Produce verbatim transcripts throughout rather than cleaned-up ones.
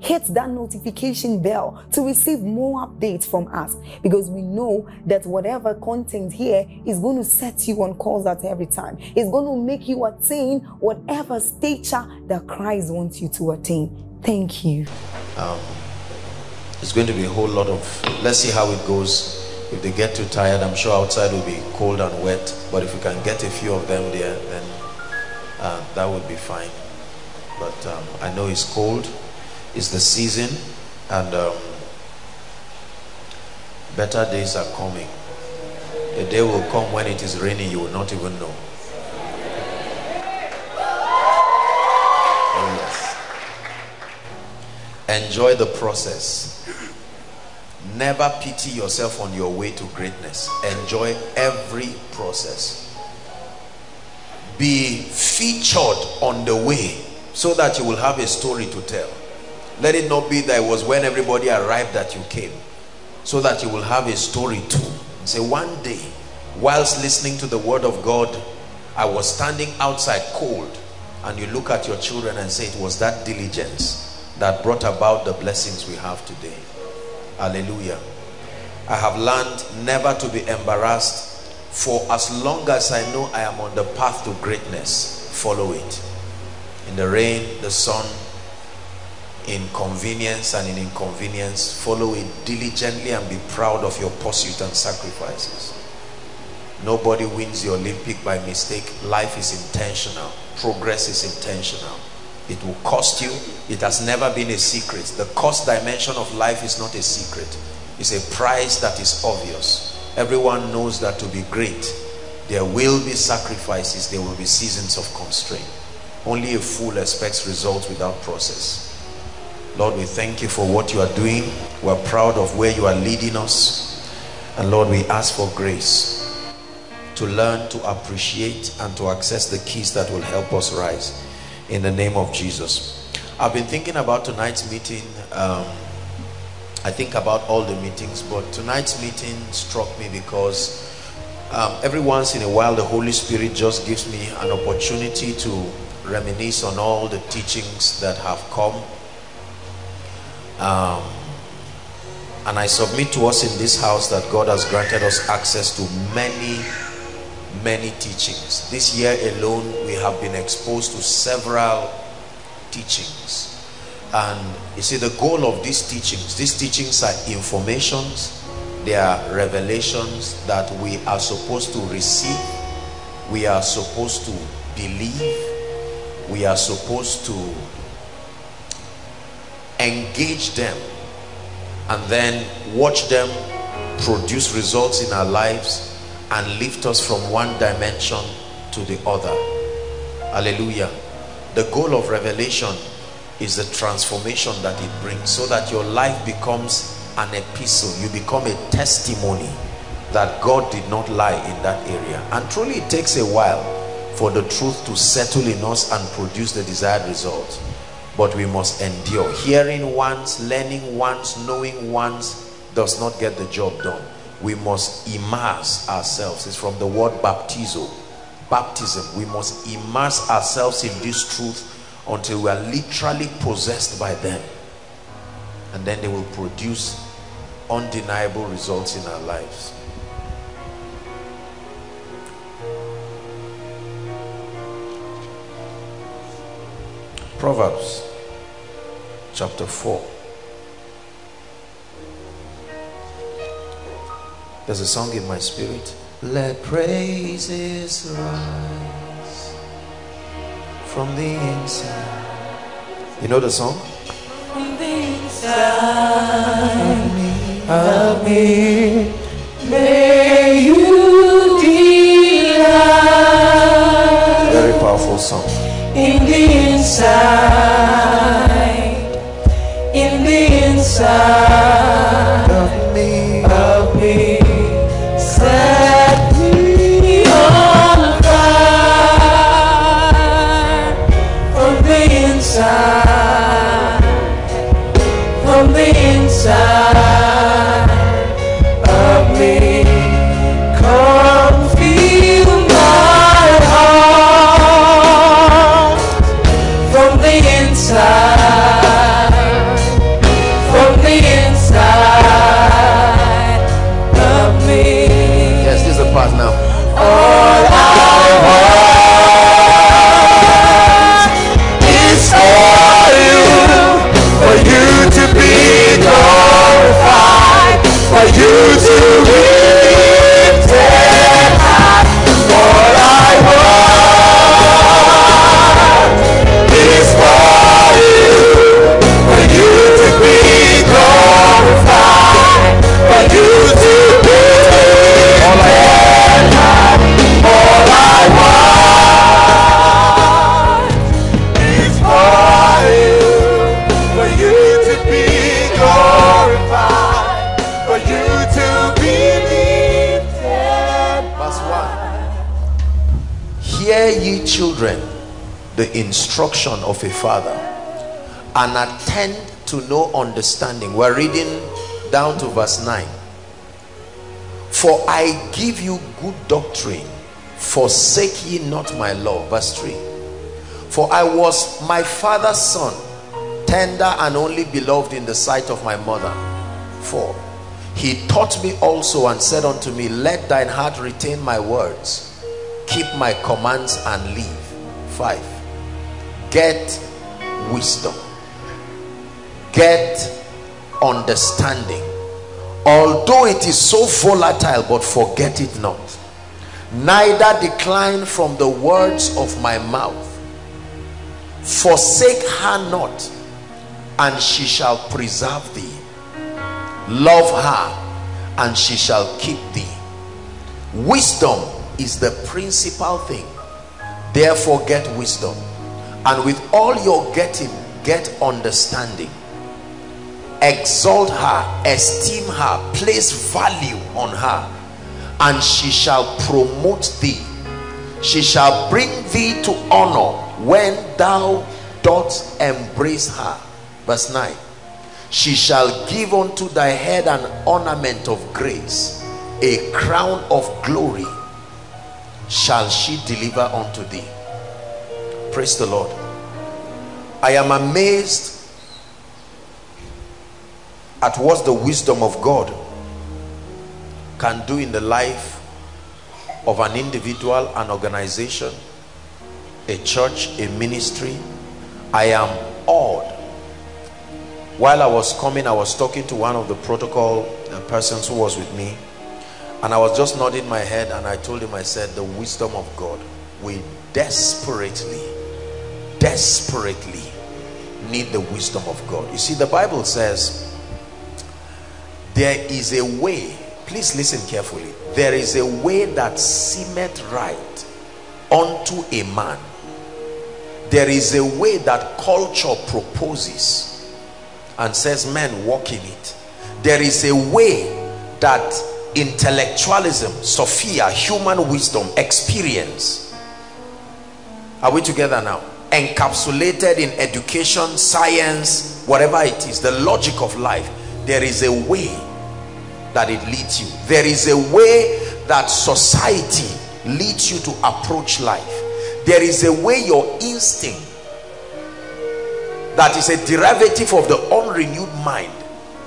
Hit that notification bell to receive more updates from us, because we know that whatever content here is going to set you on course at every time. It's going to make you attain whatever stature that Christ wants you to attain. Thank you. Um, it's going to be a whole lot of, let's see how it goes. If they get too tired, I'm sure outside will be cold and wet, but if we can get a few of them there, then uh, that would be fine. But um, I know it's cold. It's the season, and um, better days are coming. A day will come when it is raining, you will not even know. Oh, yes. Enjoy the process. Never pity yourself on your way to greatness. Enjoy every process. Be featured on the way so that you will have a story to tell. Let it not be that it was when everybody arrived that you came, so that you will have a story too. And say, one day, whilst listening to the word of God, I was standing outside cold. And you look at your children and say, it was that diligence that brought about the blessings we have today. Hallelujah. I have learned never to be embarrassed, for as long as I know I am on the path to greatness, follow it. In the rain, the sun, inconvenience and in inconvenience, follow it diligently and be proud of your pursuit and sacrifices. Nobody wins the Olympic by mistake. Life is intentional. Progress is intentional. It will cost you. It has never been a secret. The cost dimension of life is not a secret. It's a price that is obvious. Everyone knows that to be great, there will be sacrifices, there will be seasons of constraint. Only a fool expects results without process. Lord, we thank you for what you are doing. We are proud of where you are leading us. And Lord, we ask for grace to learn, to appreciate, and to access the keys that will help us rise. In the name of Jesus. I've been thinking about tonight's meeting. Um, I think about all the meetings, but tonight's meeting struck me because um, every once in a while, the Holy Spirit just gives me an opportunity to reminisce on all the teachings that have come. Um, and I submit to us in this house that God has granted us access to many, many teachings. This year alone, we have been exposed to several teachings. And you see, the goal of these teachings, these teachings are informations, they are revelations that we are supposed to receive, we are supposed to believe, we are supposed to engage them, and then watch them produce results in our lives and lift us from one dimension to the other. Hallelujah. The goal of revelation is the transformation that it brings, so that your life becomes an epistle. You become a testimony that God did not lie in that area. And truly it takes a while for the truth to settle in us and produce the desired results. But we must endure. Hearing once, learning once, knowing once does not get the job done. We must immerse ourselves. It's from the word baptizo, baptism. We must immerse ourselves in this truth until we are literally possessed by them. And then they will produce undeniable results in our lives. Proverbs chapter four. There's a song in my spirit. Let praises rise from the inside. You know the song? From the inside of me, of me, may you delight. Very powerful song. In the inside, in the inside of me, of me. The instruction of a father, and attend to no understanding. We're reading down to verse nine. For I give you good doctrine, forsake ye not my law. Verse three. For I was my father's son, tender and only beloved in the sight of my mother. Four. He taught me also and said unto me, let thine heart retain my words, keep my commands and live. Five. Get wisdom, get understanding, although it is so volatile, but forget it not, neither decline from the words of my mouth. Forsake her not, and she shall preserve thee. Love her, and she shall keep thee. Wisdom is the principal thing. Therefore get wisdom, and with all your getting get understanding. Exalt her, esteem her, place value on her, and she shall promote thee. She shall bring thee to honor when thou dost embrace her. Verse nine. She shall give unto thy head an ornament of grace, a crown of glory shall she deliver unto thee. Praise the Lord. I am amazed at what the wisdom of God can do in the life of an individual, an organization, a church, a ministry. I am awed. While I was coming, I was talking to one of the protocol persons who was with me, and I was just nodding my head, and I told him, I said, the wisdom of God, we desperately, desperately need the wisdom of God. You see, the Bible says, there is a way, please listen carefully, there is a way that seemeth right unto a man. There is a way that culture proposes and says, men, walk in it. There is a way that intellectualism, Sophia, human wisdom, experience, are we together now, encapsulated in education, science, whatever it is, the logic of life. There is a way that it leads you. There is a way that society leads you to approach life. There is a way your instinct, that is a derivative of the unrenewed mind,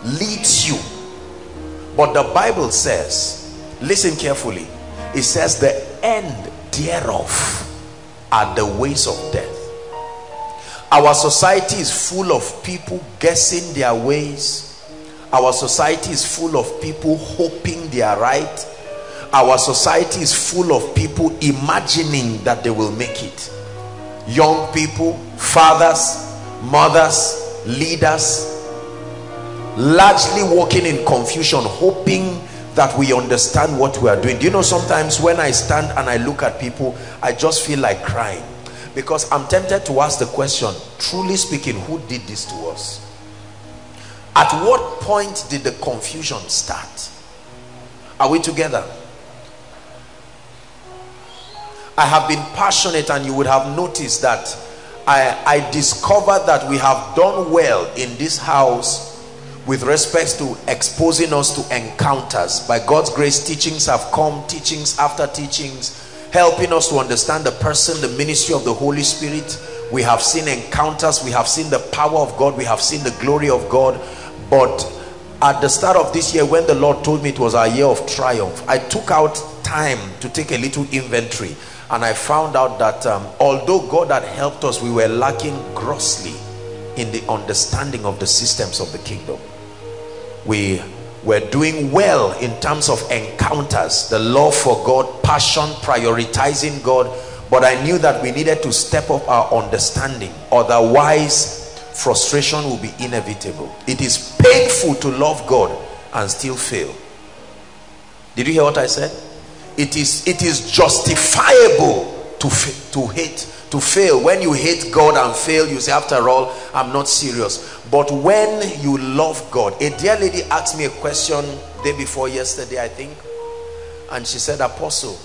leads you. But the Bible says, listen carefully, it says the end thereof are the ways of death. Our society is full of people guessing their ways Our society is full of people hoping they are right. Our society is full of people imagining that they will make it. Young people, fathers, mothers, leaders, largely walking in confusion, hoping that we understand what we are doing. Do you know, sometimes when I stand and I look at people, I just feel like crying, because I'm tempted to ask the question, truly speaking, who did this to us? At what point did the confusion start? Are we together? I have been passionate, and you would have noticed that I, I discovered that we have done well in this house with respect to exposing us to encounters. By God's grace, teachings have come, teachings after teachings, helping us to understand the person, the ministry of the Holy Spirit. We have seen encounters, we have seen the power of God, we have seen the glory of God. But at the start of this year, when the Lord told me it was our year of triumph, I took out time to take a little inventory, and I found out that um, although God had helped us, we were lacking grossly in the understanding of the systems of the kingdom. We were doing well in terms of encounters, the love for God, passion, prioritizing God. But I knew that we needed to step up our understanding. Otherwise, frustration will be inevitable. It is painful to love God and still fail. Did you hear what I said? It is, it is justifiable to, to hate, to fail. When you hate God and fail, you say, after all, I'm not serious. But when you love God, a dear lady asked me a question the day before yesterday, I think. And she said, Apostle,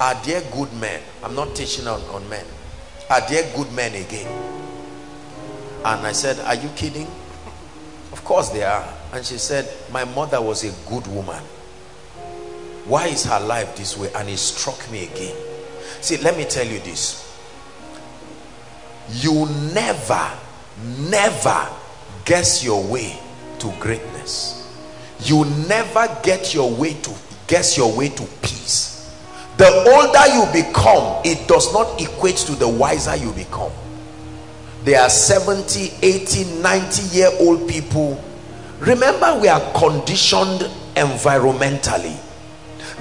are there good men? I'm not teaching on, on men. Are there good men again? And I said, are you kidding? Of course they are. And she said, my mother was a good woman. Why is her life this way? And it struck me again. See, let me tell you this. You never, never guess your way to greatness. You never get your way to guess your way to peace. The older you become, it does not equate to the wiser you become. There are seventy, eighty, ninety year old people. Remember, we are conditioned environmentally.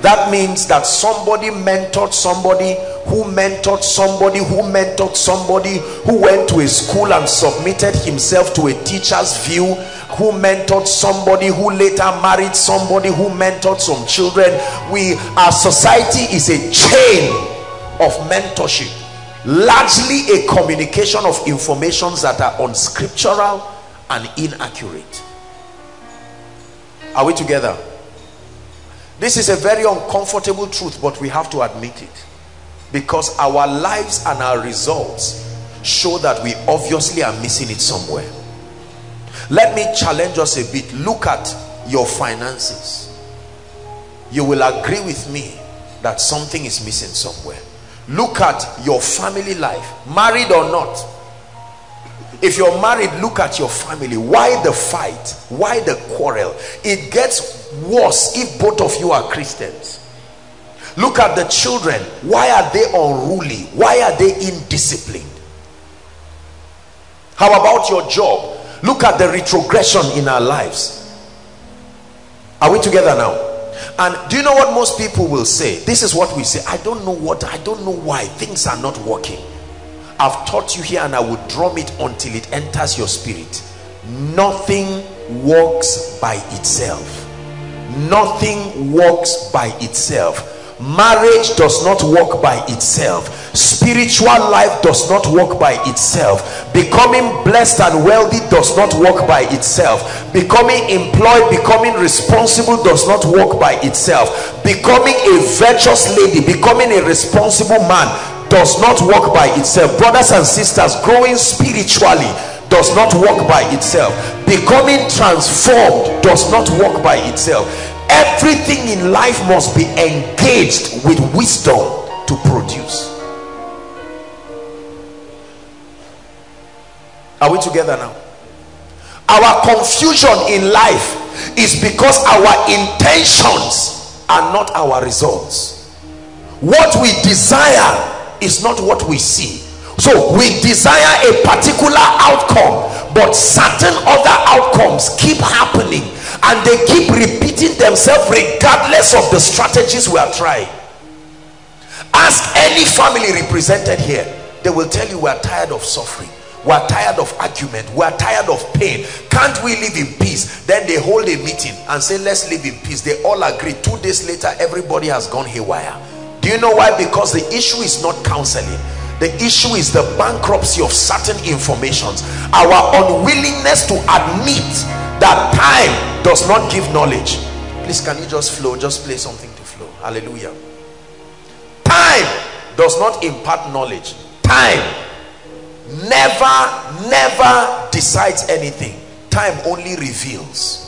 That means that somebody mentored somebody who mentored somebody who mentored somebody who went to a school and submitted himself to a teacher's view, who mentored somebody who later married somebody who mentored some children. We, our society is a chain of mentorship, largely a communication of informations that are unscriptural and inaccurate. Are we together? This is a very uncomfortable truth, but we have to admit it, because our lives and our results show that we obviously are missing it somewhere. Let me challenge us a bit. Look at your finances. You will agree with me that something is missing somewhere. Look at your family life, married or not. If you're married, look at your family. Why the fight? Why the quarrel? It gets worse if both of you are Christians. Look at the children. Why are they unruly? Why are they indisciplined? How about your job? Look at the retrogression in our lives. Are we together now? And do you know what most people will say? This is what we say. I don't know what, I don't know why things are not working. I've taught you here, and I will drum it until it enters your spirit. Nothing works by itself. Nothing works by itself. Marriage does not work by itself. Spiritual life does not work by itself. Becoming blessed and wealthy does not work by itself. Becoming employed, becoming responsible does not work by itself. Becoming a virtuous lady, becoming a responsible man does not work by itself. Brothers and sisters, growing spiritually does not work by itself. Becoming transformed does not work by itself. Everything in life must be engaged with wisdom to produce. Are we together now? Our confusion in life is because our intentions are not our results. What we desire is not what we see. So we desire a particular outcome, but certain other outcomes keep happening, and they keep repeating themselves regardless of the strategies we are trying. Ask any family represented here, they will tell you we are tired of suffering, we are tired of argument, we are tired of pain, can't we live in peace? Then they hold a meeting and say let's live in peace. They all agree. Two days later everybody has gone haywire. Do you know why? Because the issue is not counseling. The issue is the bankruptcy of certain informations, our unwillingness to admit that time does not give knowledge. Please, can you just flow? Just play something to flow. Hallelujah. Time does not impart knowledge. Time never, never decides anything. Time only reveals.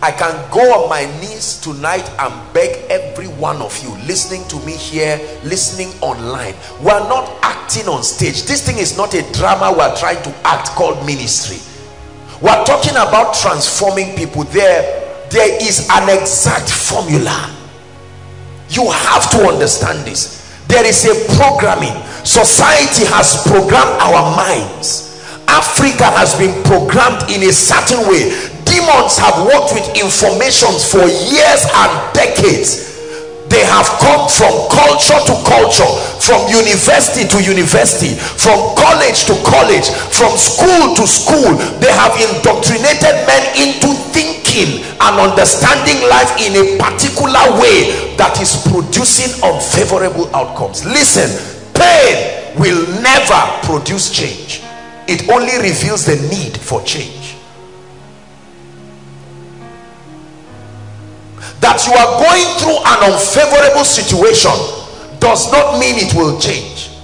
I can go on my knees tonight and beg every one of you listening to me here, listening online. We are not acting on stage. This thing is not a drama we are trying to act called ministry. We are talking about transforming people. There, there is an exact formula. You have to understand this. There is a programming. Society has programmed our minds. Africa has been programmed in a certain way. Demons have worked with informations for years and decades. They have come from culture to culture, from university to university, from college to college, from school to school. They have indoctrinated men into thinking and understanding life in a particular way that is producing unfavorable outcomes. Listen, pain will never produce change. It only reveals the need for change. That you are going through an unfavorable situation does not mean it will change.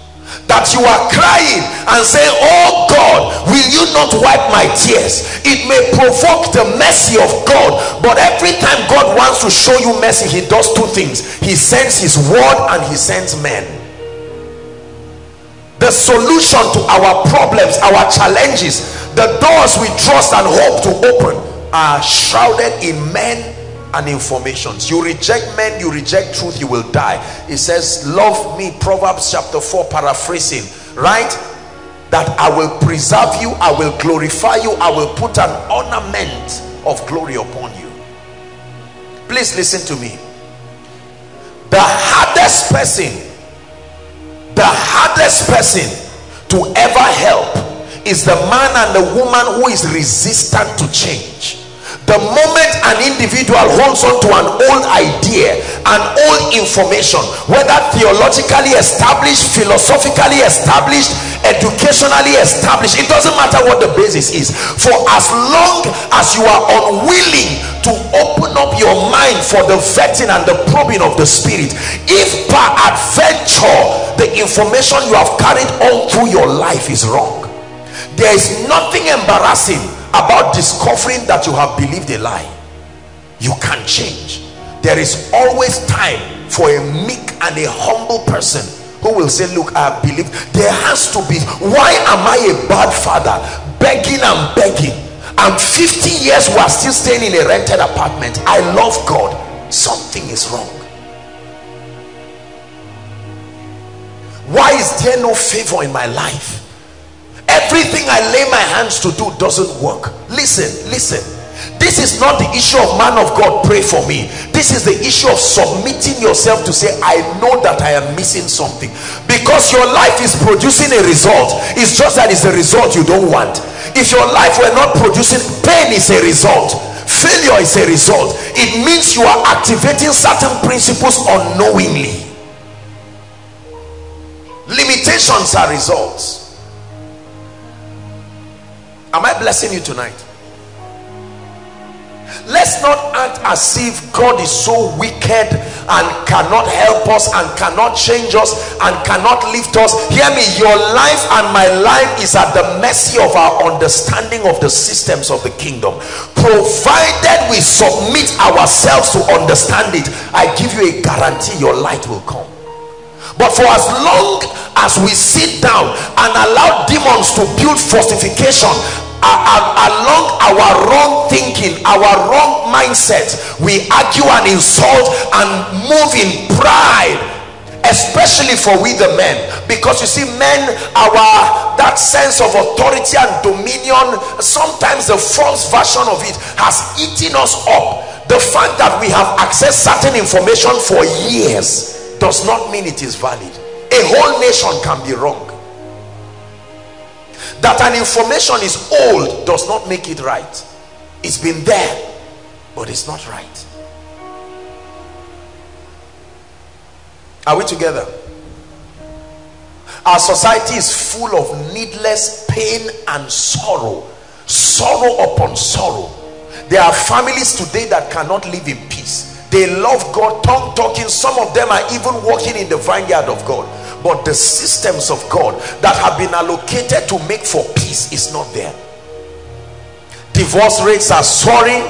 That you are crying and saying, oh God, will you not wipe my tears? It may provoke the mercy of God, but every time God wants to show you mercy, he does two things. He sends his word and he sends men. The solution to our problems, our challenges, the doors we trust and hope to open are shrouded in men and informations. You reject men, you reject truth, you will die. It says, love me, Proverbs chapter four, paraphrasing, right? That I will preserve you, I will glorify you, I will put an ornament of glory upon you. Please listen to me. The hardest person, the hardest person to ever help is the man and the woman who is resistant to change. The moment an individual holds on to an old idea, an old information, whether theologically established, philosophically established, educationally established, it doesn't matter what the basis is. For as long as you are unwilling to open up your mind for the vetting and the probing of the spirit, if peradventure the information you have carried on through your life is wrong, there is nothing embarrassing about discovering that you have believed a lie. You can't change. There is always time for a meek and a humble person who will say, look, I have believed. There has to be. Why am I a bad father? Begging and begging. I'm fifty years, we are still staying in a rented apartment. I love God. Something is wrong. Why is there no favor in my life? Everything I lay my hands to do doesn't work. Listen, listen. This is not the issue of man of God, pray for me. This is the issue of submitting yourself to say, I know that I am missing something. Because your life is producing a result. It's just that it's the result you don't want. If your life were not producing, pain is a result. Failure is a result. It means you are activating certain principles unknowingly. Limitations are results. Am I blessing you tonight? Let's not act as if God is so wicked and cannot help us and cannot change us and cannot lift us. Hear me, your life and my life is at the mercy of our understanding of the systems of the kingdom. Provided we submit ourselves to understand it, I give you a guarantee your light will come. But for as long as we sit down and allow demons to build fortification along our wrong thinking, our wrong mindset, we argue and insult and move in pride, especially for we the men, because you see, men, our that sense of authority and dominion, sometimes the false version of it has eaten us up. The fact that we have accessed certain information for years does not mean it is valid. A whole nation can be wrong. That an information is old does not make it right. It's been there, but it's not right. Are we together? Our society is full of needless pain and sorrow. Sorrow upon sorrow. There are families today that cannot live in peace. They love God, tongue talking. Some of them are even walking in the vineyard of God. But the systems of God that have been allocated to make for peace is not there. Divorce rates are soaring.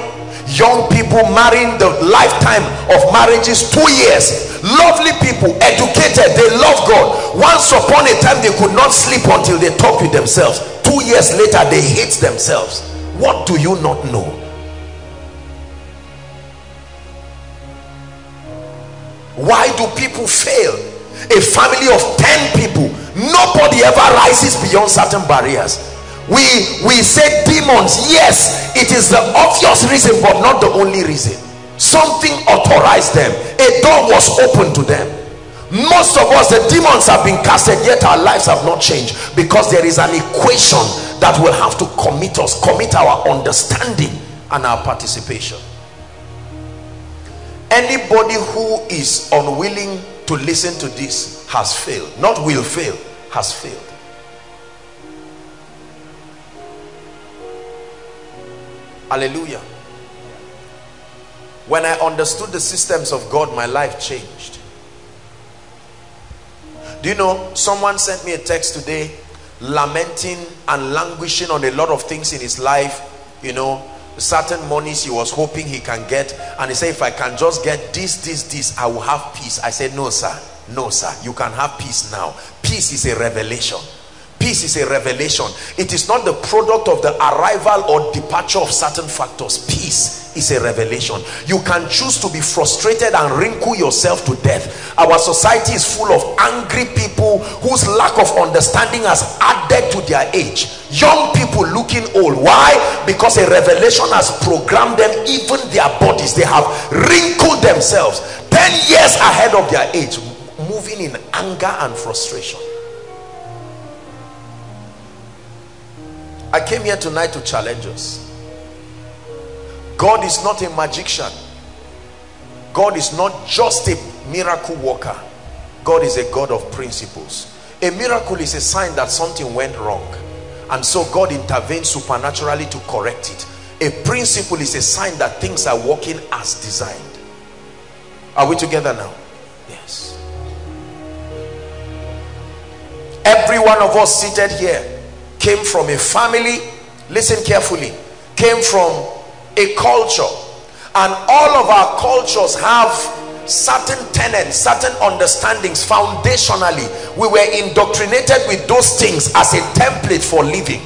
Young people marrying, the lifetime of marriage is two years. Lovely people, educated, they love God. Once upon a time, they could not sleep until they talked with themselves. Two years later, they hate themselves. What do you not know? Why do people fail? A family of ten people, nobody ever rises beyond certain barriers. We, we say demons. Yes, it is the obvious reason, but not the only reason. Something authorized them. A door was opened to them. Most of us, the demons have been casted, yet our lives have not changed, because there is an equation that will have to commit us, commit our understanding and our participation. Anybody who is unwilling to listen to this has failed. Not will fail, has failed. Hallelujah. When I understood the systems of God, my life changed. Do you know, someone sent me a text today lamenting and languishing on a lot of things in his life, you know, certain monies he was hoping he can get, and he said, if I can just get this, this, this, I will have peace. I said, no sir, no sir, you can have peace now. Peace is a revelation. Peace is a revelation. It is not the product of the arrival or departure of certain factors. Peace is a revelation. You can choose to be frustrated and wrinkle yourself to death. Our society is full of angry people whose lack of understanding has added to their age. Young people looking old. Why? Because a revelation has programmed them, even their bodies. They have wrinkled themselves ten years ahead of their age, moving in anger and frustration. I came here tonight to challenge us. God is not a magician. God is not just a miracle worker. God is a God of principles. A miracle is a sign that something went wrong, and so God intervenes supernaturally to correct it. A principle is a sign that things are working as designed. Are we together now? Yes. Every one of us seated here came from a family, listen carefully, came from a culture, and all of our cultures have certain tenets, certain understandings. Foundationally, we were indoctrinated with those things as a template for living.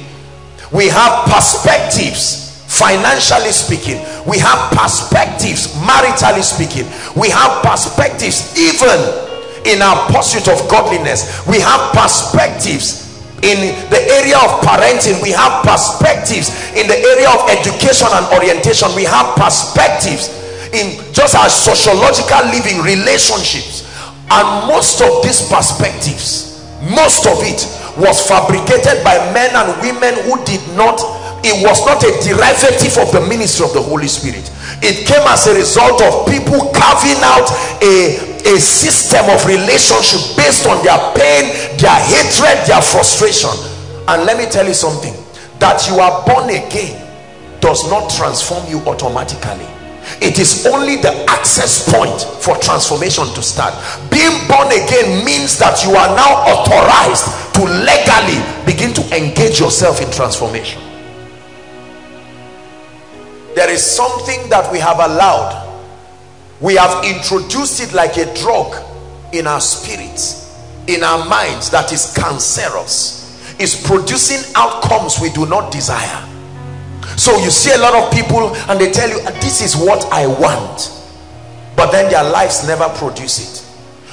We have perspectives, financially speaking. We have perspectives, maritally speaking. We have perspectives even in our pursuit of godliness. We have perspectives in the area of parenting. We have perspectives in the area of education and orientation. We have perspectives in just our sociological living, relationships. And most of these perspectives, most of it was fabricated by men and women who did not, it was not a derivative of the ministry of the Holy Spirit. It came as a result of people carving out a a system of relationship based on their pain, their hatred, their frustration. And let me tell you something, that you are born again does not transform you automatically. It is only the access point for transformation to start. Being born again means that you are now authorized to legally begin to engage yourself in transformation. There is something that we have allowed. We have introduced it like a drug in our spirits, in our minds, that is cancerous. It's producing outcomes we do not desire. So you see a lot of people and they tell you, this is what I want, but then their lives never produce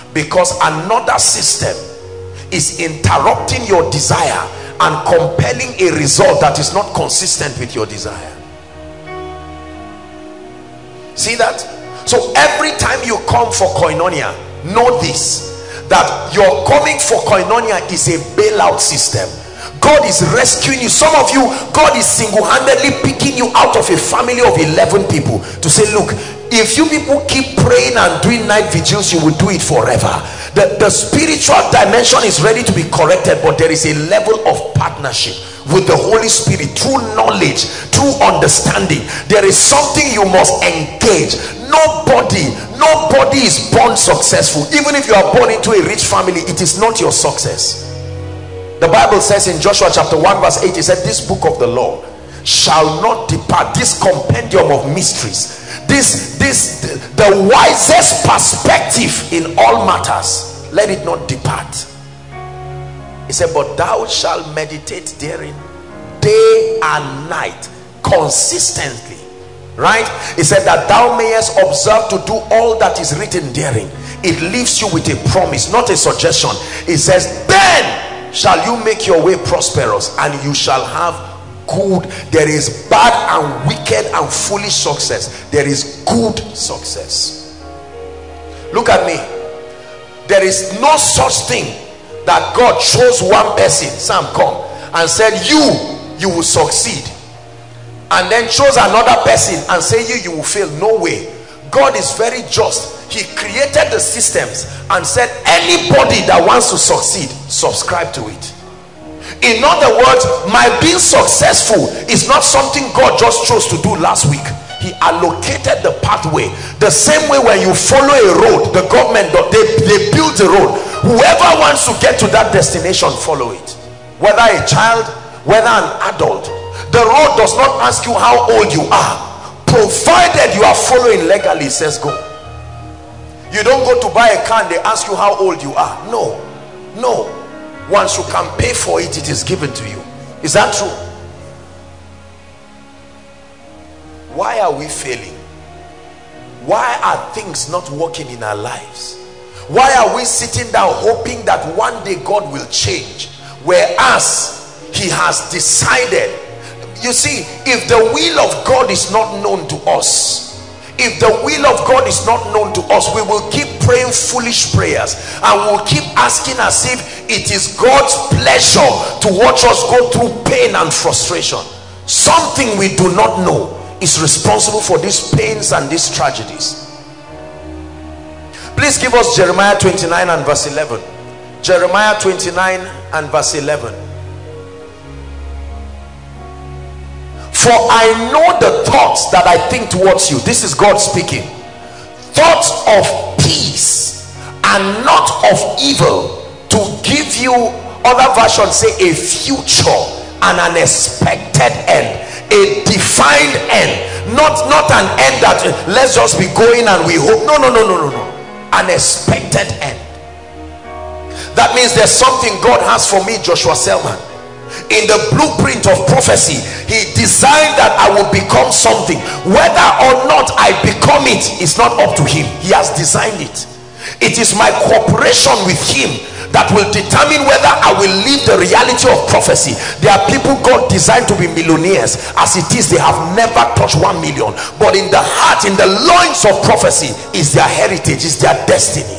it, because another system is interrupting your desire and compelling a result that is not consistent with your desire. See that? So every time you come for koinonia, know this, that your coming for koinonia is a bailout system. God is rescuing you. Some of you, God is single-handedly picking you out of a family of eleven people to say, look, if you people keep praying and doing night vigils, you will do it forever. The, the spiritual dimension is ready to be corrected, but there is a level of partnership with the Holy Spirit through knowledge, through understanding. There is something you must engage. Nobody, nobody is born successful. Even if you are born into a rich family, it is not your success. The Bible says in Joshua chapter one verse eight, it said, this book of the law shall not depart, this compendium of mysteries, this this the wisest perspective in all matters, let it not depart. He said, but thou shalt meditate therein day and night consistently, right? He said that thou mayest observe to do all that is written therein. It leaves you with a promise, not a suggestion. It says, then shall you make your way prosperous, and you shall have good. There is bad and wicked and foolish success. There is good success. Look at me. There is no such thing that God chose one person, Sam, come and said, you you will succeed, and then chose another person and say, you you will fail. No way. God is very just. He created the systems and said, anybody that wants to succeed, subscribe to it. In other words, my being successful is not something God just chose to do last week. He allocated the pathway. The same way when you follow a road, the government, they, they build the road. Whoever wants to get to that destination, follow it. Whether a child, whether an adult. The road does not ask you how old you are. Provided you are following legally, it says go. You don't go to buy a car and they ask you how old you are. No, no. Once you can pay for it, it is given to you. Is that true? Why are we failing? Why are things not working in our lives? Why are we sitting down hoping that one day God will change, whereas he has decided? You see, if the will of God is not known to us, if the will of God is not known to us, we will keep praying foolish prayers, and we'll keep asking as if it is God's pleasure to watch us go through pain and frustration. Something we do not know is responsible for these pains and these tragedies. Please give us Jeremiah twenty-nine and verse eleven. Jeremiah twenty-nine and verse eleven. For I know the thoughts that I think towards you. This is God speaking. Thoughts of peace and not of evil, to give you, other versions say, a future and an expected end, a defined end. Not, not an end that let's just be going and we hope. No, no, no, no, no, no. An expected end. That means there's something God has for me, Joshua Selman. In the blueprint of prophecy, he designed that I will become something. Whether or not I become it is not up to him. He has designed it. It is my cooperation with him that will determine whether I will live the reality of prophecy. There are people God designed to be millionaires. As it is, they have never touched one million, but in the heart, in the loins of prophecy is their heritage, is their destiny.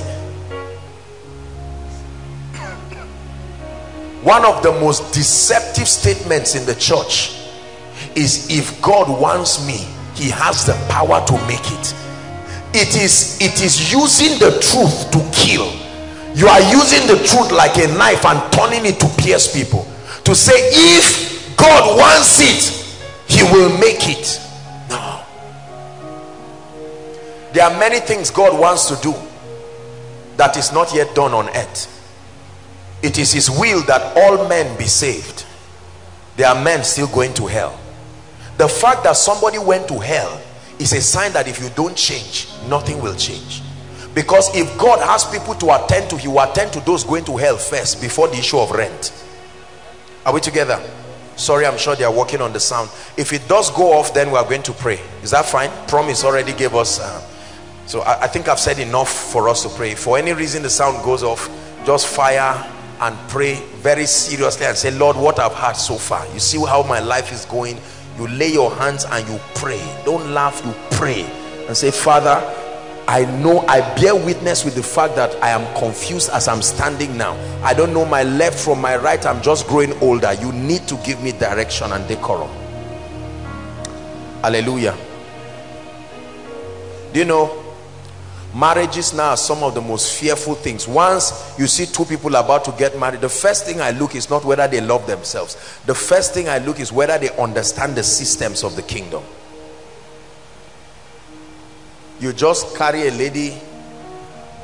One of the most deceptive statements in the church is, if God wants me, he has the power to make it. It is, it is using the truth to kill. You are using the truth like a knife and turning it to pierce people. To say, if God wants it, he will make it. No. There are many things God wants to do that is not yet done on earth. It is his will that all men be saved. There are men still going to hell. The fact that somebody went to hell is a sign that if you don't change, nothing will change. Because if God has people to attend to, he will attend to those going to hell first before the issue of rent. Are we together? Sorry, I'm sure they are working on the sound. If it does go off, then we are going to pray. Is that fine? Promise already gave us uh, So I, I think I've said enough for us to pray. For any reason the sound goes off, just fire and pray very seriously and say, Lord, what I've had so far, you see how my life is going. You lay your hands and you pray. Don't laugh, you pray and say, Father, I know I bear witness with the fact that I am confused as I'm standing now. I don't know my left from my right. I'm just growing older. You need to give me direction and decorum. Hallelujah. Do you know, marriages now are some of the most fearful things. Once you see two people about to get married, the first thing I look is not whether they love themselves. The first thing I look is whether they understand the systems of the kingdom. You just carry a lady,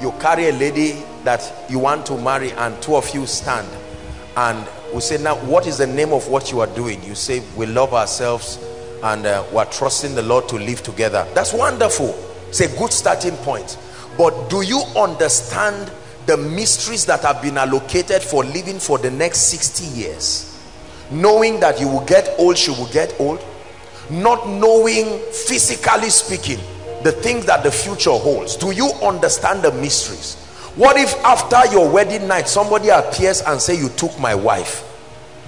you carry a lady that you want to marry, and two of you stand and we say, now what is the name of what you are doing? You say, we love ourselves and uh, we're trusting the Lord to live together. That's wonderful. It's a good starting point. But do you understand the mysteries that have been allocated for living for the next sixty years? Knowing that you will get old, she will get old, not knowing, physically speaking, the things that the future holds. Do you understand the mysteries? What if after your wedding night somebody appears and say, you took my wife?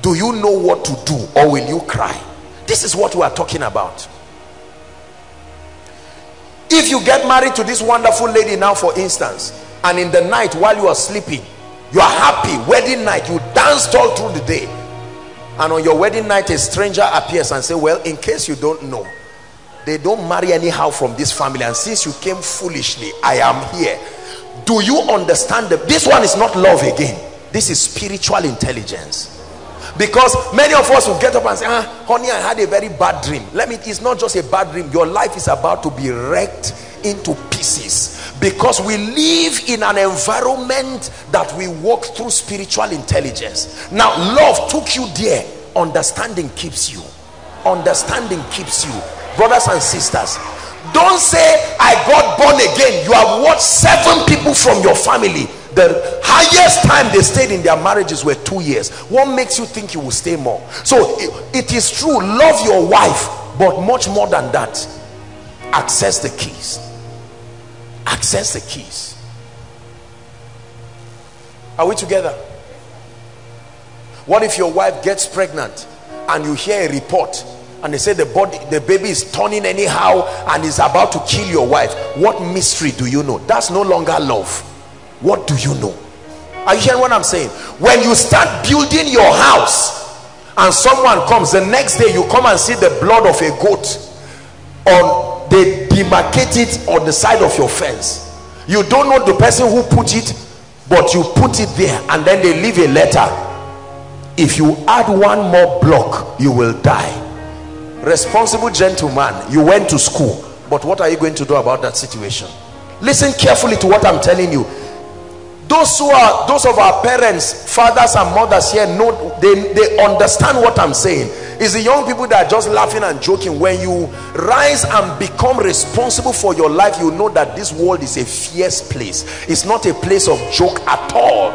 Do you know what to do, or will you cry? This is what we are talking about. If you get married to this wonderful lady now, for instance, and in the night while you are sleeping, you are happy, wedding night, you danced all through the day, and on your wedding night a stranger appears and say, well, in case you don't know, they don't marry anyhow from this family, and since you came foolishly, I am here. Do you understand that this one is not love again? This is spiritual intelligence. Because many of us will get up and say, ah, honey, I had a very bad dream. Let me, it's not just a bad dream. Your life is about to be wrecked into pieces, because we live in an environment that we walk through spiritual intelligence. Now love took you there. Understanding keeps you. Understanding keeps you. Brothers and sisters, don't say I got born again. You have watched seven people from your family. The highest time they stayed in their marriages were two years. What makes you think you will stay more? So it, it is true, love your wife, but much more than that, access the keys. Access the keys. Are we together? What if your wife gets pregnant and you hear a report and they say the body, the baby is turning anyhow and is about to kill your wife? What mystery do you know? That's no longer love. What do you know? Are you hearing what I'm saying? When you start building your house and someone comes the next day, you come and see the blood of a goat, or they demarcate it on the side of your fence. You don't know the person who put it, but you put it there, and then they leave a letter. If you add one more block, you will die. Responsible gentleman, you went to school, but what are you going to do about that situation? Listen carefully to what I'm telling you. Those who are, those of our parents, fathers and mothers here, know, they, they understand what I'm saying. It's the young people that are just laughing and joking. When you rise and become responsible for your life, you know that this world is a fierce place. It's not a place of joke at all.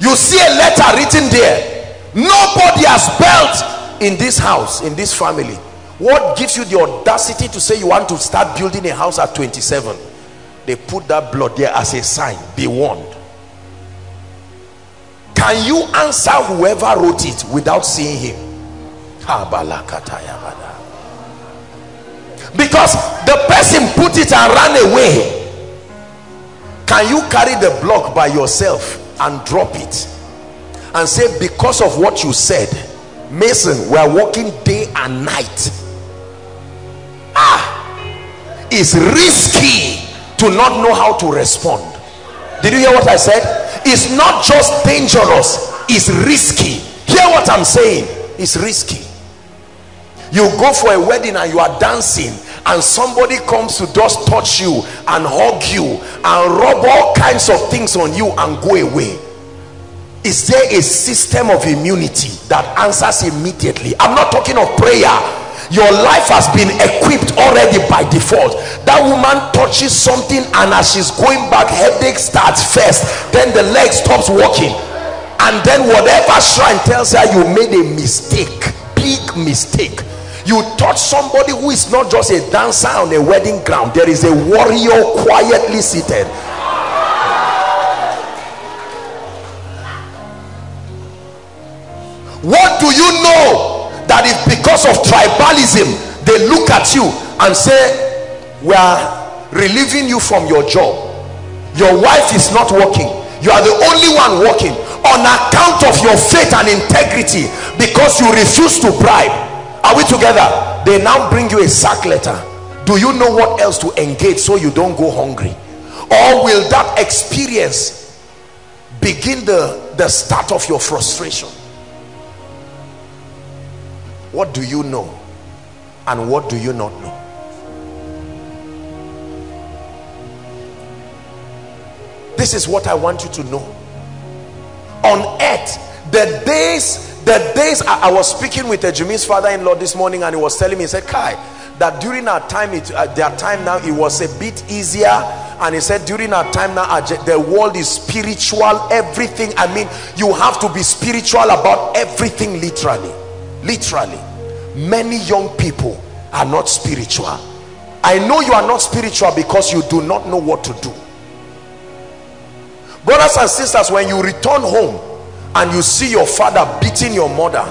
You see a letter written there. Nobody has built in this house, in this family. What gives you the audacity to say you want to start building a house at twenty-seven? They put that blood there as a sign. Be warned. Can you answer whoever wrote it without seeing him? Because the person put it and ran away. Can you carry the block by yourself and drop it and say, because of what you said, Mason, we are working day and night? Ah, it's risky to not know how to respond. Did you hear what I said? It's not just dangerous, it's risky. Hear what I'm saying? It's risky. You go for a wedding and you are dancing, and somebody comes to just touch you and hug you and rub all kinds of things on you and go away. Is there a system of immunity that answers immediately? I'm not talking of prayer. Your life has been equipped already by default. That woman touches something, and as she's going back, headache starts first, then the leg stops walking, and then whatever shrine tells her you made a mistake, big mistake. You touch somebody who is not just a dancer on a wedding ground. There is a warrior quietly seated. What do you know that if because of tribalism they look at you and say, we are relieving you from your job, your wife is not working, you are the only one working, on account of your faith and integrity, because you refuse to bribe? Are we together? They now bring you a sack letter. Do you know what else to engage so you don't go hungry? Or will that experience begin the the start of your frustration? What do you know and what do you not know? This is what I want you to know. On earth, the days, the days, I, I was speaking with a Jimmy's father-in-law this morning, and he was telling me, he said, Kai, that during our time, it, uh, their time now, it was a bit easier. And he said, during our time now, our, the world is spiritual, everything. I mean, you have to be spiritual about everything, literally. Literally, many young people are not spiritual. I know you are not spiritual because you do not know what to do. Brothers and sisters, when you return home and you see your father beating your mother,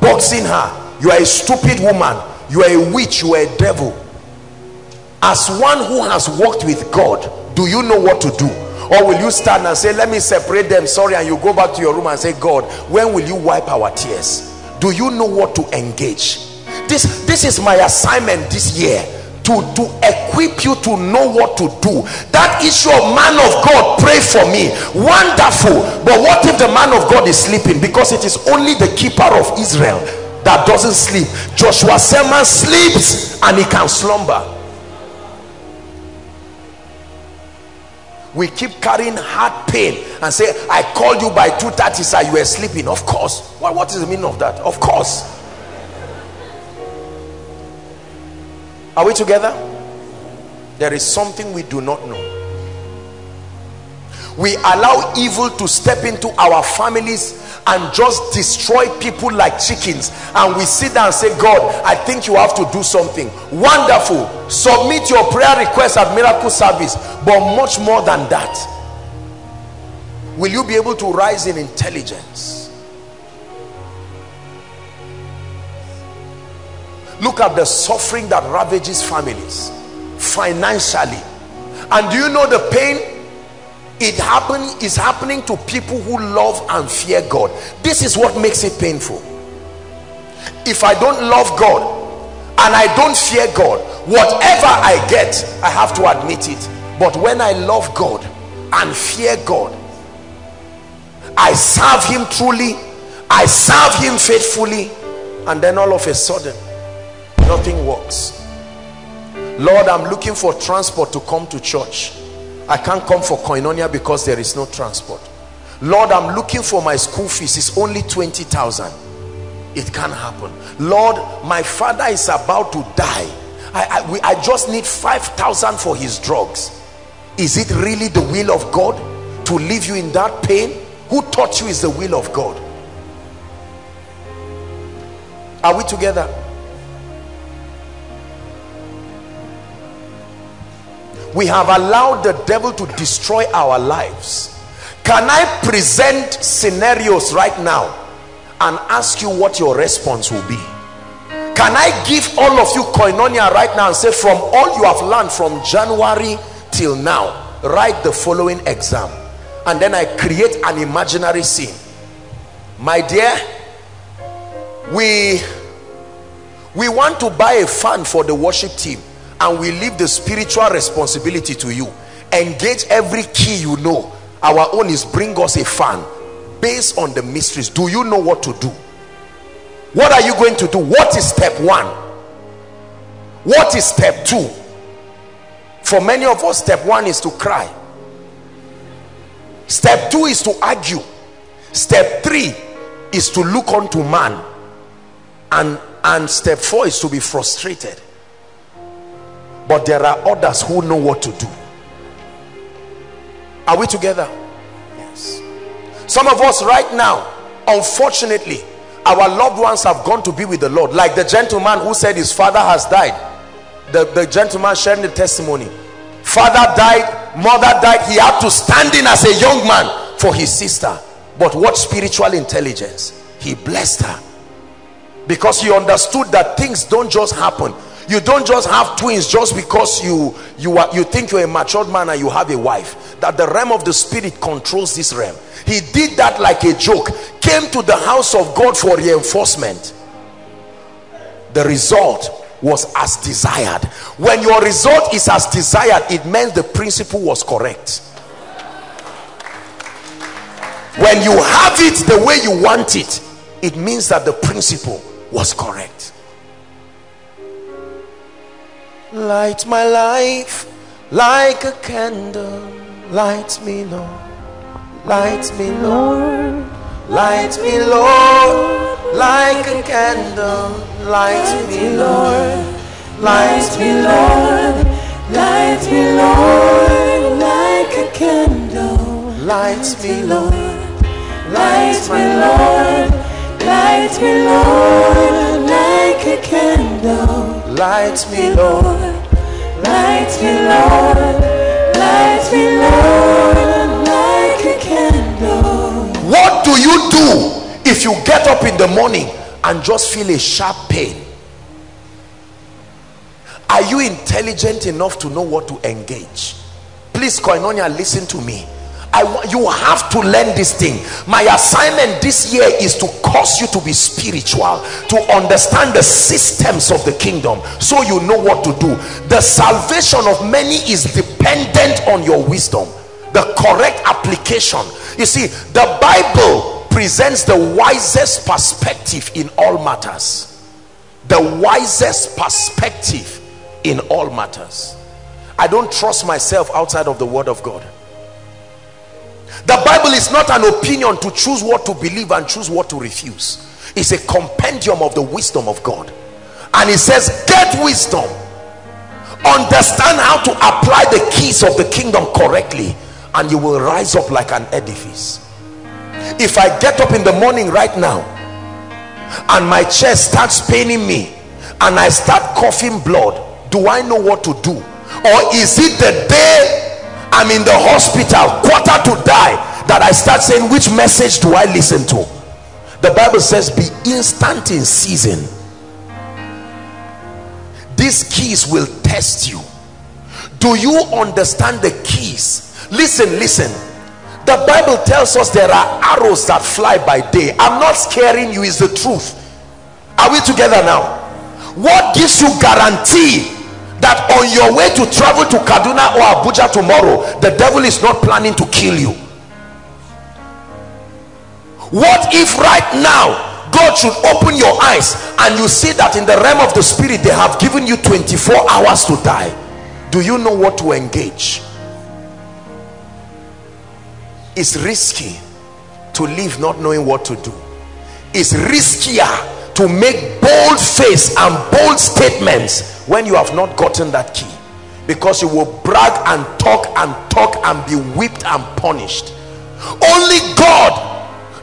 boxing her, you are a stupid woman, you are a witch, you are a devil. As one who has walked with God, do you know what to do? Or will you stand and say, let me separate them, sorry, and you go back to your room and say, God, when will you wipe our tears? Do you know what to engage? This, this is my assignment this year, to, to equip you to know what to do. That issue of man of God, pray for me. Wonderful. But what if the man of God is sleeping? Because it is only the keeper of Israel that doesn't sleep. Joshua Selman sleeps and he can slumber. We keep carrying heart pain and say, I called you by two thirty, sir, you were sleeping. Of course. What, what is the meaning of that? Of course. Are we together? There is something we do not know. We allow evil to step into our families and just destroy people like chickens. And we sit down and say, God, I think you have to do something. Wonderful. Submit your prayer request at miracle service. But much more than that, will you be able to rise in intelligence? Look at the suffering that ravages families financially. And do you know the pain? It happen, is happening to people who love and fear God. This is what makes it painful. If I don't love God and I don't fear God, whatever I get, I have to admit it. But when I love God and fear God, I serve him truly, I serve him faithfully, and then all of a sudden, nothing works. Lord, I'm looking for transport to come to church. I can't come for Koinonia because there is no transport. Lord, I'm looking for my school fees. It's only twenty thousand. It can't happen. Lord, my father is about to die. I, I, we, I just need five thousand for his drugs. Is it really the will of God to leave you in that pain? Who taught you is the will of God? Are we together? We have allowed the devil to destroy our lives. Can I present scenarios right now and ask you what your response will be? Can I give all of you Koinonia right now and say, from all you have learned from January till now, write the following exam? And then I create an imaginary scene. My dear, we, we want to buy a fan for the worship team, and we leave the spiritual responsibility to you. Engage every key you know. Our own is bring us a fan based on the mysteries. Do you know what to do? What are you going to do? What is step one? What is step two? For many of us, step one is to cry. Step two is to argue. Step three is to look unto man. And, and step four is to be frustrated. But there are others who know what to do. Are we together? Yes. Some of us right now, unfortunately, Our loved ones have gone to be with the Lord, like the gentleman who said his father has died. The, the gentleman sharing the testimony. Father died, mother died. He had to stand in as a young man for his sister. But what spiritual intelligence! He blessed her because he understood that things don't just happen. You don't just have twins just because you you are you think you're a matured man and you have a wife. That the realm of the spirit controls this realm. He did that like a joke, came to the house of God for reinforcement. The result was as desired. When your result is as desired, it means the principle was correct. When you have it the way you want it, it means that the principle was correct. Light my life like a candle, light me Lord, light me Lord, light me Lord, like a candle, light me Lord, light me Lord, light me Lord, like a candle, light me Lord, light me Lord, light me Lord, like a candle. Light me, Lord. Light me, Lord. Light me, Lord, like a candle. What do you do if you get up in the morning and just feel a sharp pain? Are you intelligent enough to know what to engage? Please, Koinonia, listen to me. I want you have to learn this thing. My assignment this year is to cause you to be spiritual, to understand the systems of the kingdom, so you know what to do. The salvation of many is dependent on your wisdom, the correct application. You see, the Bible presents the wisest perspective in all matters. The wisest perspective in all matters. I don't trust myself outside of the Word of God. The Bible is not an opinion to choose what to believe and choose what to refuse. It's a compendium of the wisdom of God. And it says, get wisdom. Understand how to apply the keys of the kingdom correctly, and you will rise up like an edifice. If I get up in the morning right now and my chest starts paining me and I start coughing blood, do I know what to do? Or is it the day I'm in the hospital, quarter to die, that I start saying, which message do I listen to? The Bible says, be instant in season. These keys will test you. Do you understand the keys? Listen, listen. The Bible tells us there are arrows that fly by day. I'm not scaring you, it's the truth. Are we together now? What gives you guarantee that on your way to travel to Kaduna or Abuja tomorrow, the devil is not planning to kill you? What if right now God should open your eyes and you see that in the realm of the spirit they have given you twenty-four hours to die? Do you know what to engage? It's risky to live not knowing what to do. It's riskier to make bold face and bold statements when you have not gotten that key, because you will brag and talk and talk and be whipped and punished. Only God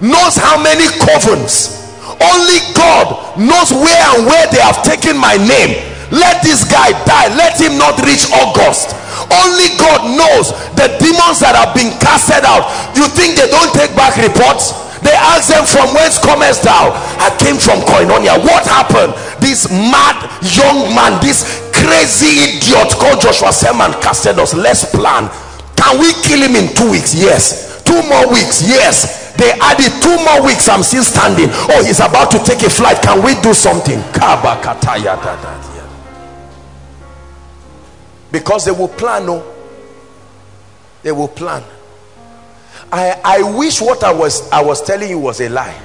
knows how many covens. Only God knows where and where they have taken my name. Let this guy die, let him not reach August. Only God knows the demons that have been casted out. You think they don't take back reports? They asked them, from whence comest thou? I came from Koinonia. What happened? This mad young man, this crazy idiot called Joshua Selman casted us. Let's plan. Can we kill him in two weeks? Yes. Two more weeks? Yes. They added two more weeks. I'm still standing. Oh, he's about to take a flight. Can we do something? Because they will plan. No, they will plan. I, I wish what I was I was telling you was a lie.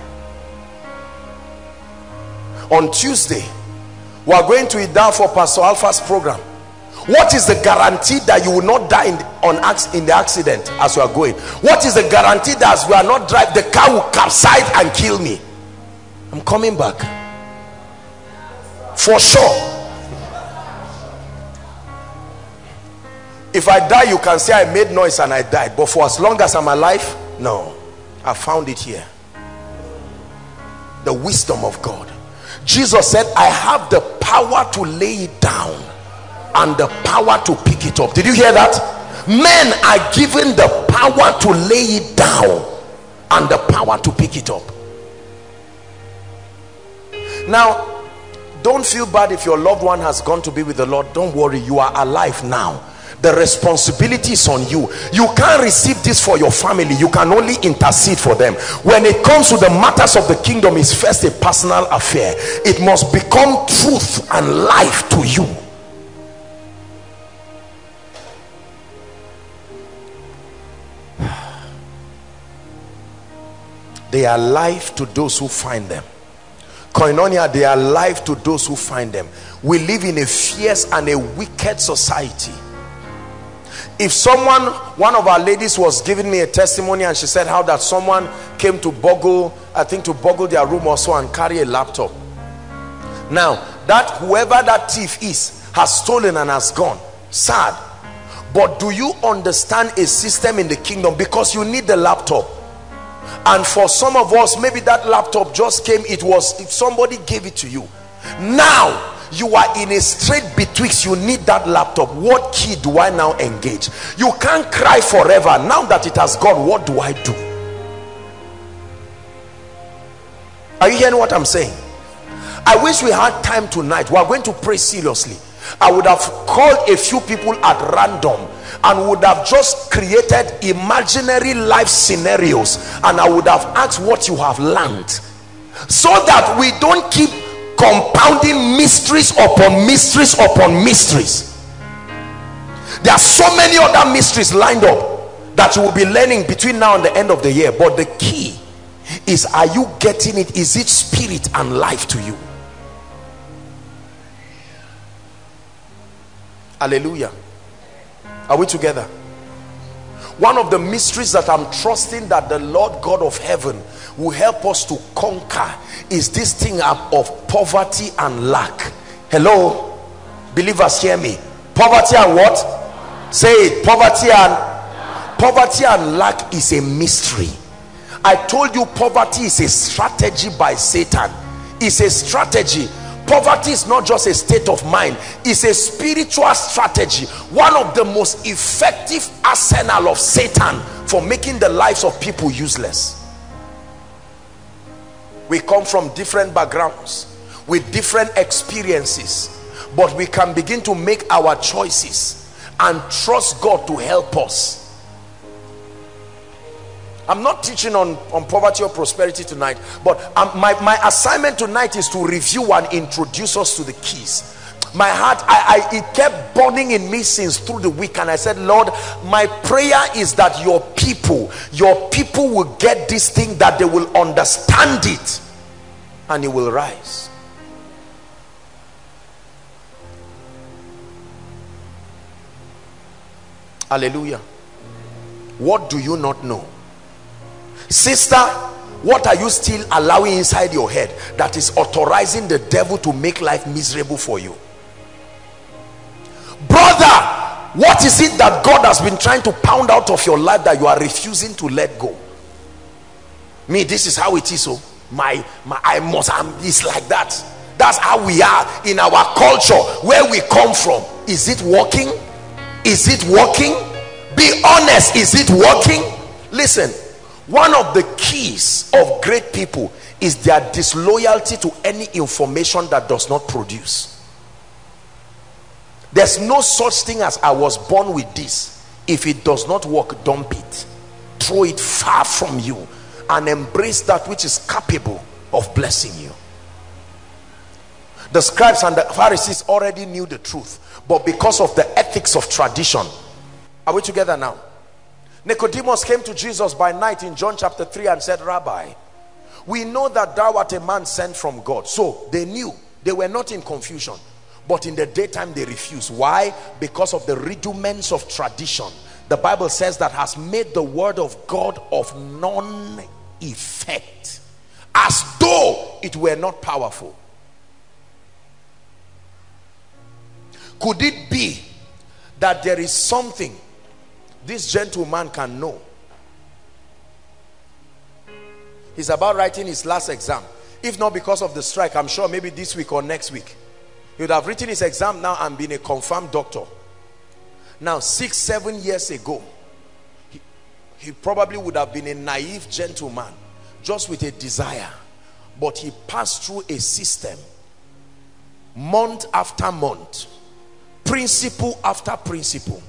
On Tuesday, we are going to it down for Pastor Alpha's program. What is the guarantee that you will not die in, on, in the accident as you are going? What is the guarantee that as we are not driving, the car will capsize and kill me? I'm coming back. For sure. If I die, you can say I made noise and I died. But for as long as I'm alive, no. I found it here. the wisdom of God. Jesus said, I have the power to lay it down and the power to pick it up. Did you hear that? Men are given the power to lay it down and the power to pick it up. Now, don't feel bad if your loved one has gone to be with the Lord. Don't worry, you are alive now. The responsibility is on you. You can't receive this for your family. You can only intercede for them. When it comes to the matters of the kingdom, it's first a personal affair. It must become truth and life to you. They are life to those who find them. Koinonia, they are life to those who find them. We live in a fierce and a wicked society. If someone, one of our ladies was giving me a testimony, and she said how that someone came to burgle, I think to burgle their room also and carry a laptop. Now, that whoever that thief is has stolen and has gone. Sad. But do you understand a system in the kingdom? Because you need the laptop. And for some of us, maybe that laptop just came, it was, if somebody gave it to you. Now, you are in a strait betwixt, you need that laptop. What key do I now engage? You can't cry forever. Now that it has gone, what do I do? Are you hearing what I'm saying? I wish we had time tonight. We are going to pray seriously. I would have called a few people at random and would have just created imaginary life scenarios, and I would have asked what you have learned, so that we don't keep compounding mysteries upon mysteries upon mysteries. There are so many other mysteries lined up that you will be learning between now and the end of the year. But the key is, are you getting it? Is it spirit and life to you? Hallelujah. Are we together? One of the mysteries that I'm trusting that the Lord God of heaven will help us to conquer is this thing of poverty and lack. Hello? Believers, hear me. Poverty and what? Say it. Poverty and poverty and lack is a mystery. I told you poverty is a strategy by Satan. It's a strategy. Poverty is not just a state of mind, it's a spiritual strategy. One of the most effective arsenal of Satan for making the lives of people useless. We come from different backgrounds with different experiences, but we can begin to make our choices and trust God to help us. I'm not teaching on, on poverty or prosperity tonight, but um, my, my assignment tonight is to review and introduce us to the keys. My heart, I, I, it kept burning in me since through the week, and I said, Lord, my prayer is that your people, your people will get this thing, that they will understand it, and it will rise. Hallelujah. What do you not know? Sister, what are you still allowing inside your head that is authorizing the devil to make life miserable for you? Brother, what is it that God has been trying to pound out of your life that you are refusing to let go? Me, this is how it is. So my, my I must am this like that. That's how we are in our culture, where we come from. Is it working? Is it working? Be honest, is it working? Listen. One of the keys of great people is their disloyalty to any information that does not produce. There's no such thing as I was born with this. If it does not work, dump it. Throw it far from you and embrace that which is capable of blessing you. The scribes and the Pharisees already knew the truth, but because of the ethics of tradition. Are we together now? Nicodemus came to Jesus by night in John chapter three and said, Rabbi, we know that thou art a man sent from God. So they knew. They were not in confusion. But in the daytime they refused. Why? Because of the rudiments of tradition. The Bible says that has made the word of God of none effect, as though it were not powerful. Could it be that there is something this gentleman can know? He's about writing his last exam. If not because of the strike, I'm sure maybe this week or next week, he would have written his exam now and been a confirmed doctor. Now, six, seven years ago, he, he probably would have been a naive gentleman, just with a desire. But he passed through a system, month after month, principle after principle.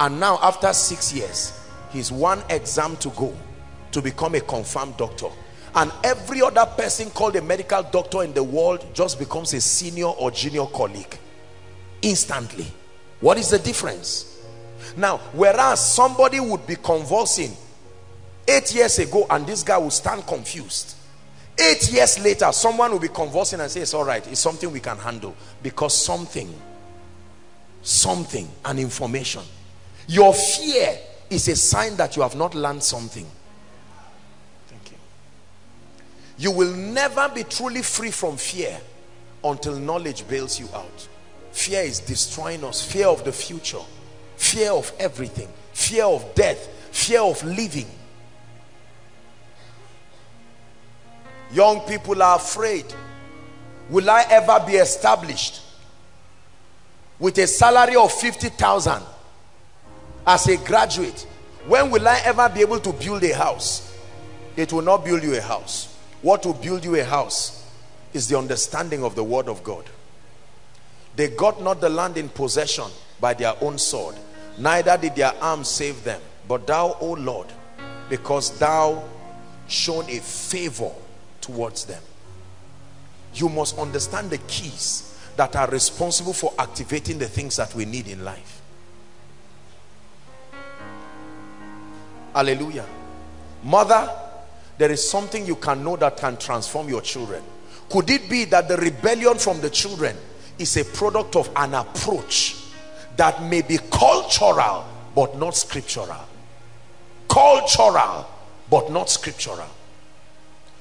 And now, after six years, he's one exam to go to become a confirmed doctor. And every other person called a medical doctor in the world just becomes a senior or junior colleague instantly. What is the difference? Now, whereas somebody would be conversing eight years ago and this guy will stand confused, eight years later someone will be conversing and say, it's all right, it's something we can handle, because something something an information. Your fear is a sign that you have not learned something. You will never be truly free from fear until knowledge bails you out. Fear is destroying us. Fear of the future. Fear of everything. Fear of death. Fear of living. Young people are afraid. Will I ever be established? With a salary of fifty thousand as a graduate, when will I ever be able to build a house? It will not build you a house. What will build you a house is the understanding of the word of God. They got not the land in possession by their own sword, neither did their arms save them. But thou, O Lord, because thou shown a favor towards them. You must understand the keys that are responsible for activating the things that we need in life. Hallelujah. Mother, there is something you can know that can transform your children. Could it be that the rebellion from the children is a product of an approach that may be cultural but not scriptural? Cultural but not scriptural.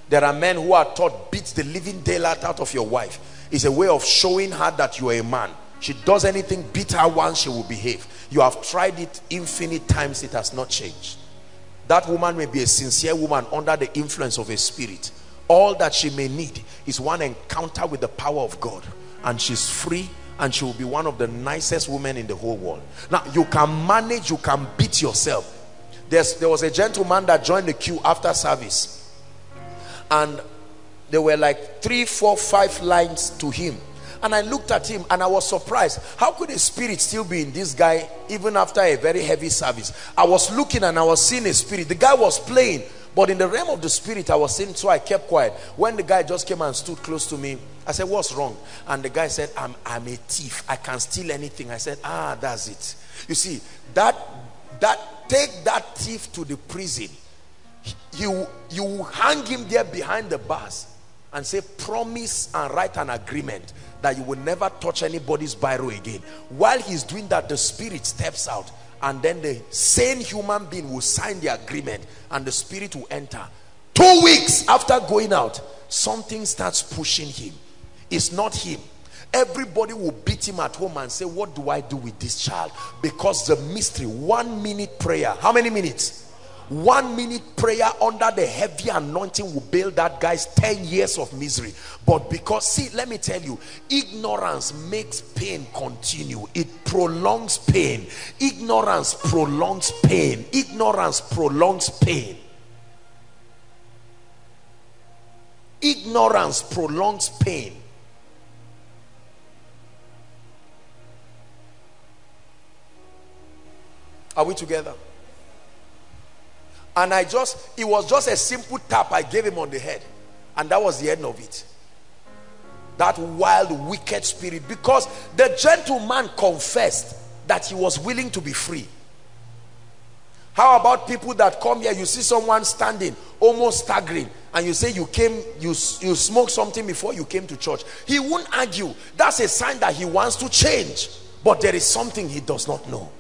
There are men who are taught, beat the living daylight out of your wife. It's a way of showing her that you are a man. She does anything, beat her once, she will behave. You have tried it infinite times, it has not changed. That woman may be a sincere woman under the influence of a spirit. All that she may need is one encounter with the power of God, and she's free, and she will be one of the nicest women in the whole world. Now, you can manage, you can beat yourself. There's, there was a gentleman that joined the queue after service, and there were like three, four, five lines to him. And I looked at him and I was surprised. How could a spirit still be in this guy even after a very heavy service? I was looking and I was seeing a spirit. The guy was playing, but in the realm of the spirit I was seeing, so I kept quiet. When the guy just came and stood close to me, I said, what's wrong? And the guy said, I'm, I'm a thief. I can steal anything. I said, ah, that's it. You see, that that take that thief to the prison. You, you hang him there behind the bars and say, promise and write an agreement that you will never touch anybody's biro again. While he's doing that, the spirit steps out, and then the sane human being will sign the agreement and the spirit will enter. Two weeks after going out, something starts pushing him. It's not him. Everybody will beat him at home and say, what do I do with this child? Because the mystery, one minute prayer. How many minutes? One minute prayer under the heavy anointing will bail that guy's ten years of misery. But because, see, let me tell you, ignorance makes pain continue. It prolongs pain. Ignorance prolongs pain. Ignorance prolongs pain. Ignorance prolongs pain. Are we together? And I just, it was just a simple tap I gave him on the head. And that was the end of it. That wild, wicked spirit. Because the gentleman confessed that he was willing to be free. How about people that come here, you see someone standing, almost staggering, and you say you came, you, you smoked something before you came to church. He won't argue. That's a sign that he wants to change. But there is something he does not know.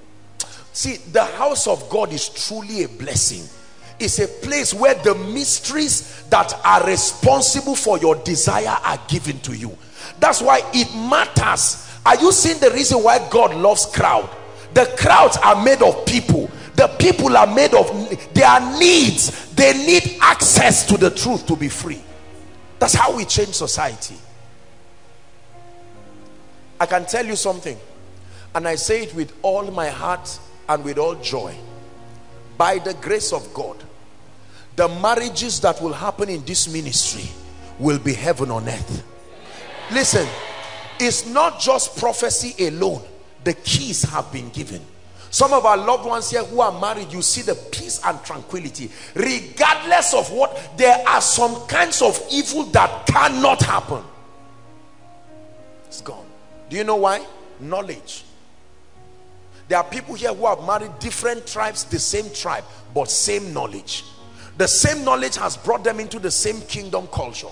See, the house of God is truly a blessing. It's a place where the mysteries that are responsible for your desire are given to you. That's why it matters. Are you seeing the reason why God loves crowd? The crowds are made of people. The people are made of their needs. They need access to the truth to be free. That's how we change society. I can tell you something, and I say it with all my heart and with all joy. By the grace of God, the marriages that will happen in this ministry will be heaven on earth. Listen, it's not just prophecy alone. The keys have been given. Some of our loved ones here who are married, you see the peace and tranquility. Regardless of what, there are some kinds of evil that cannot happen. It's gone. Do you know why? Knowledge. There are people here who have married different tribes, the same tribe, but same knowledge. The same knowledge has brought them into the same kingdom culture.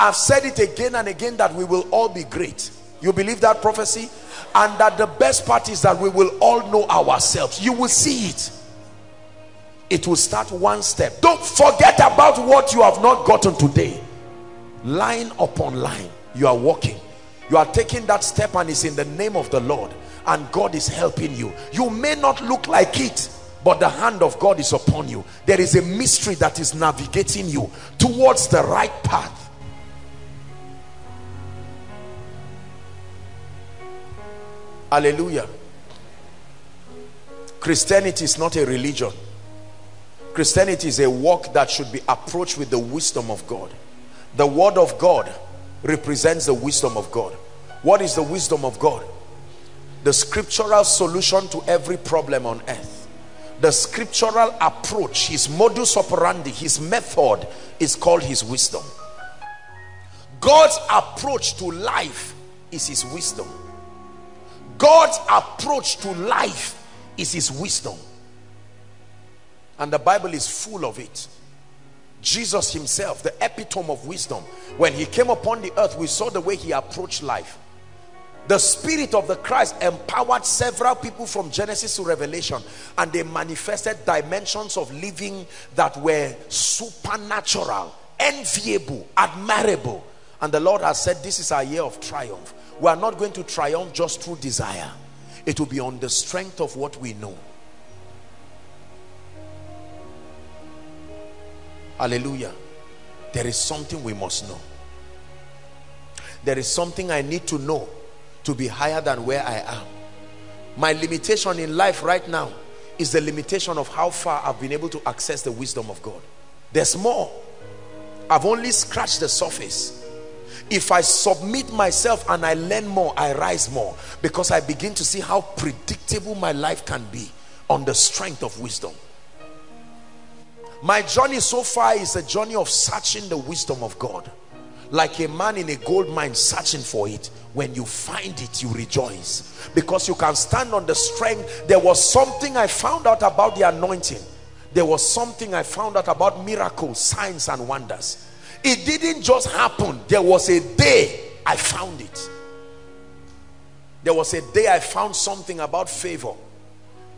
I've said it again and again that we will all be great. You believe that prophecy? And that the best part is that we will all know ourselves. You will see it. It will start one step. Don't forget about what you have not gotten today. Line upon line, you are walking. You are taking that step, and it's in the name of the Lord. And God is helping you. You may not look like it, but the hand of God is upon you. There is a mystery that is navigating you towards the right path. Hallelujah. Christianity is not a religion. Christianity is a walk that should be approached with the wisdom of God. The word of God represents the wisdom of God. What is the wisdom of God? The scriptural solution to every problem on earth. The scriptural approach, his modus operandi, his method is called his wisdom. God's approach to life is his wisdom. God's approach to life is his wisdom. And the Bible is full of it. Jesus himself, the epitome of wisdom, when he came upon the earth, we saw the way he approached life. The Spirit of the Christ empowered several people from Genesis to Revelation, and they manifested dimensions of living that were supernatural, enviable, admirable. And the Lord has said, this is our year of triumph. We are not going to triumph just through desire. It will be on the strength of what we know. Hallelujah. There is something we must know. There is something I need to know to be higher than where I am. My limitation in life right now is the limitation of how far I've been able to access the wisdom of God. There's more. I've only scratched the surface. If I submit myself and I learn more, I rise more, because I begin to see how predictable my life can be on the strength of wisdom. My journey so far is a journey of searching the wisdom of God, like a man in a gold mine searching for it. When you find it, you rejoice, because you can stand on the strength. There was something I found out about the anointing. There was something I found out about miracles, signs and wonders. It didn't just happen. There was a day I found it. There was a day I found something about favor.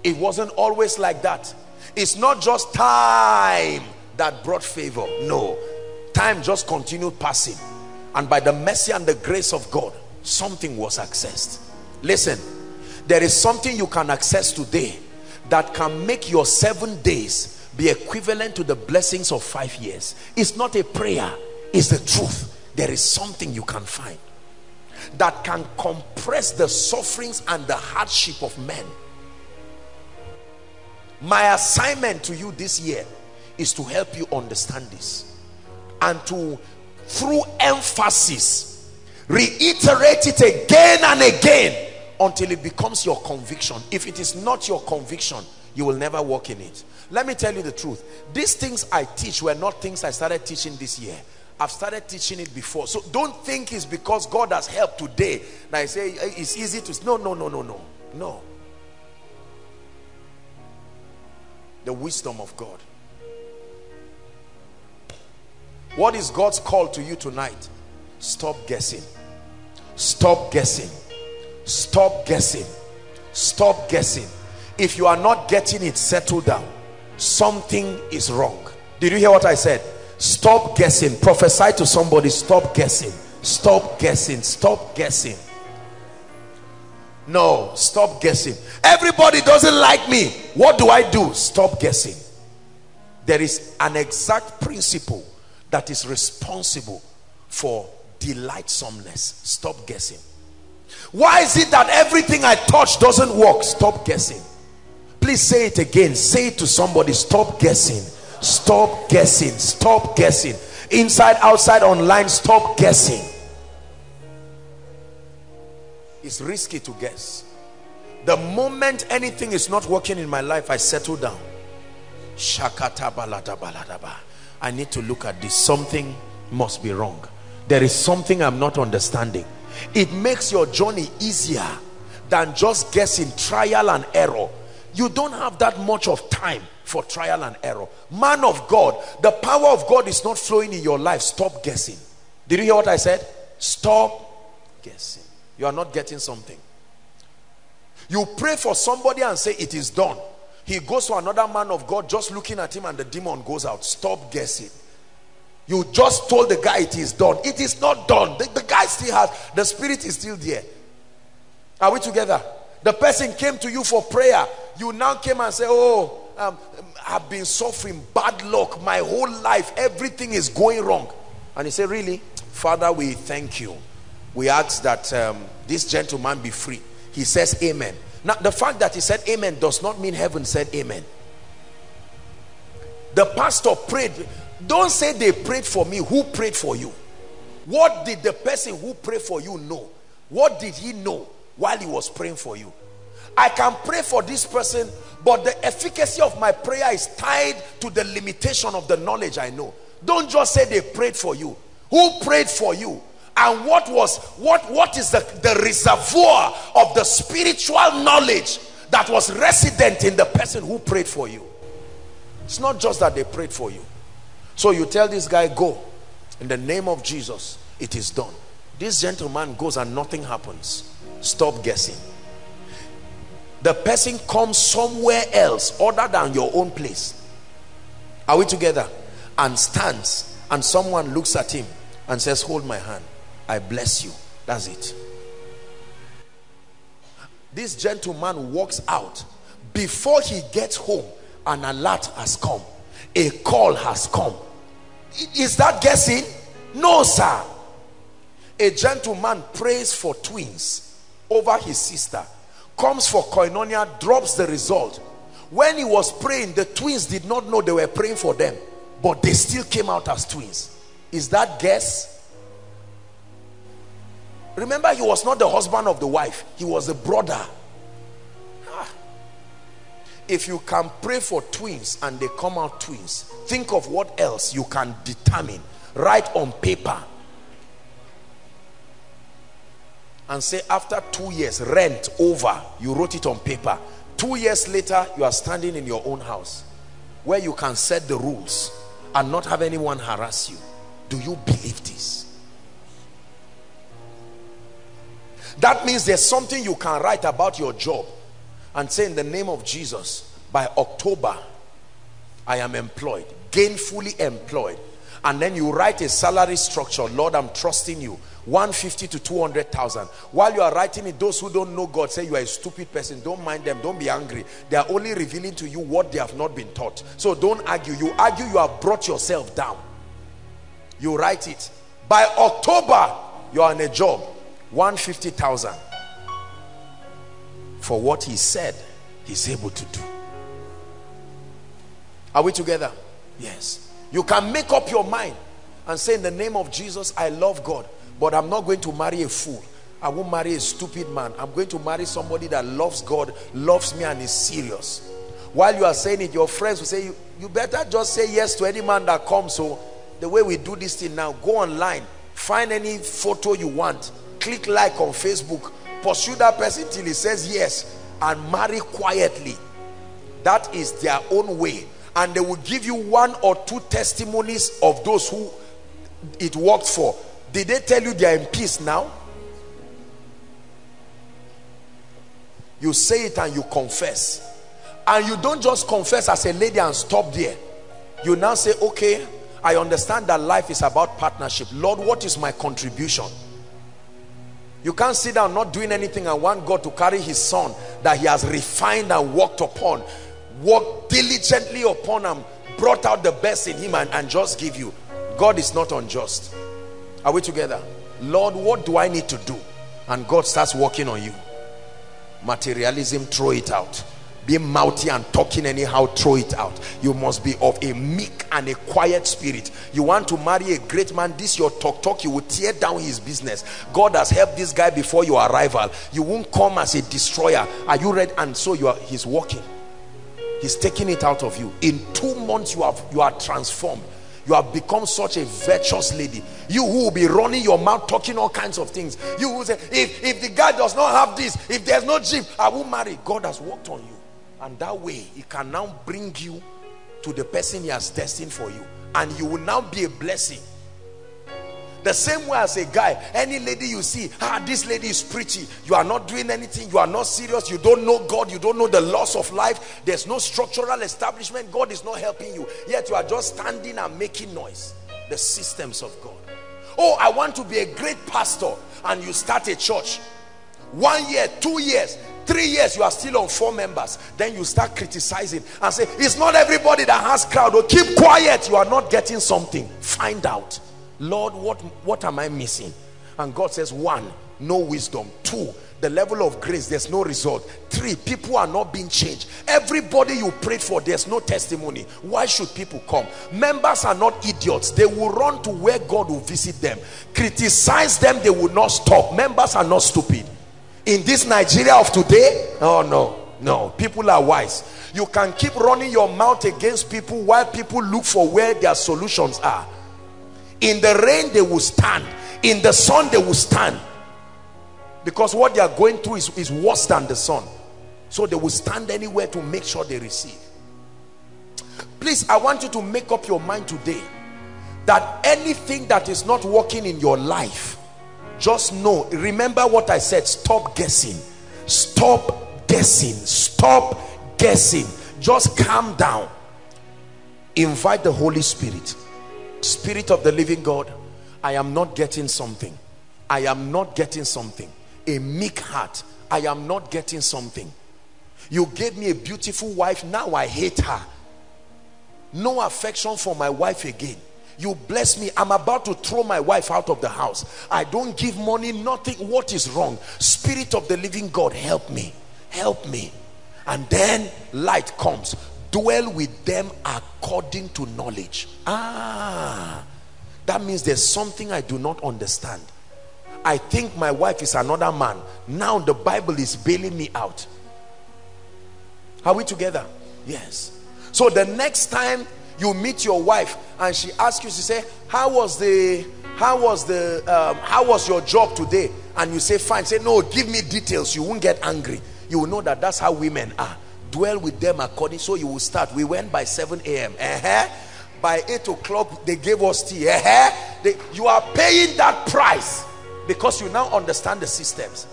It wasn't always like that. It's not just time that brought favor. No. Time just continued passing. And by the mercy and the grace of God, something was accessed. Listen, there is something you can access today that can make your seven days be equivalent to the blessings of five years. It's not a prayer, it's the truth. There is something you can find that can compress the sufferings and the hardship of men. My assignment to you this year is to help you understand this, and to, through emphasis, reiterate it again and again until it becomes your conviction. If it is not your conviction, you will never walk in it. Let me tell you the truth. These things I teach were not things I started teaching this year. I've started teaching it before. So don't think it's because God has helped today that I say it's easy to... No, no, no, no, no. No. The wisdom of God. What is God's call to you tonight? Stop guessing. Stop guessing. Stop guessing. Stop guessing. If you are not getting it, settle down. Something is wrong. Did you hear what I said? Stop guessing. Prophesy to somebody. Stop guessing. Stop guessing. Stop guessing. No, stop guessing. Everybody doesn't like me. What do I do? Stop guessing. There is an exact principle that is responsible for delightsomeness. Stop guessing. Why is it that everything I touch doesn't work? Stop guessing. Please say it again. Say it to somebody. Stop guessing. Stop guessing. Stop guessing. Inside, outside, online, stop guessing. It's risky to guess. The moment anything is not working in my life, I settle down. Shakata balada baladaba. I need to look at this. Something must be wrong. There is something I'm not understanding. It makes your journey easier than just guessing, trial and error. You don't have that much of time for trial and error. Man of God, the power of God is not flowing in your life. Stop guessing. Did you hear what I said? Stop guessing. You are not getting something. You pray for somebody and say it is done. He goes to another man of God, just looking at him, and the demon goes out. Stop guessing. You just told the guy it is done. It is not done. The, the guy still has, the spirit is still there. Are we together? The person came to you for prayer. You now came and say, oh, um, I've been suffering bad luck my whole life. Everything is going wrong. And he said, really? Father, we thank you. We ask that um, this gentleman be free. He says amen. Now, the fact that he said amen does not mean heaven said amen. The pastor prayed. Don't say they prayed for me. Who prayed for you? What did the person who prayed for you know? What did he know while he was praying for you? I can pray for this person, but the efficacy of my prayer is tied to the limitation of the knowledge I know. Don't just say they prayed for you. Who prayed for you? And what was, what, what is the, the reservoir of the spiritual knowledge that was resident in the person who prayed for you? It's not just that they prayed for you. So you tell this guy, go. In the name of Jesus, it is done. This gentleman goes and nothing happens. Stop guessing. The person comes somewhere else other than your own place. Are we together? And stands, and someone looks at him and says, hold my hand. I bless you. That's it. This gentleman walks out. Before he gets home, an alert has come. A call has come. Is that guessing? No, sir. A gentleman prays for twins over his sister, comes for koinonia, drops the result. When he was praying, the twins did not know they were praying for them, but they still came out as twins. Is that guess? Remember, he was not the husband of the wife. He was a brother. Ah. If you can pray for twins and they come out twins, think of what else you can determine. Write on paper. And say, after two years, rent over. You wrote it on paper. Two years later, you are standing in your own house where you can set the rules and not have anyone harass you. Do you believe this? That means there's something you can write about your job and say, in the name of Jesus, by October, I am employed, gainfully employed. And then you write a salary structure. Lord, I'm trusting you. one fifty to two hundred thousand. While you are writing it, those who don't know God say you are a stupid person. Don't mind them. Don't be angry. They are only revealing to you what they have not been taught. So don't argue. You argue, you have brought yourself down. You write it. By October, you are in a job. one hundred fifty thousand. For what he said, he's able to do. Are we together? Yes. You can make up your mind and say, in the name of Jesus, I love God, but I'm not going to marry a fool. I won't marry a stupid man. I'm going to marry somebody that loves God, loves me, and is serious. While you are saying it, your friends will say, you, you better just say yes to any man that comes. So the way we do this thing now, go online, find any photo you want, click like on Facebook, pursue that person till he says yes, and marry quietly. That is their own way. And they will give you one or two testimonies of those who it worked for. Did they tell you they are in peace now? You say it and you confess. And you don't just confess as a lady and stop there. You now say, okay, I understand that life is about partnership. Lord, what is my contribution? You can't sit down not doing anything and want God to carry his son that he has refined and worked upon, worked diligently upon, and brought out the best in him, and, and just give you. God is not unjust. Are we together? Lord, what do I need to do? And God starts working on you. Materialism, throw it out. Being mouthy and talking anyhow, throw it out. You must be of a meek and a quiet spirit. You want to marry a great man, this your talk talk, you will tear down his business. God has helped this guy before your arrival. You won't come as a destroyer. Are you ready? And so you are, he's working. He's taking it out of you. In two months you have you are transformed. You have become such a virtuous lady. You who will be running your mouth talking all kinds of things. You who say, if, if the guy does not have this, if there's no gym, I will marry. God has worked on you. And that way, he can now bring you to the person he has destined for you. And you will now be a blessing. The same way as a guy, any lady you see, ah, this lady is pretty. You are not doing anything. You are not serious. You don't know God. You don't know the laws of life. There's no structural establishment. God is not helping you. Yet you are just standing and making noise. The systems of God. Oh, I want to be a great pastor. And you start a church. One year, two years, three years, you are still on four members. Then you start criticizing and say, it's not everybody that has crowd. Oh, keep quiet. You are not getting something. Find out. Lord, what what am I missing? And God says, one, no wisdom. Two, the level of grace, there's no result. Three, people are not being changed. Everybody you prayed for, there's no testimony. Why should people come? Members are not idiots. They will run to where God will visit them. Criticize them, they will not stop. Members are not stupid. In this Nigeria of today, oh no. No, people are wise. You can keep running your mouth against people while people look for where their solutions are. In the rain they will stand, in the sun they will stand, because what they are going through is, is worse than the sun. So they will stand anywhere to make sure they receive. Please, I want you to make up your mind today that anything that is not working in your life, just know, remember what I said, stop guessing, stop guessing, stop guessing. Just calm down, invite the Holy Spirit. Spirit of the living God, I am not getting something. I am not getting something. A meek heart. I am not getting something. You gave me a beautiful wife. Now I hate her. No affection for my wife again. You bless me. I'm about to throw my wife out of the house. I don't give money, nothing. What is wrong? Spirit of the living God, help me. Help me. And then light comes. Dwell with them according to knowledge. Ah, that means there's something I do not understand. I think my wife is another man. Now the Bible is bailing me out. Are we together? Yes. So the next time you meet your wife and she asks you, she say, how was the how was the um, how was your job today? And you say fine. Say no, give me details. You won't get angry. You will know that that's how women are. Dwell with them according. So you will start. We went by seven A M Uh-huh. By eight o'clock they gave us tea. Uh-huh. They, you are paying that price because you now understand the systems.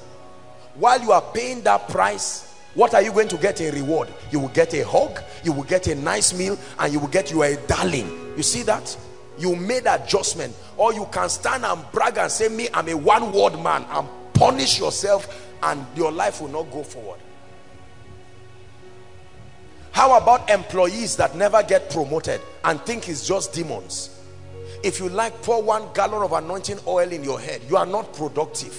While you are paying that price, what are you going to get in reward? You will get a hug, you will get a nice meal, and you will get you a darling. You see that? You made adjustment. Or you can stand and brag and say, me, I'm a one-word man, and punish yourself, and your life will not go forward. How about employees that never get promoted and think it's just demons? If you like, pour one gallon of anointing oil in your head. You are not productive.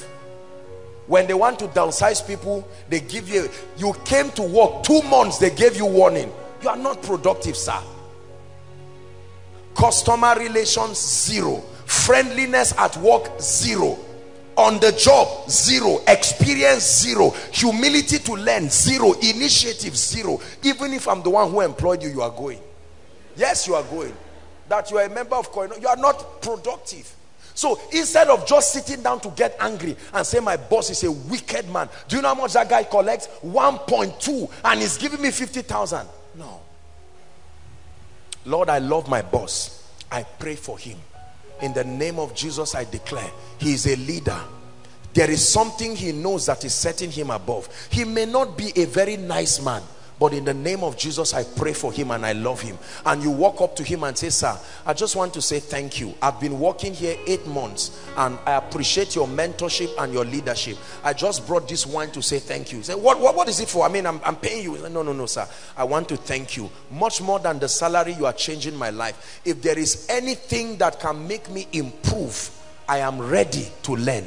When they want to downsize people, they give you, you came to work two months, they gave you warning. You are not productive, sir. Customer relations, zero. Friendliness at work, zero. On the job, zero. Experience, zero. Humility to learn, zero. Initiative, zero. Even if I'm the one who employed you, you are going. Yes, you are going. That you are a member of Koinonia, you are not productive. So instead of just sitting down to get angry and say my boss is a wicked man, do you know how much that guy collects? one point two, and he's giving me fifty thousand. No. Lord, I love my boss. I pray for him. In the name of Jesus, I declare he is a leader. There is something he knows that is setting him above. He may not be a very nice man, but in the name of Jesus, I pray for him and I love him. And you walk up to him and say, sir, I just want to say thank you. I've been working here eight months and I appreciate your mentorship and your leadership. I just brought this wine to say thank you. Say, what, what, what is it for? I mean, I'm, I'm paying you. Say, no, no, no, sir. I want to thank you. Much more than the salary, you are changing my life. If there is anything that can make me improve, I am ready to learn.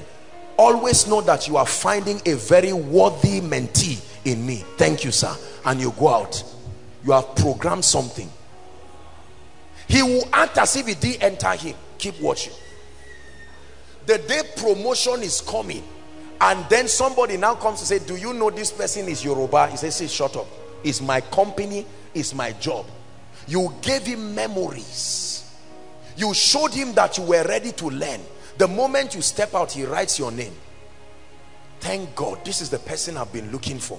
Always know that you are finding a very worthy mentee in me. Thank you, sir. And you go out. You have programmed something. He will act as if it did enter him. Keep watching. The day promotion is coming, and then somebody now comes to say, do you know this person is Yoruba? He says, see, shut up. It's my company. It's my job. You gave him memories. You showed him that you were ready to learn. The moment you step out, he writes your name. Thank God, this is the person I've been looking for.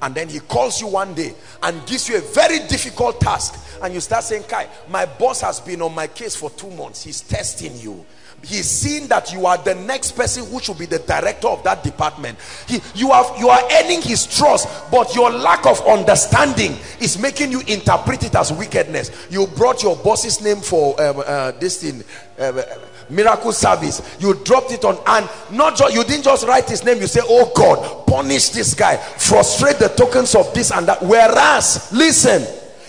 And then he calls you one day and gives you a very difficult task. And you start saying, Kai, my boss has been on my case for two months. He's testing you. He's seeing that you are the next person who should be the director of that department. He, you, have, you are earning his trust, but your lack of understanding is making you interpret it as wickedness. You brought your boss's name for um, uh, this thing, uh, miracle service. You dropped it on, and not you didn't just write his name. You say, oh God, punish this guy, frustrate the tokens of this and that. Whereas, listen,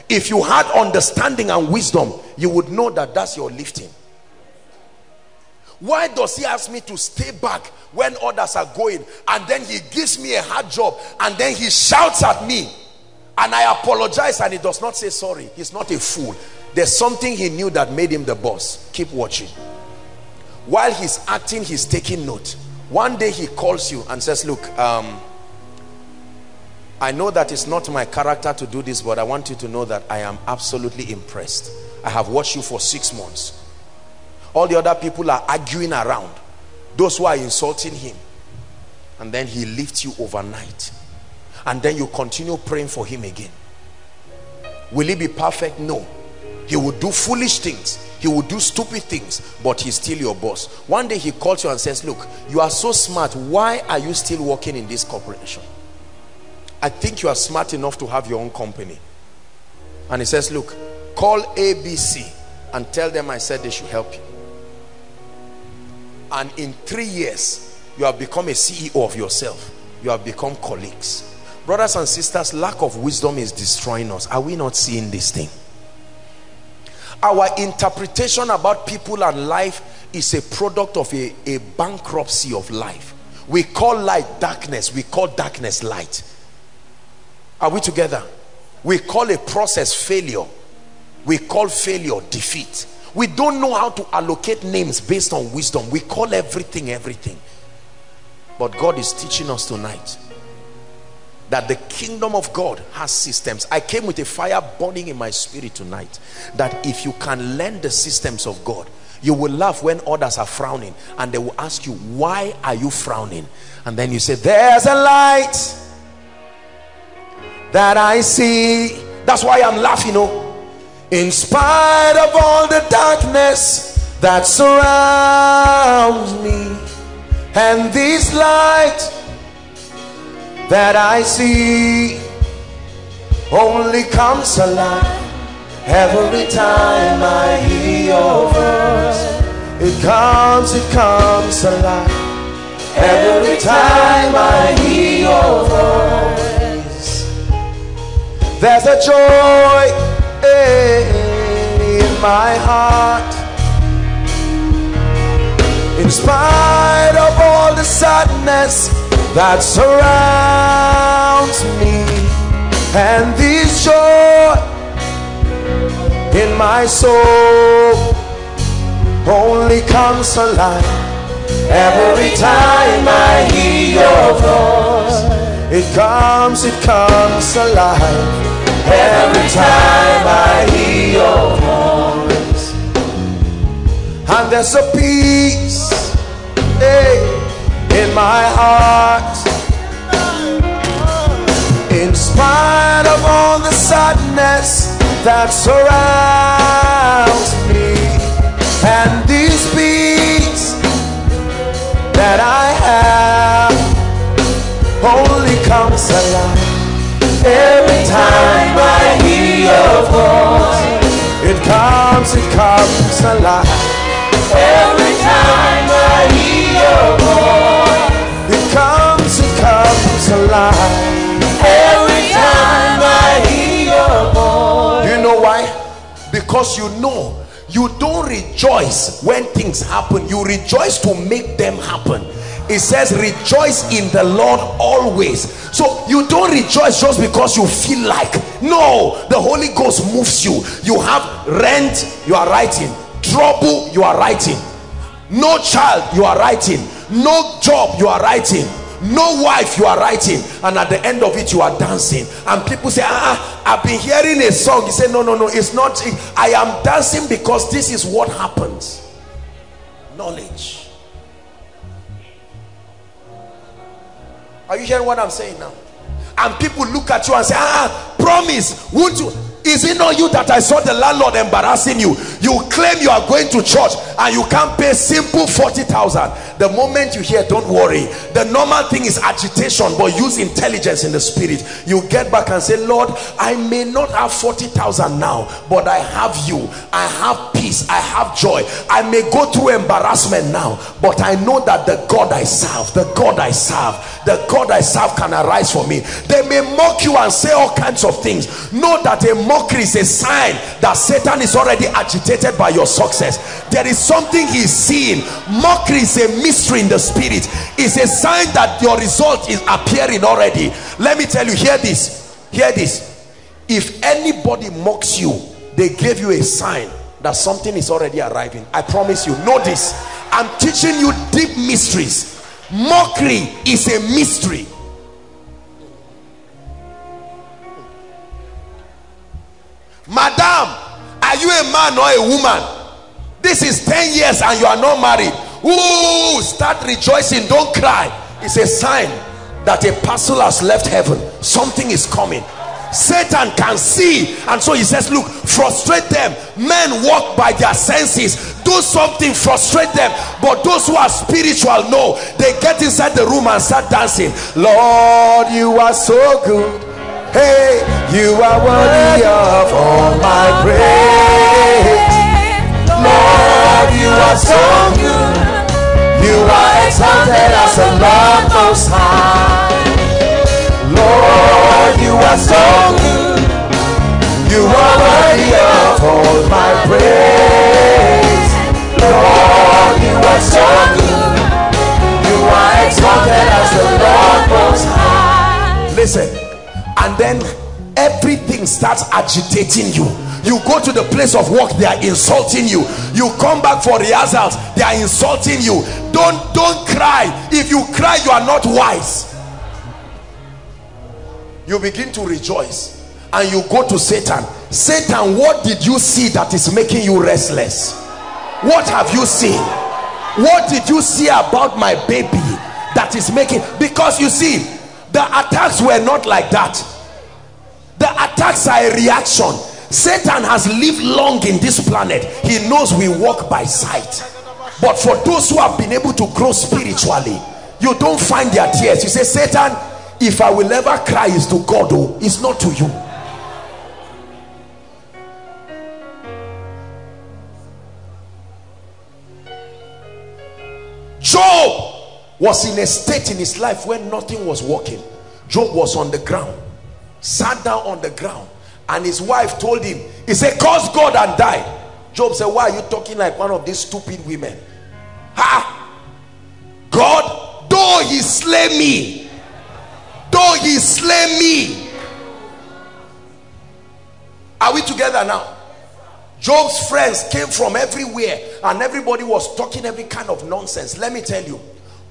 if you had understanding and wisdom, you would know that that's your lifting. Why does he ask me to stay back when others are going, and then he gives me a hard job, and then he shouts at me and I apologize and he does not say sorry? He's not a fool. There's something he knew that made him the boss. Keep watching. While he's acting, he's taking note. One day he calls you and says, look, um, I know that it's not my character to do this, but I want you to know that I am absolutely impressed. I have watched you for six months. All the other people are arguing around, those who are insulting him. And then he lifts you overnight. And then you continue praying for him again. Will he be perfect? No. He will do foolish things. He will do stupid things, but he's still your boss. One day he calls you and says, look, you are so smart. Why are you still working in this corporation? I think you are smart enough to have your own company. And he says, look, call A B C and tell them I said they should help you. And in three years, you have become a C E O of yourself. You have become colleagues. Brothers and sisters, lack of wisdom is destroying us. Are we not seeing this thing? Our interpretation about people and life is a product of a, a bankruptcy of life. We call light darkness. We call darkness light. Are we together? We call a process failure. We call failure defeat. We don't know how to allocate names based on wisdom. We call everything everything. But God is teaching us tonight that the kingdom of God has systems. I came with a fire burning in my spirit tonight that if you can learn the systems of God, you will laugh when others are frowning and they will ask you, why are you frowning? And then you say, there's a light that I see. That's why I'm laughing. Oh, in spite of all the darkness that surrounds me, and this light that I see only comes alive every time I hear your voice. It comes, it comes alive every time I hear your voice. There's a joy in my heart in spite of all the sadness that surrounds me, and this joy in my soul only comes alive every time I hear your voice. It comes, it comes alive every time I hear your voice. And there's a peace, hey, in my heart in spite of all the sadness that surrounds me, and this peace that I have only comes alive every time I hear your voice. It comes, it comes alive every time I hear your voice. Alive every time I hear your voice. Do you know why? Because you know You don't rejoice when things happen. You rejoice to make them happen. It says rejoice in the Lord always. So you don't rejoice just because you feel like. No, the Holy Ghost moves you. You have rent, you are writing. Trouble, you are writing. No child, you are writing. No job, you are writing. No wife, you are writing. And at the end of it, you are dancing. And people say, ah, I've been hearing a song. You say, no, no, no, it's not. I am dancing because this is what happens. Knowledge. Are you hearing what I'm saying now? And people look at you and say, ah, promise, won't you? Is it not you that I saw the landlord embarrassing you? You claim you are going to church and you can't pay simple forty thousand. The moment you hear, don't worry. The normal thing is agitation, but use intelligence in the spirit. You get back and say, Lord, I may not have forty thousand now, but I have you. I have peace. I have joy. I may go through embarrassment now, but I know that the God I serve, the God I serve, the God I serve can arise for me. They may mock you and say all kinds of things. Know that a mockery is a sign that Satan is already agitated by your success. There is something he's seeing. Mockery is a mystery in the spirit. It's a sign that your result is appearing already. Let me tell you, hear this, hear this. If anybody mocks you, they gave you a sign that something is already arriving. I promise you. Know this. I'm teaching you deep mysteries. Mockery is a mystery. Madam, are you a man or a woman? This is ten years and you are not married. Ooh, start rejoicing, don't cry. It's a sign that a parcel has left heaven. Something is coming. Satan can see, and so he says, look, frustrate them. Men walk by their senses. Do something, frustrate them. But those who are spiritual know. They get inside the room and start dancing. Lord, you are so good. Hey, you are worthy of all my praise. Lord, you are so good. You are exalted as the Lord most high. Lord, you are so good. You are worthy of all my praise. Lord, you are so good. You are exalted as the Lord most high. Listen. And then everything starts agitating you. You go to the place of work, they are insulting you. You come back for rehearsals, they are insulting you. Don't, don't cry. If you cry, you are not wise. You begin to rejoice. And you go to Satan. Satan, what did you see that is making you restless? What have you seen? What did you see about my baby that is making... Because you see... The attacks were not like that. The attacks are a reaction. Satan has lived long in this planet. He knows we walk by sight. But for those who have been able to grow spiritually, you don't find their tears. You say, Satan, if I will ever cry, it's to God, oh, it's not to you. Job was in a state in his life where nothing was working. Job was on the ground, sat down on the ground, and his wife told him, he said, curse God and die. Job said, why are you talking like one of these stupid women? Ha! God, though he slay me, though he slay me. Are we together now? Job's friends came from everywhere and everybody was talking every kind of nonsense. Let me tell you,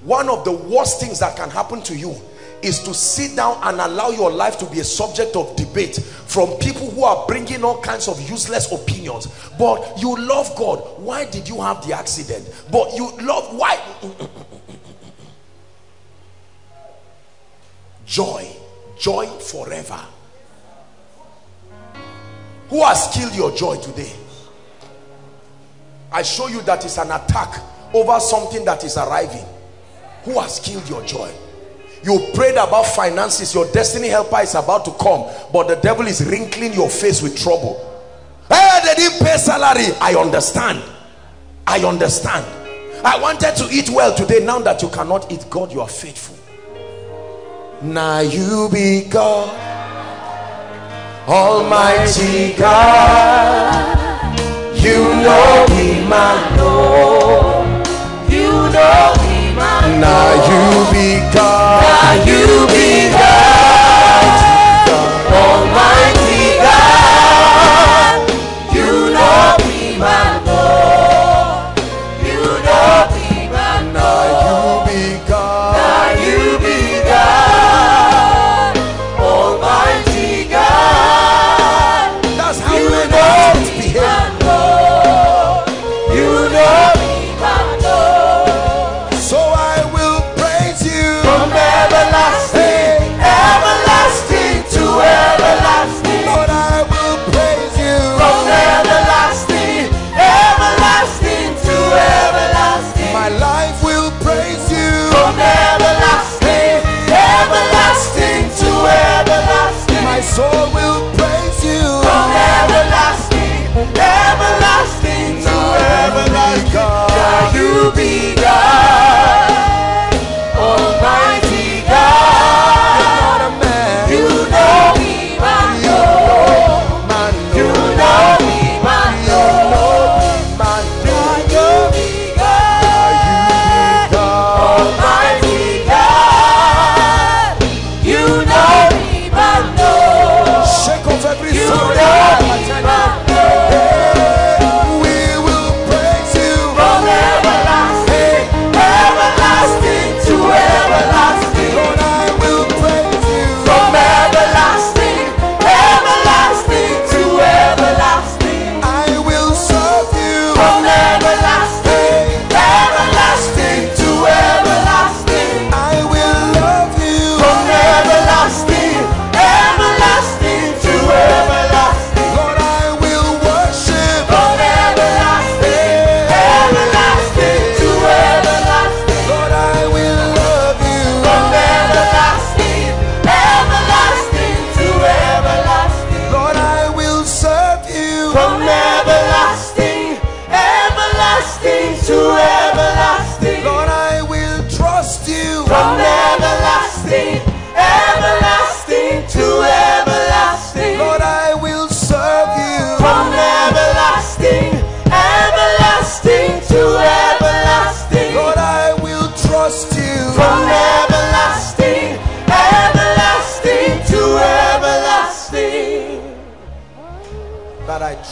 one of the worst things that can happen to you is to sit down and allow your life to be a subject of debate from people who are bringing all kinds of useless opinions. But you love God. Why did you have the accident? But you love why? Joy. Joy forever. Who has killed your joy today? I show you that it's an attack over something that is arriving. Who has killed your joy? You prayed about finances. Your destiny helper is about to come, but the devil is wrinkling your face with trouble. Hey, they didn't pay salary. I understand. I understand. I wanted to eat well today. Now that you cannot eat, God, you are faithful. Now you be God, Almighty God. You know we my Lord. You know we my Lord. Now you be God. Now you be God. God Almighty God. You know we my Lord. You know we my Lord. Now you be God. Now you be God. Almighty God. That's how you know to behave.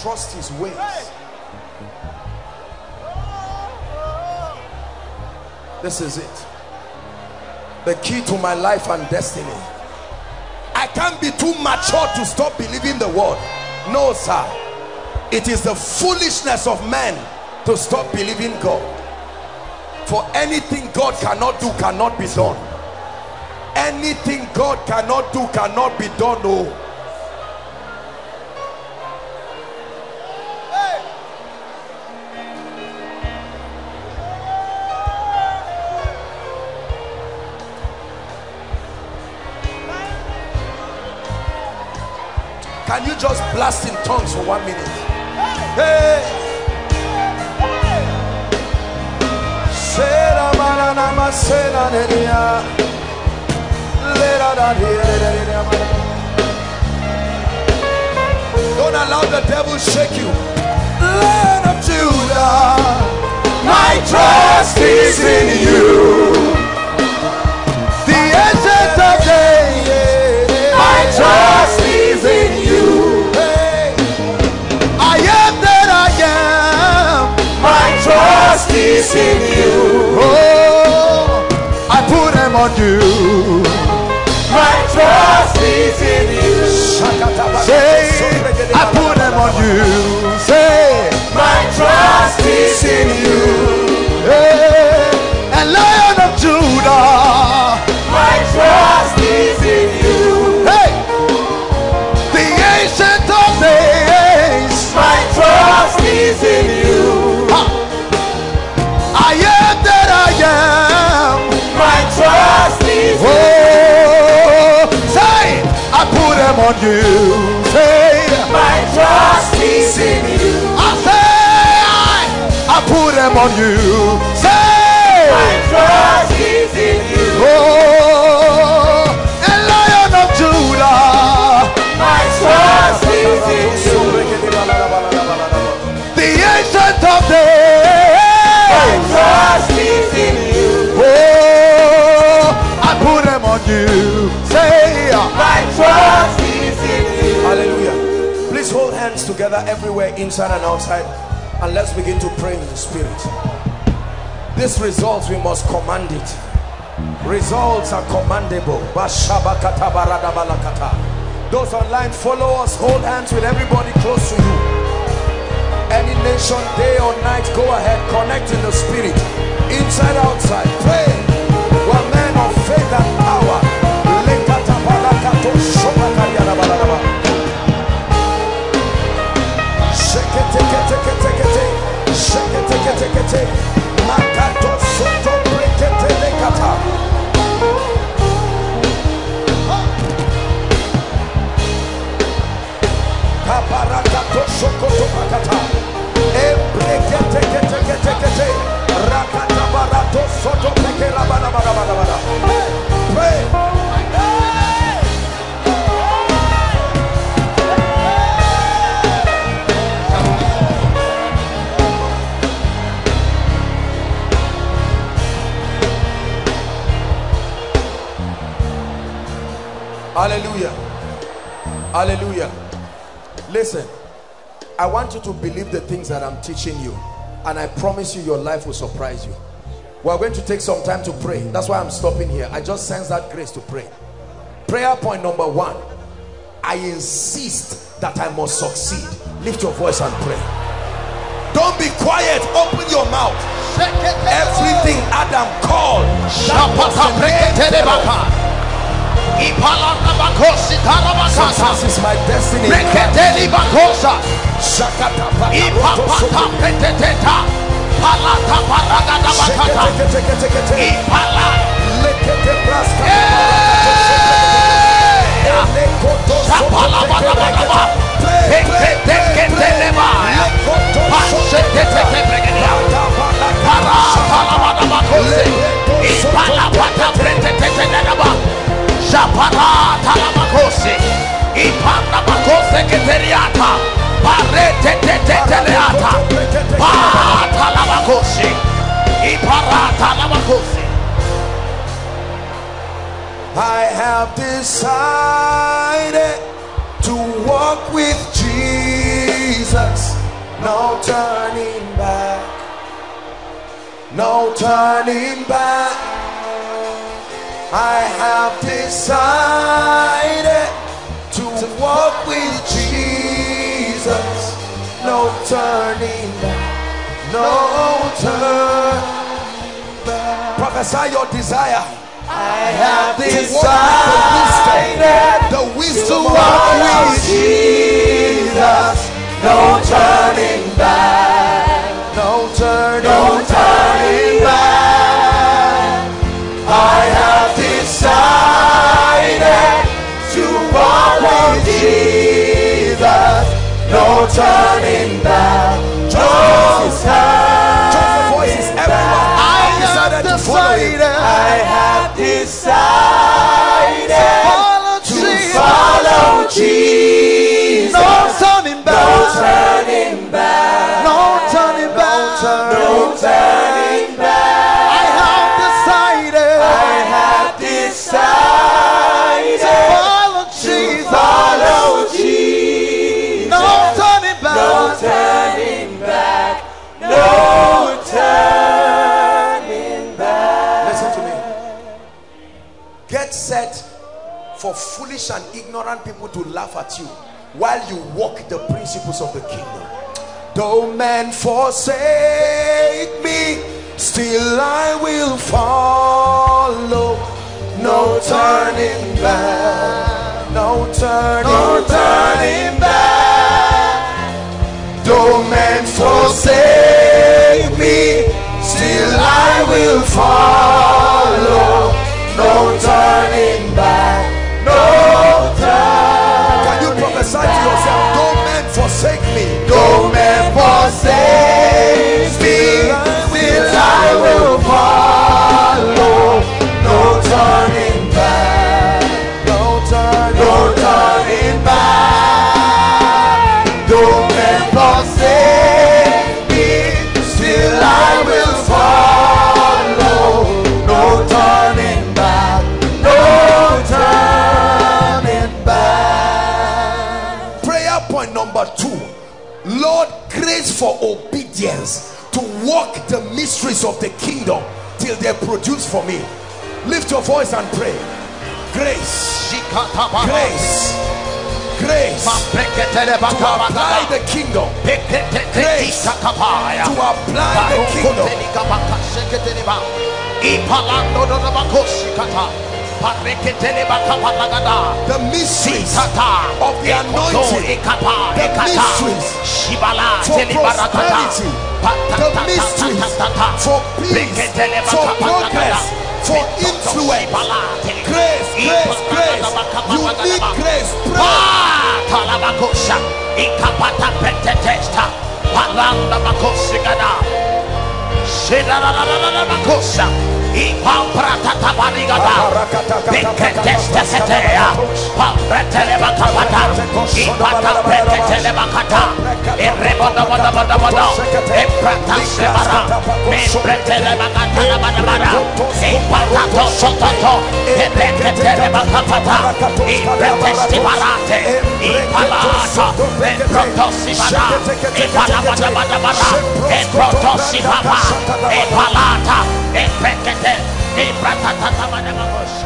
Trust his ways. This is it. The key to my life and destiny. I can't be too mature to stop believing the word. No, sir. It is the foolishness of man to stop believing God. For anything God cannot do cannot be done. Anything God cannot do cannot be done. Oh. Can you just blast in tongues for one minute? Hey! Don't allow the devil to shake you. Land of Judah, my trust is in you. The ancient of days, my trust is in you. Trust is in you. Oh, I put them on you. My trust is in you. Say, I put them on you. Say, my trust is in you. Hey, and Lion of Judah, my trust is in you. Hey, the Ancient of Days, my trust is in you. On you, say my trust is in you. I say I put them on you. Say my trust is in you. Oh, the Lion of Judah, my trust is in you. The hands together everywhere, inside and outside, and let's begin to pray in the Spirit. These results, we must command it. Results are commandable. Those online, follow us, hold hands with everybody close to you. Any nation, day or night, go ahead, connect in the Spirit. Inside, outside, pray. We're men of faith and power. Pray, pray. Hallelujah. Hallelujah. Listen, I want you to believe the things that I'm teaching you, and I promise you your life will surprise you. We're going to take some time to pray. That's why I'm stopping here. I just sense that grace to pray. Prayer point number one. I insist that I must succeed. Lift your voice and pray. Don't be quiet. Open your mouth. Everything Adam called, that was the name. Success is my destiny. Shaparata la makose, ipanda makose keteriata, parete teteteata, parata la makose, iparata la makose. I have decided to walk with Jesus, no turning back, no turning back. I have decided to walk with Jesus, no turning back, no turning back. Prophesy your desire. I have decided the wisdom to walk with Jesus, no turning back, no turning, no turning back. I have decided to walk with Jesus, no turning back, no turning voices everyone. I have decided, I have decided to follow Jesus, no turning back, no turning back, no turning back, no turning back. Decided follow Jesus, follow Jesus, no turning back, no turning back, no turning back. Listen to me. Get set for foolish and ignorant people to laugh at you while you walk the principles of the kingdom. Though men forsake me, still I will follow. No turning back, no turning, no turning back. Though men forsake me, still I will follow. No turning back, no turning. Can you prophesy to yourself? Though men forsake me, though men forsake me, still I will follow. No turning back, no turning, no turning back. Though men forsake me, still I will follow. No turning back, number two, Lord, grace for obedience to walk the mysteries of the kingdom till they produce for me. Lift your voice and pray. Grace, grace, grace to apply the kingdom, grace to apply the kingdom. The mysteries of the anointing, the mysteries for prosperity, the mysteries for peace, for progress, for influence. Grace, grace, grace. You need grace. Pray.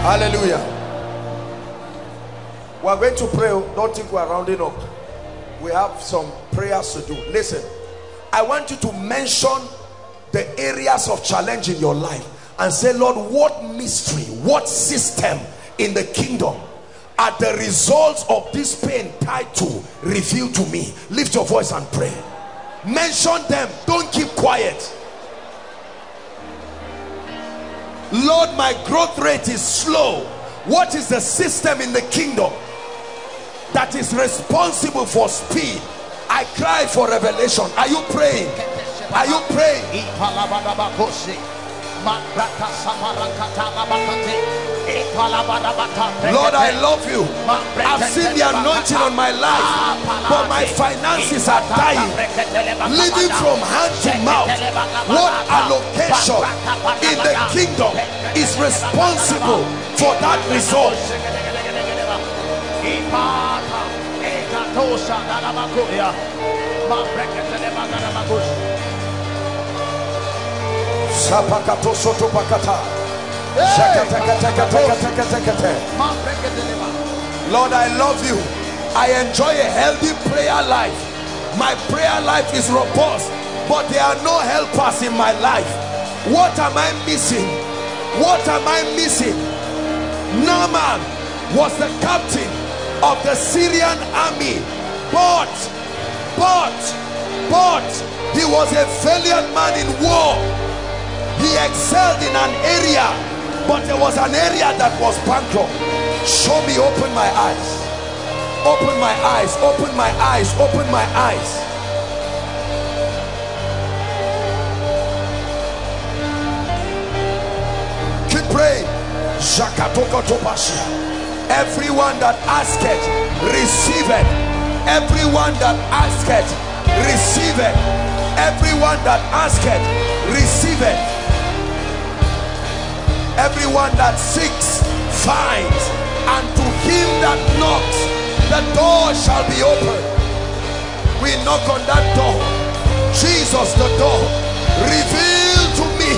Hallelujah. We are going to pray. Don't think we are rounding up. We have some prayers to do. Listen, I want you to mention the areas of challenge in your life and say, Lord, what mystery, what system in the kingdom are the results of this pain tied to? Reveal to me. Lift your voice and pray. Mention them. Don't keep quiet. Lord, my growth rate is slow. What is the system in the kingdom that is responsible for speed? I cry for revelation. Are you praying? Are you praying? Lord, I love you. I've seen the anointing on my life, but my finances are dying, living from hand to mouth. What allocation in the kingdom is responsible for that result? Lord, I love you. I enjoy a healthy prayer life. My prayer life is robust, but there are no helpers in my life. What am I missing? What am I missing? Naaman was the captain of the Syrian army, but, but, but he was a valiant man in war. He excelled in an area, but there was an area that was bankrupt. Show me, open my eyes. Open my eyes, open my eyes, open my eyes. Keep praying. Everyone that asked it, receive it. Everyone that asked it, receive it. Everyone that asked it, receive it. Everyone that seeks finds, and to him that knocks, the door shall be opened. We knock on that door. Jesus, the door, reveal to me.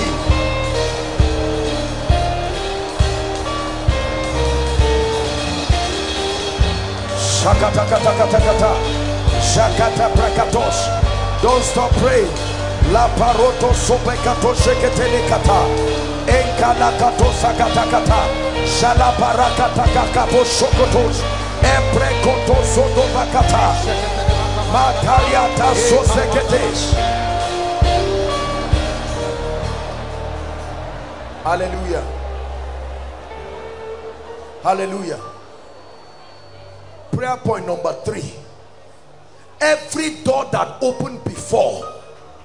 Don't stop praying. La paroto sopekato sheketelekata. Hallelujah. Hallelujah. Prayer point number three. Every door that opened before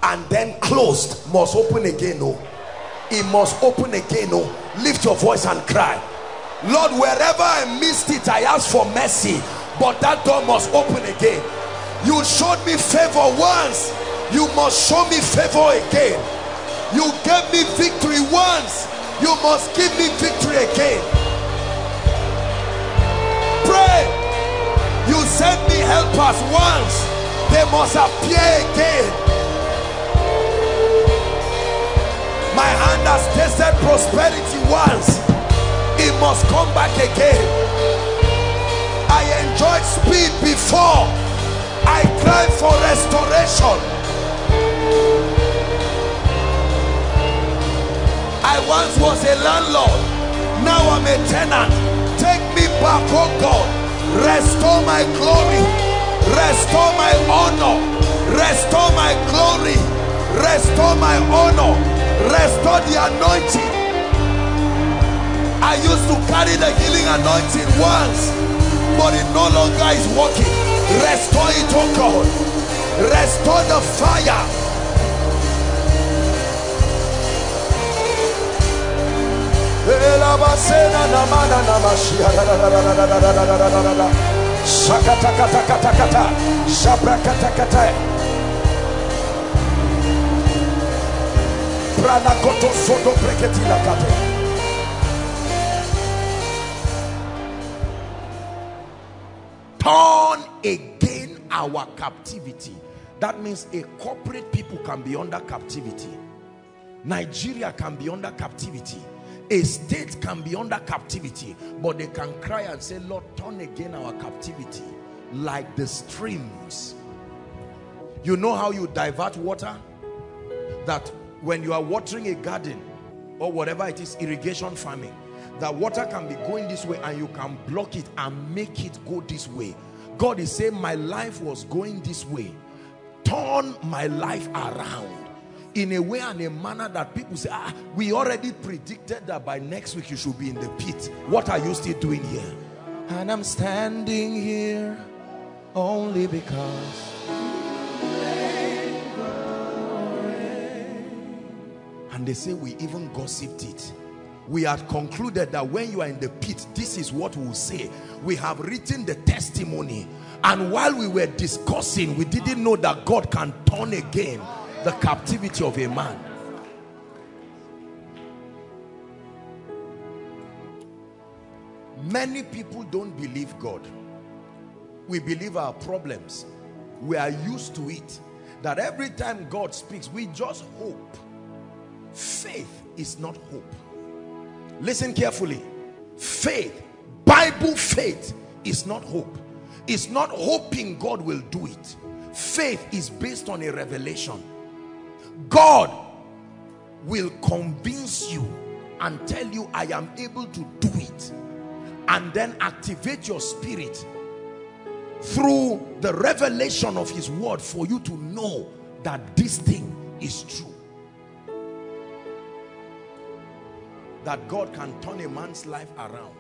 and then closed must open again. No. It must open again. Oh, lift your voice and cry. Lord, wherever I missed it, I ask for mercy, but that door must open again. You showed me favor once, you must show me favor again. You gave me victory once, you must give me victory again. Pray. You sent me helpers once, They must appear again. My hand has tasted prosperity once. It must come back again. I enjoyed speed before. I cried for restoration. I once was a landlord. Now I'm a tenant. Take me back, oh God. Restore my glory. Restore my honor. Restore my glory. Restore my honor. Restore the anointing. I used to carry the healing anointing once, but it no longer is working. Restore it, oh God. Restore the fire. Turn again our captivity. That means a corporate people can be under captivity. Nigeria can be under captivity. A state can be under captivity, but they can cry and say, Lord, turn again our captivity like the streams. You know how you divert water? That when you are watering a garden or whatever it is, irrigation farming, that water can be going this way and you can block it and make it go this way. God is saying, my life was going this way. Turn my life around. In a way and a manner that people say, ah, we already predicted that by next week you should be in the pit. What are you still doing here? And I'm standing here only because and they say we even gossiped it. We had concluded that when you are in the pit, this is what we will say. We have written the testimony. And while we were discussing, we didn't know that God can turn again the captivity of a man. Many people don't believe God. We believe our problems. We are used to it. That every time God speaks, we just hope. Faith is not hope. Listen carefully. Faith, Bible faith, is not hope. It's not hoping God will do it. Faith is based on a revelation. God will convince you and tell you, I am able to do it, and then activate your spirit through the revelation of his word for you to know that this thing is true. That God can turn a man's life around.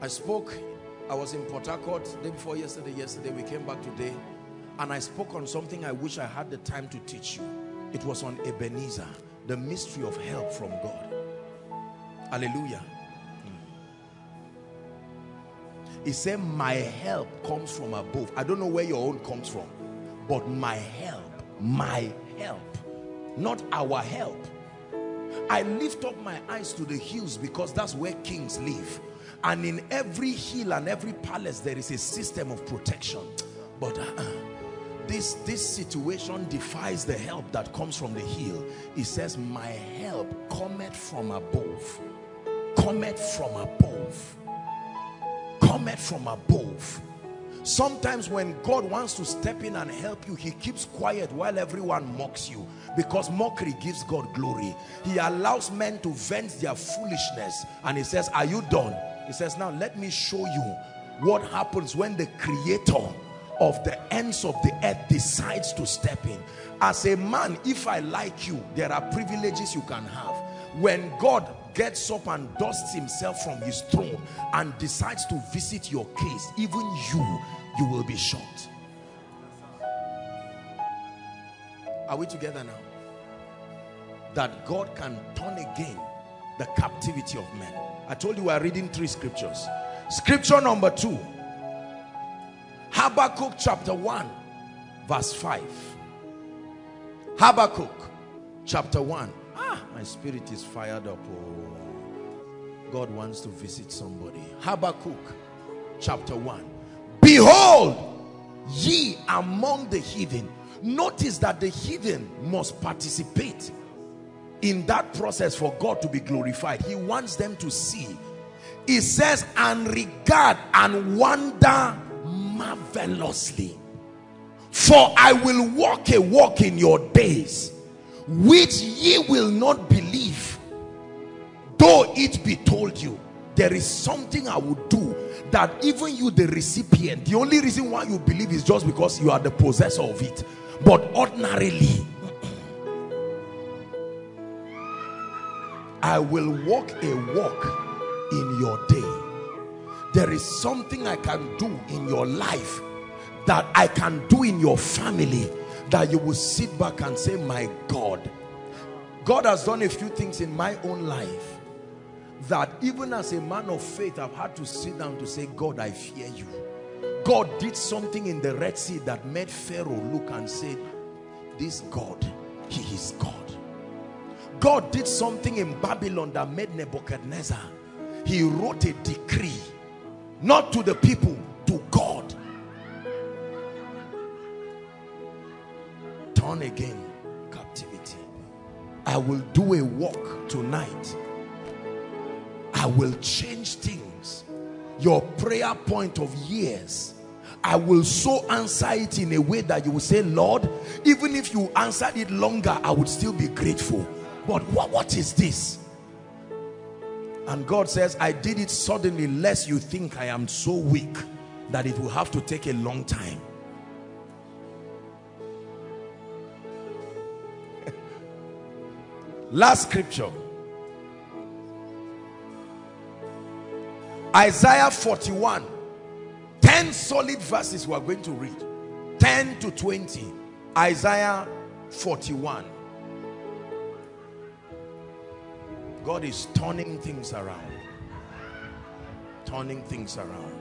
I spoke, I was in Port Harcourt day before yesterday, yesterday we came back today. And I spoke on something I wish I had the time to teach you. It was on Ebenezer, the mystery of help from God. Hallelujah. He said, my help comes from above. I don't know where your own comes from, but my help, my help, not our help. I lift up my eyes to the hills because that's where kings live. And in every hill and every palace, there is a system of protection. But uh-uh. This, this situation defies the help that comes from the hill. It says, my help cometh from above. Cometh from above. Cometh from above. Sometimes when God wants to step in and help you, he keeps quiet while everyone mocks you. Because mockery gives God glory. He allows men to vent their foolishness. And he says, are you done? He says, now let me show you what happens when the Creator of the ends of the earth decides to step in. As a man, if I like you, there are privileges you can have. When God gets up and dusts himself from his throne and decides to visit your case, even you, you will be shocked. Are we together now? That God can turn again the captivity of men. I told you we are reading three scriptures. Scripture number two. Habakkuk chapter one verse five. Habakkuk chapter one. Ah, my spirit is fired up. Oh, God wants to visit somebody. Habakkuk chapter one. Be Behold, ye among the heathen. Notice that the heathen must participate in that process for God to be glorified. He wants them to see. He says, and regard and wonder marvelously. For I will walk a walk in your days, which ye will not believe, though it be told you. There is something I would do that even you, the recipient, the only reason why you believe is just because you are the possessor of it. But ordinarily, I will walk a walk in your day. There is something I can do in your life, that I can do in your family, that you will sit back and say, my God, God has done a few things in my own life that even as a man of faith, I've had to sit down to say, God, I fear you. God did something in the Red Sea that made Pharaoh look and say, this God, he is God. God did something in Babylon that made Nebuchadnezzar, he wrote a decree, not to the people, to God. Turn again, captivity. I will do a walk tonight. I will change things. Your prayer point of years, I will so answer it in a way that you will say, Lord, even if you answered it longer, I would still be grateful. But what, what is this? And God says, I did it suddenly, lest you think I am so weak that it will have to take a long time. Last scripture. Isaiah forty-one. ten solid verses we are going to read. ten to twenty. Isaiah forty-one. God is turning things around. Turning things around.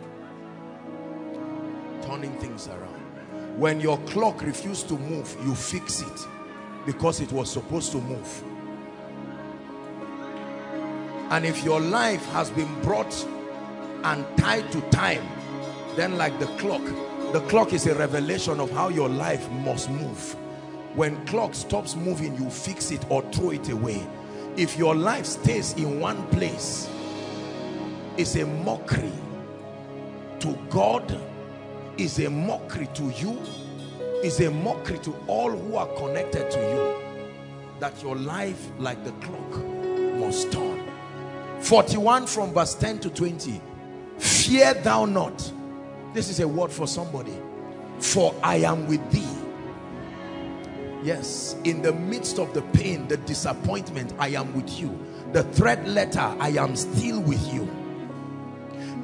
Turning things around. When your clock refused to move, you fix it, because it was supposed to move. And if your life has been brought and tied to time, then like the clock, the clock is a revelation of how your life must move. When clock stops moving, you fix it or throw it away. If your life stays in one place, it's a mockery to God, is a mockery to you, is a mockery to all who are connected to you, that your life, like the clock, must turn. forty-one from verse ten to twenty. Fear thou not. This is a word for somebody. For I am with thee. Yes, in the midst of the pain, the disappointment, I am with you. The threat letter, I am still with you.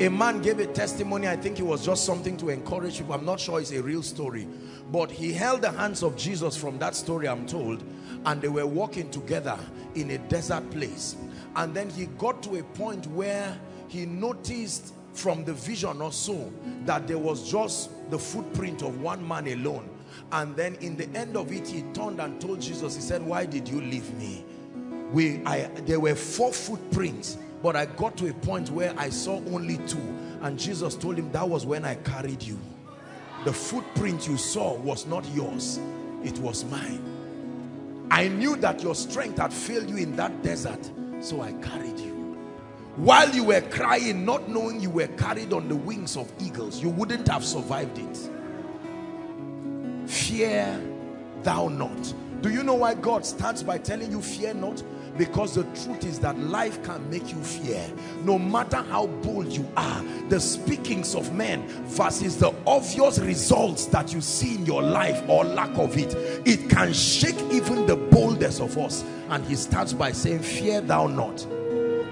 A man gave a testimony, I think it was just something to encourage people. I'm not sure it's a real story. But he held the hands of Jesus from that story, I'm told. And they were walking together in a desert place. And then he got to a point where he noticed from the vision or so that there was just the footprint of one man alone. And then in the end of it, he turned and told Jesus, he said, why did you leave me? We, I, there were four footprints, but I got to a point where I saw only two. And Jesus told him, that was when I carried you. The footprint you saw was not yours, it was mine. I knew that your strength had failed you in that desert, so I carried you. While you were crying, not knowing you were carried on the wings of eagles, you wouldn't have survived it. Fear thou not. Do you know why God starts by telling you fear not? Because the truth is that life can make you fear. No matter how bold you are, the speakings of men versus the obvious results that you see in your life or lack of it, it can shake even the boldest of us. And he starts by saying, fear thou not,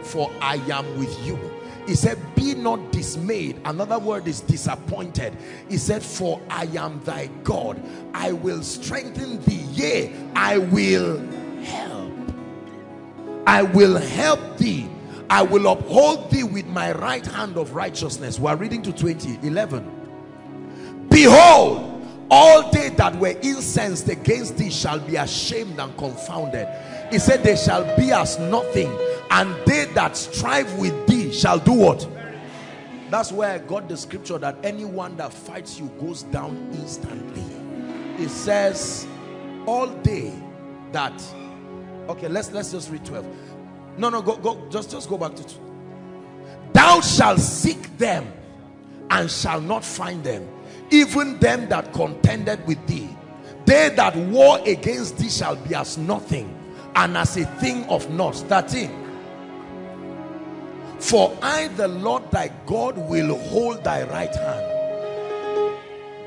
for I am with you. He said, be not dismayed. Another word is disappointed. He said, for I am thy God. I will strengthen thee. Yea, I will help. I will help thee. I will uphold thee with my right hand of righteousness. We are reading to twenty, eleven. Behold, all they that were incensed against thee shall be ashamed and confounded. He said, they shall be as nothing. And they that strive with thee shall do what? That's where I got the scripture that anyone that fights you goes down instantly. It says all day that, okay, let's let's just read twelve. No, no, go, go, just, just go back to two. Thou shalt seek them and shall not find them, even them that contended with thee. They that war against thee shall be as nothing, and as a thing of naught. thirteen. For I, the Lord thy God, will hold thy right hand,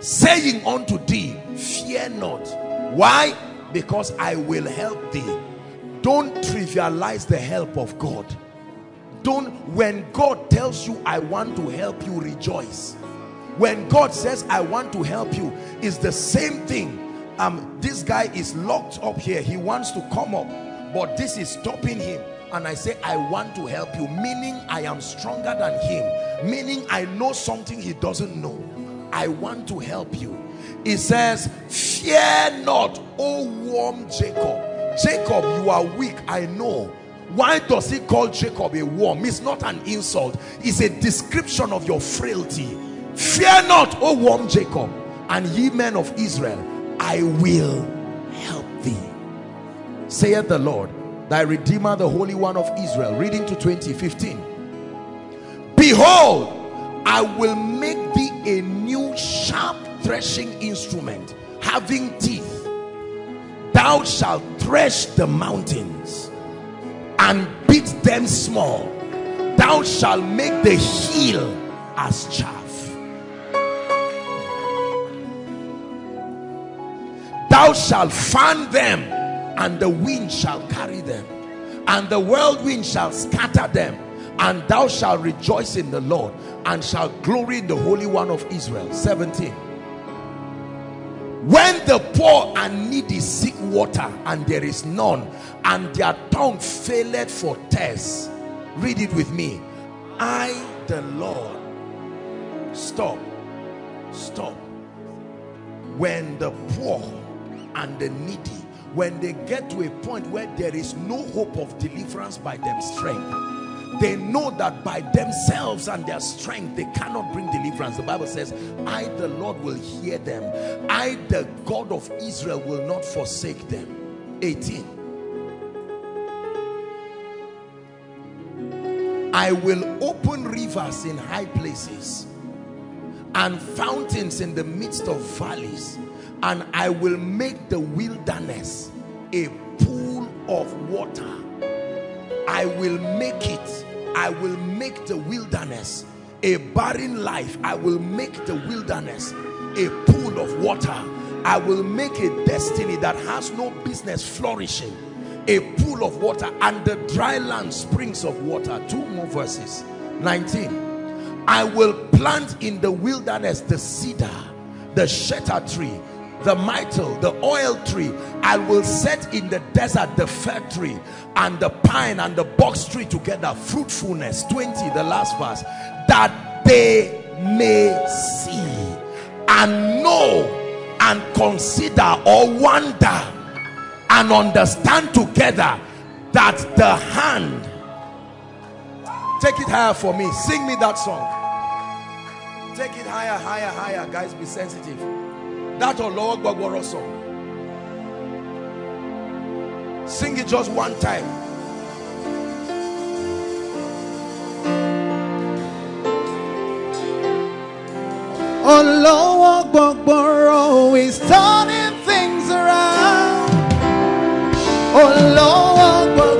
saying unto thee, fear not. Why? Because I will help thee. Don't trivialize the help of God. Don't, when God tells you, I want to help you, rejoice. When God says, I want to help you, it's the same thing. Um, this guy is locked up here. He wants to come up, but this is stopping him. And I say, I want to help you, meaning I am stronger than him. Meaning I know something he doesn't know. I want to help you. He says, fear not, O worm Jacob. Jacob, you are weak, I know. Why does he call Jacob a worm? It's not an insult. It's a description of your frailty. Fear not, O worm Jacob, and ye men of Israel, I will help thee, saith the Lord, thy Redeemer, the Holy One of Israel. Reading to twenty fifteen. Behold, I will make thee a new sharp threshing instrument, having teeth. Thou shalt thresh the mountains and beat them small. Thou shalt make the heel as chaff. Thou shalt fan them, and the wind shall carry them, and the whirlwind shall scatter them. And thou shalt rejoice in the Lord, and shalt glory in the Holy One of Israel. seventeen. When the poor and needy seek water, and there is none, and their tongue faileth for thirst. Read it with me. I, the Lord. Stop. Stop. When the poor and the needy, when they get to a point where there is no hope of deliverance by their strength, they know that by themselves and their strength, they cannot bring deliverance. The Bible says, I, the Lord, will hear them. I, the God of Israel, will not forsake them. eighteen. I will open rivers in high places, and fountains in the midst of valleys, and I will make the wilderness a pool of water. I will make it. I will make the wilderness a barren life. I will make the wilderness a pool of water. I will make a destiny that has no business flourishing a pool of water, and the dry land springs of water. Two more verses. nineteen. I will plant in the wilderness the cedar, the shatter tree, the myrtle, the oil tree. I will set in the desert the fir tree, and the pine and the box tree together. Fruitfulness. twenty, the last verse. That they may see and know and consider or wonder and understand together that the hand. Take it higher for me. Sing me that song. Take it higher, higher, higher. Guys, be sensitive. That or Lord Gbagworo song. Sing it just one time. Oh, Lord Gbagworo is turning things around. Oh, Lord Gbagworo.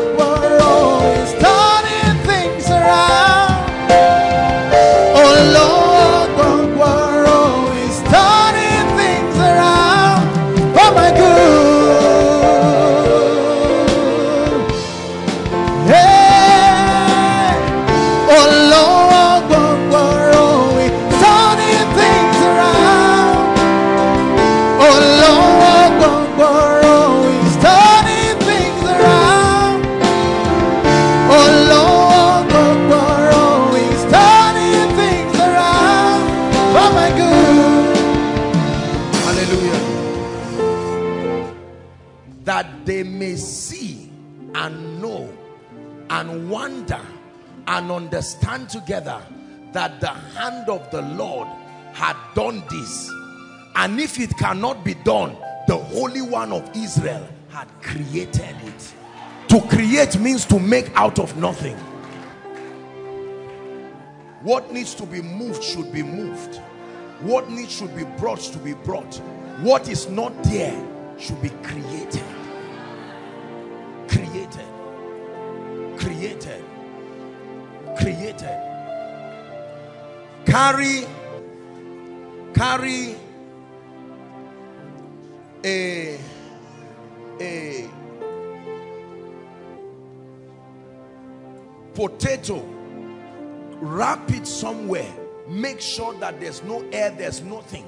Understand together that the hand of the Lord had done this, and if it cannot be done, the Holy One of Israel had created it. To create means to make out of nothing. What needs to be moved should be moved. What needs should be brought to be brought. What is not there should be created. Created. Created. Created. Carry, carry a, a potato, wrap it somewhere, make sure that there's no air, there's nothing.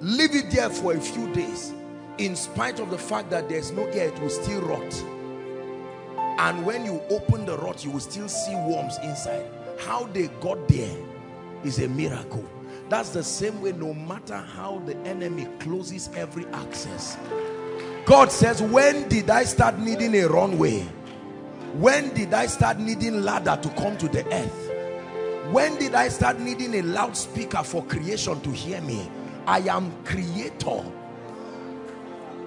Leave it there for a few days. In spite of the fact that there's no air, it will still rot. And when you open the rot, you will still see worms inside. How they got there is a miracle. That's the same way, no matter how the enemy closes every access. God says, when did I start needing a runway? When did I start needing ladder to come to the earth? When did I start needing a loudspeaker for creation to hear me? I am creator.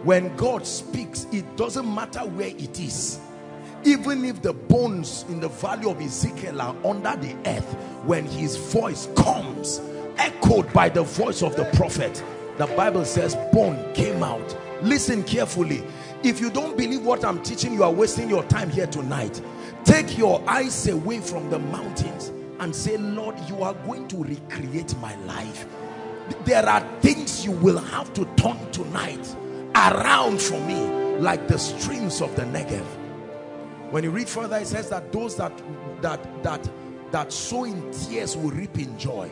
When God speaks, it doesn't matter where it is. Even if the bones in the valley of Ezekiel are under the earth, when his voice comes, echoed by the voice of the prophet, the Bible says bone came out. Listen carefully. If you don't believe what I'm teaching, you are wasting your time here tonight. Take your eyes away from the mountains and say, Lord, you are going to recreate my life. There are things you will have to turn tonight around for me, like the streams of the Negev. When you read further, it says that those that that that that sow in tears will reap in joy.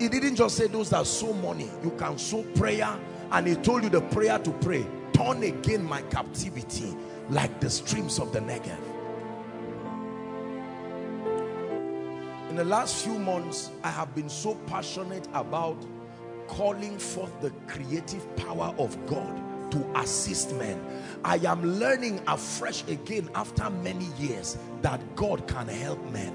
It didn't just say those that sow money. You can sow prayer, and he told you the prayer to pray. Turn again my captivity like the streams of the Negev. In the last few months, I have been so passionate about calling forth the creative power of God to assist men. I am learning afresh again after many years that God can help men.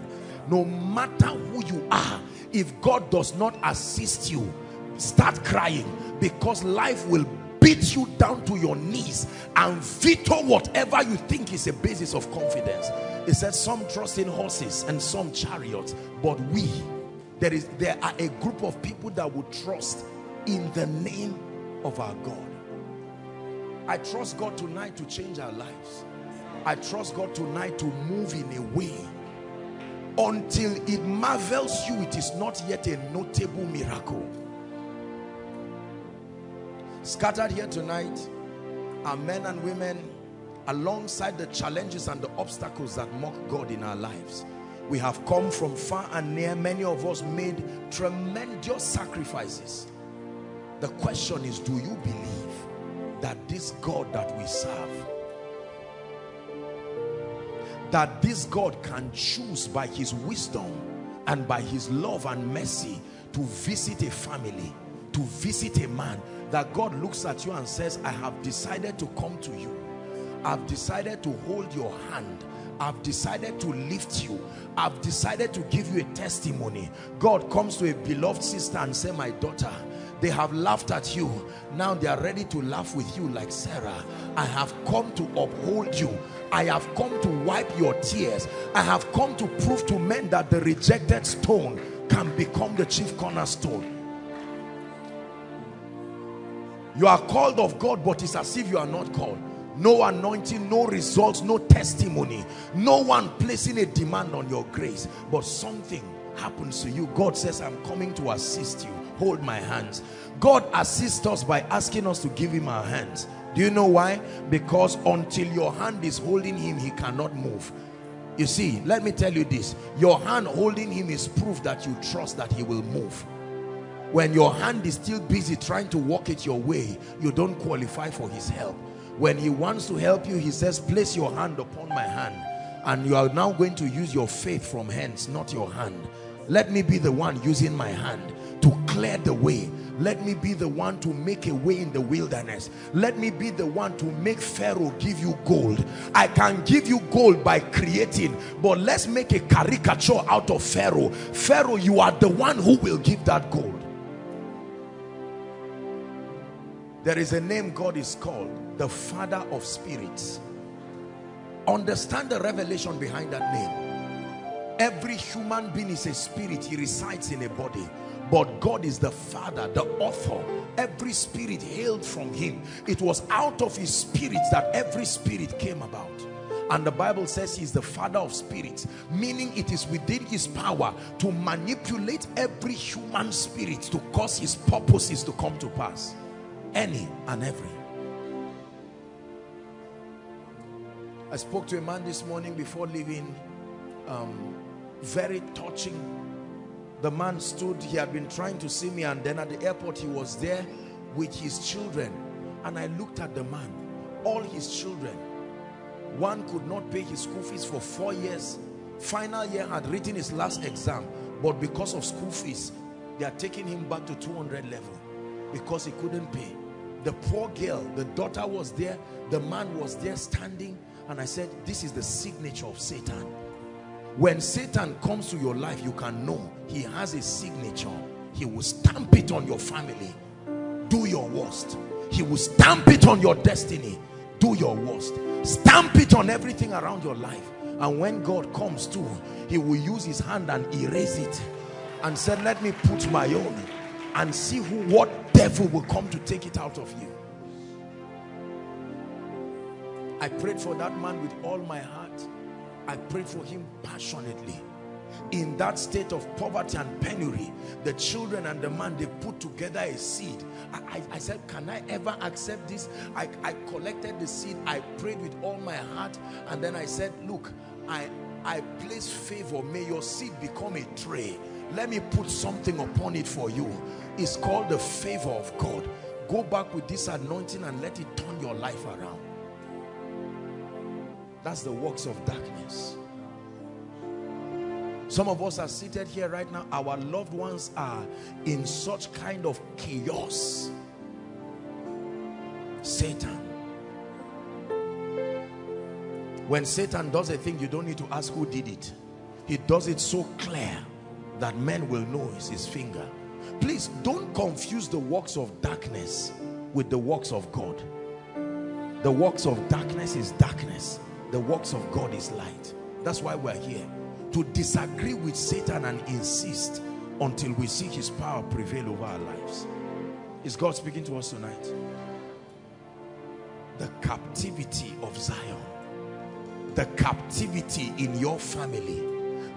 No matter who you are, if God does not assist you, start crying, because life will beat you down to your knees and veto whatever you think is a basis of confidence. It says some trust in horses and some chariots, but we, there is there are a group of people that will trust in the name of our God. I trust God tonight to change our lives. I trust God tonight to move in a way. Until it marvels you, it is not yet a notable miracle. Scattered here tonight are men and women alongside the challenges and the obstacles that mock God in our lives. We have come from far and near. Many of us made tremendous sacrifices. The question is, do you believe that this God that we serve, that this God can choose by his wisdom and by his love and mercy to visit a family, to visit a man, that God looks at you and says, I have decided to come to you. I've decided to hold your hand. I've decided to lift you. I've decided to give you a testimony. God comes to a beloved sister and says, my daughter, they have laughed at you. Now they are ready to laugh with you like Sarah. I have come to uphold you. I have come to wipe your tears. I have come to prove to men that the rejected stone can become the chief cornerstone. You are called of God, but it's as if you are not called. No anointing, no results, no testimony. No one placing a demand on your grace. But something happens to you. God says, I'm coming to assist you. Hold my hands. God assists us by asking us to give him our hands. Do you know why? Because until your hand is holding him, he cannot move. You see, let me tell you this. Your hand holding him is proof that you trust that he will move. When your hand is still busy trying to walk it your way, you don't qualify for his help. When he wants to help you, he says, place your hand upon my hand. And you are now going to use your faith from hands, not your hand. Let me be the one using my hand to clear the way. Let me be the one to make a way in the wilderness. Let me be the one to make Pharaoh give you gold. I can give you gold by creating, but let's make a caricature out of Pharaoh. Pharaoh, you are the one who will give that gold. There is a name God is called, the Father of Spirits. Understand the revelation behind that name. Every human being is a spirit. He resides in a body. But God is the Father, the author. Every spirit hailed from him. It was out of his spirit that every spirit came about. And the Bible says he's the Father of spirits, meaning it is within his power to manipulate every human spirit to cause his purposes to come to pass. Any and every. I spoke to a man this morning before leaving, um, very touching. The man stood, he had been trying to see me, and then at the airport he was there with his children. And I looked at the man, all his children. One could not pay his school fees for four years. Final year had written his last exam, but because of school fees, they are taking him back to two hundred level because he couldn't pay. The poor girl, the daughter was there, the man was there standing. And I said, this is the signature of Satan. When Satan comes to your life, you can know he has a signature. He will stamp it on your family. Do your worst. He will stamp it on your destiny. Do your worst. Stamp it on everything around your life. And when God comes too, he will use his hand and erase it. And said, let me put my own and see who, what devil will come to take it out of you. I prayed for that man with all my heart. I prayed for him passionately. In that state of poverty and penury, the children and the man, they put together a seed. I, I, I said, can I ever accept this? I, I collected the seed. I prayed with all my heart. And then I said, look, I, I place favor. May your seed become a tray. Let me put something upon it for you. It's called the favor of God. Go back with this anointing and let it turn your life around. That's the works of darkness. Some of us are seated here right now. Our loved ones are in such kind of chaos. Satan. When Satan does a thing, you don't need to ask who did it. He does it so clear that men will know it's his finger. Please don't confuse the works of darkness with the works of God. The works of darkness is darkness. The works of God is light. That's why we're here. To disagree with Satan and insist until we see his power prevail over our lives. Is God speaking to us tonight? The captivity of Zion. The captivity in your family.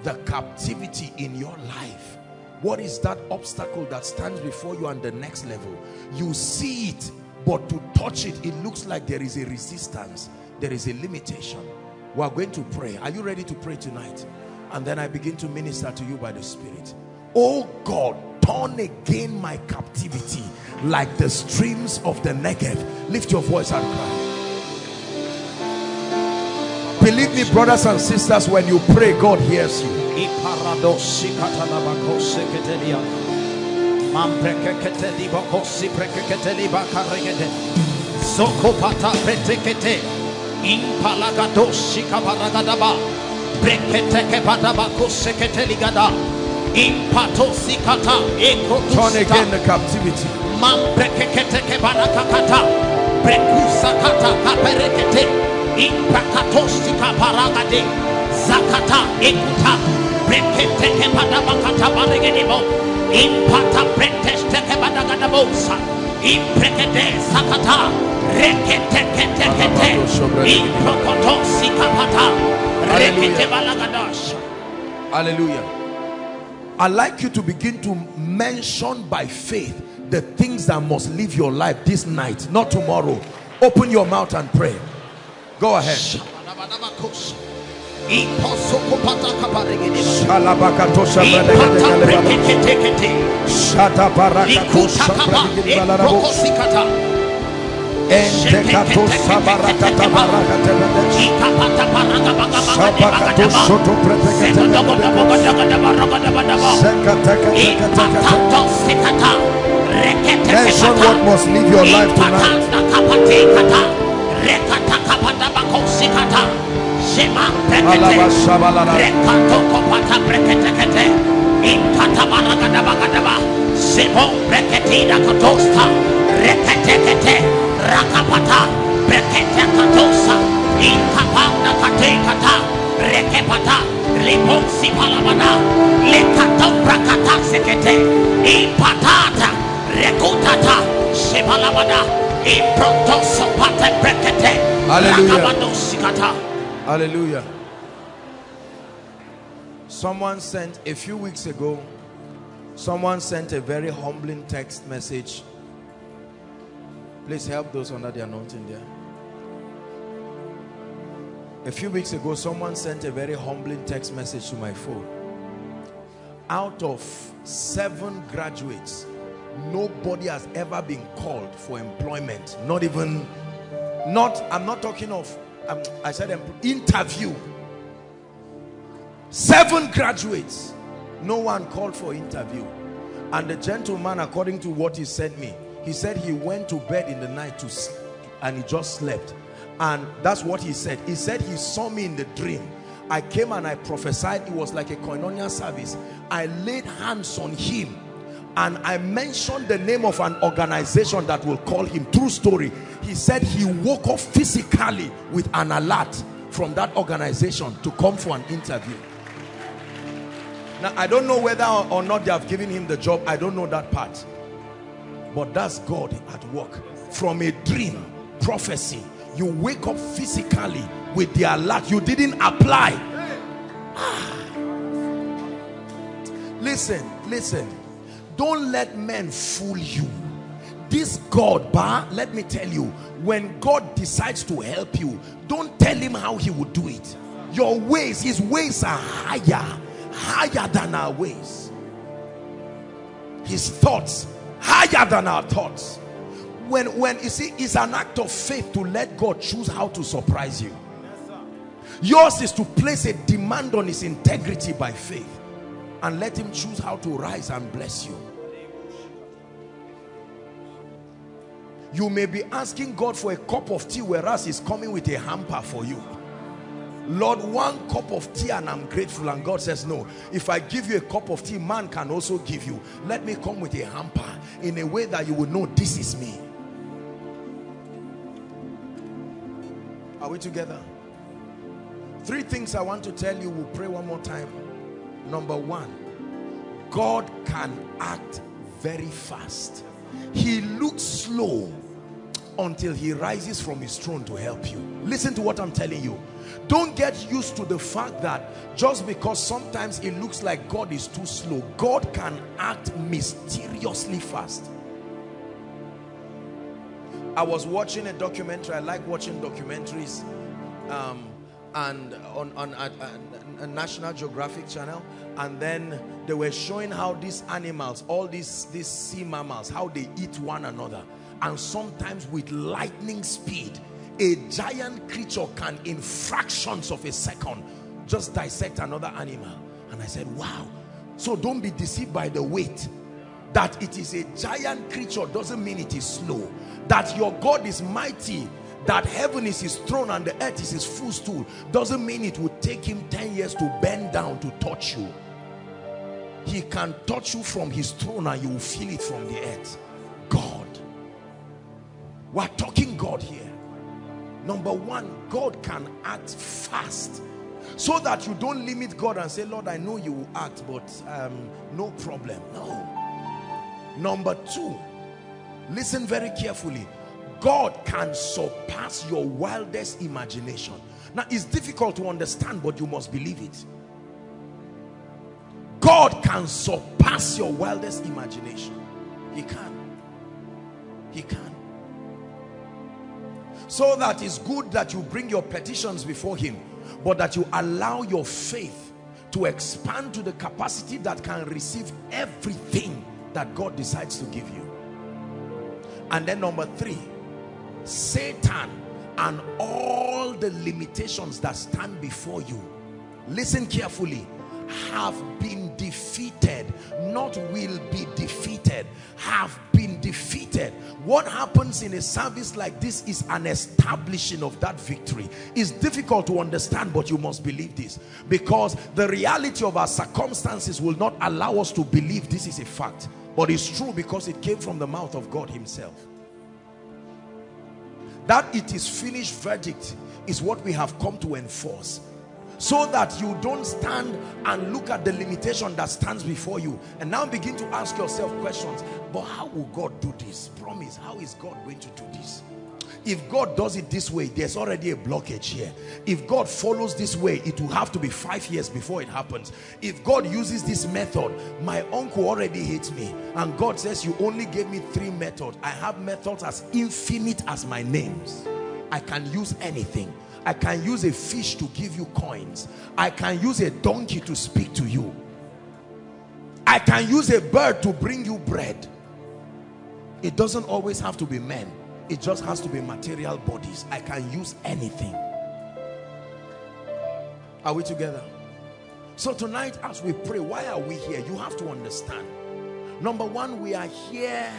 The captivity in your life. What is that obstacle that stands before you on the next level? You see it, but to touch it, it looks like there is a resistance. There is a limitation. We are going to pray. Are you ready to pray tonight? And then I begin to minister to you by the Spirit. Oh God, turn again my captivity like the streams of the Negev. Lift your voice and cry. Believe me, brothers and sisters, when you pray, God hears you. In palagado shika paragadaba breketeke pataba sekete ligada in pato sikata ekoton again the captivity man breketeke barakata brekusakata kaperekete in pakato shika paragade zakata ekuta breketeke pataba katabaregedebo in pata breketeke badagadabosa in brekete sakata rekete kete kete iprokotosi kapata rekete balagadash. Hallelujah. I'd like you to begin to mention by faith the things that must live your life this night, not tomorrow. Open your mouth and pray. Go ahead. Shaka Mention what must leave your life tonight. Rekutata Shebalabada Impronto Sopate Brekete. Hallelujah. Hallelujah. Someone sent a few weeks ago, someone sent a very humbling text message. Please help those under the anointing there. A few weeks ago, someone sent a very humbling text message to my phone. Out of seven graduates, nobody has ever been called for employment. Not even, not, I'm not talking of, I'm, I said interview. Seven graduates, no one called for interview. And the gentleman, according to what he sent me, he said he went to bed in the night to sleep, and he just slept. And that's what he said. He said he saw me in the dream. I came and I prophesied. It was like a Koinonia service. I laid hands on him. And I mentioned the name of an organization that will call him. True story. He said he woke up physically with an alert from that organization to come for an interview. Now, I don't know whether or not they have given him the job. I don't know that part. But that's God at work. From a dream, prophecy, you wake up physically with the alert. You didn't apply. Listen, listen. Don't let men fool you. This God, bah, let me tell you, when God decides to help you, don't tell him how he will do it. Your ways, his ways are higher, higher than our ways. His thoughts, higher than our thoughts. When, when you see, it's an act of faith to let God choose how to surprise you. Yours is to place a demand on his integrity by faith and let him choose how to rise and bless you. You may be asking God for a cup of tea, whereas he's coming with a hamper for you. Lord, one cup of tea and I'm grateful. And God says, no, if I give you a cup of tea, man can also give you. Let me come with a hamper in a way that you will know this is me. Are we together? Three things I want to tell you. We'll pray one more time. Number one, God can act very fast. He looks slow until he rises from his throne to help you. Listen to what I'm telling you. Don't get used to the fact that just because sometimes it looks like God is too slow, God can act mysteriously fast. I was watching a documentary. I like watching documentaries. Um, and on, on a, a, a National Geographic channel, and then they were showing how these animals, all these, these sea mammals, how they eat one another. And sometimes with lightning speed, a giant creature can in fractions of a second just dissect another animal. And I said, wow. So don't be deceived by the weight. That it is a giant creature doesn't mean it is slow. That your God is mighty, that heaven is his throne and the earth is his footstool, doesn't mean it would take him ten years to bend down to touch you. He can touch you from his throne and you will feel it from the earth. God. We're talking God here. Number one, God can act fast. So that you don't limit God and say, Lord, I know you will act, but um, no problem. No. Number two, listen very carefully. God can surpass your wildest imagination. Now, it's difficult to understand, but you must believe it. God can surpass your wildest imagination. He can. He can. So that it's good that you bring your petitions before him, but that you allow your faith to expand to the capacity that can receive everything that God decides to give you. And then number three, Satan and all the limitations that stand before you, listen carefully, have been defeated, not will be defeated, have been defeated. What happens in a service like this is an establishing of that victory. It's difficult to understand, but you must believe this, because the reality of our circumstances will not allow us to believe this is a fact, but it's true because it came from the mouth of God himself. That it is finished verdict is what we have come to enforce, so that you don't stand and look at the limitation that stands before you and now begin to ask yourself questions. But how will God do this? Promise, how is God going to do this? If God does it this way, there's already a blockage here. If God follows this way, it will have to be five years before it happens. If God uses this method, my uncle already hates me. And God says, you only gave me three methods. I have methods as infinite as my names. I can use anything. I can use a fish to give you coins. I can use a donkey to speak to you. I can use a bird to bring you bread. It doesn't always have to be men. It just has to be material bodies. I can use anything. Are we together? So tonight as we pray, why are we here? You have to understand. Number one, we are here.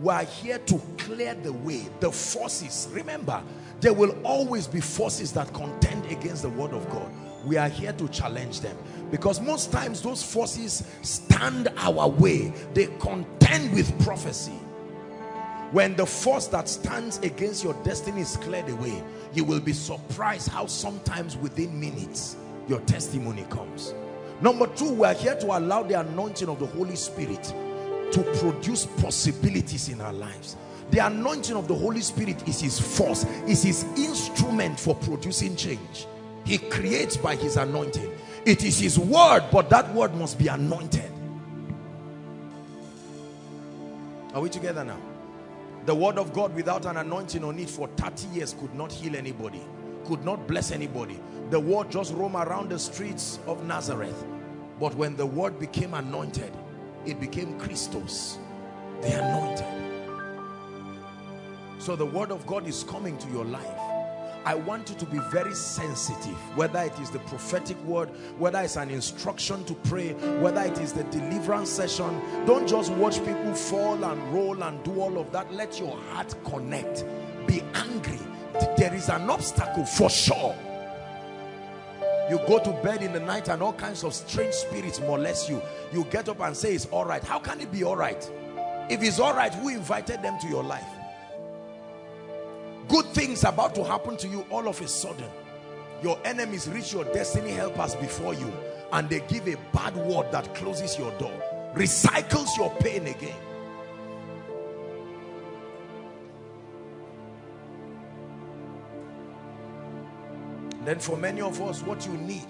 We are here to clear the way, the forces. Remember, there will always be forces that contend against the word of God. We are here to challenge them, because most times those forces stand our way. They contend with prophecy. When the force that stands against your destiny is cleared away, you will be surprised how sometimes within minutes your testimony comes. Number two, we are here to allow the anointing of the Holy Spirit to produce possibilities in our lives. The anointing of the Holy Spirit is his force, is his instrument for producing change. He creates by his anointing. It is his word, but that word must be anointed. Are we together now? The word of God without an anointing on it for thirty years could not heal anybody, could not bless anybody. The word just roamed around the streets of Nazareth. But when the word became anointed, it became Christos, the anointed. So the word of God is coming to your life. I want you to be very sensitive, whether it is the prophetic word, whether it's an instruction to pray, whether it is the deliverance session. Don't just watch people fall and roll and do all of that. Let your heart connect. Be angry. There is an obstacle for sure. You go to bed in the night and all kinds of strange spirits molest you. You get up and say it's all right. How can it be all right? If it's all right, who invited them to your life? Good things about to happen to you all of a sudden. Your enemies reach your destiny helpers before you, and they give a bad word that closes your door, recycles your pain again. Then for many of us, what you need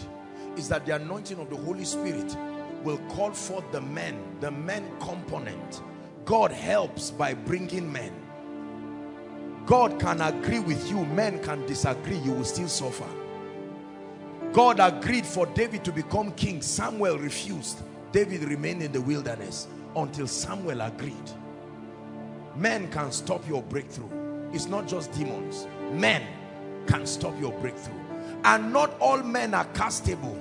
is that the anointing of the Holy Spirit will call forth the men, the men component. God helps by bringing men. God can agree with you, men can disagree, you will still suffer. God agreed for David to become king. Samuel refused. David remained in the wilderness until Samuel agreed. Men can stop your breakthrough. It's not just demons. Men can stop your breakthrough. And not all men are castable.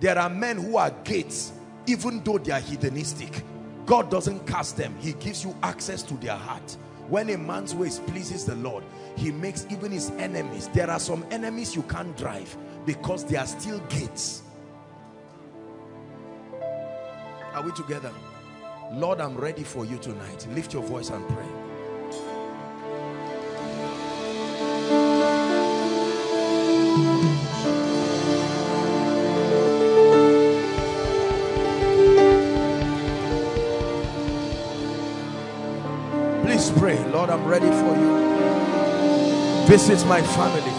There are men who are gates, even though they are hedonistic. God doesn't cast them. He gives you access to their heart. When a man's ways pleases the Lord, he makes even his enemies. There are some enemies you can't drive because they are still gates. Are we together? Lord, I'm ready for you tonight. Lift your voice and pray. Pray, Lord, I'm ready for you. Visit my family.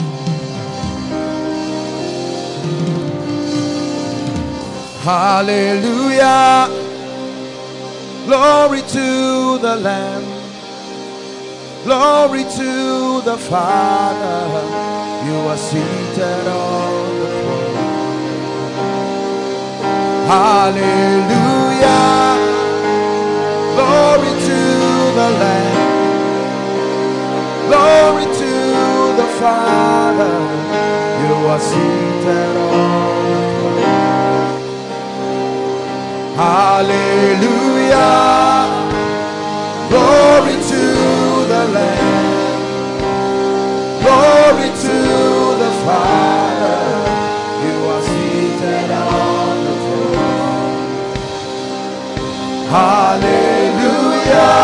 Hallelujah. Glory to the Lamb. Glory to the Father. You are seated on the throne. Hallelujah. Glory to the Lamb. Glory to the Father, you are seated on the throne. Hallelujah. Glory to the Lamb. Glory to the Father. You are seated on the throne. Hallelujah.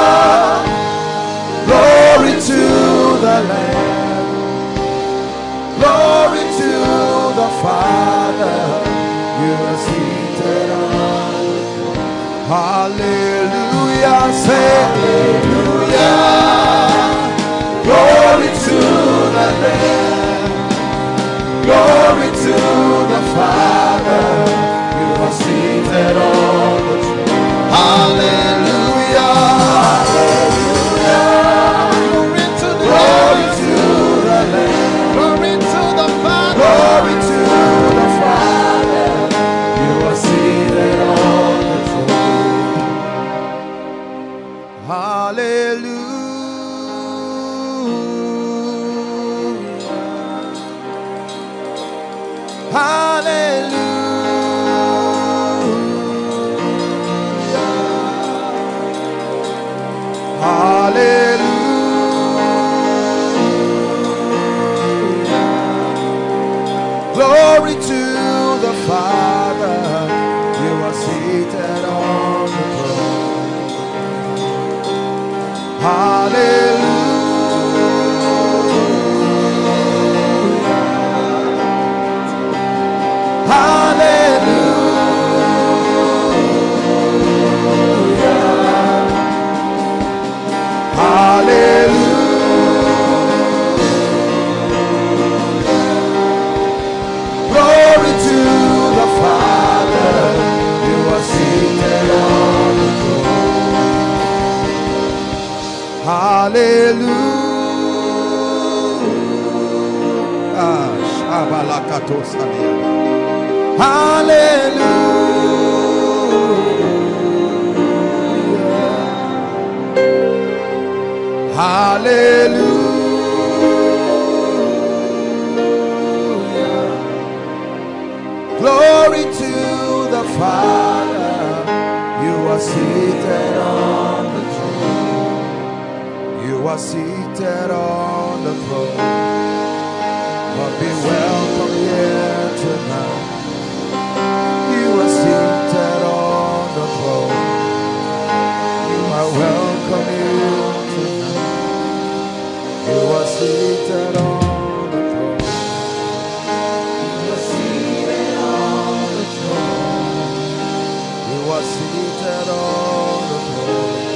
Glory to the Lamb. Glory to the Father. You are seated on the throne. Hallelujah. Say glory to the Lamb, glory to the Father, you are seated on the throne. Hallelujah, hallelujah, glory to the Lamb, glory to the Father, glory to the Father, you are seated on the throne. Hallelujah. Hallelujah. Hallelujah. Glory to the Father. You are seated on the throne. Hallelujah. Hallelujah. Hallelujah. Hallelujah. Glory to the Father. You are seated on the throne. You are seated on the throne. But be welcome here tonight. You are seated on the throne. You are welcome here tonight. You are seated on the throne. You are seated on the throne.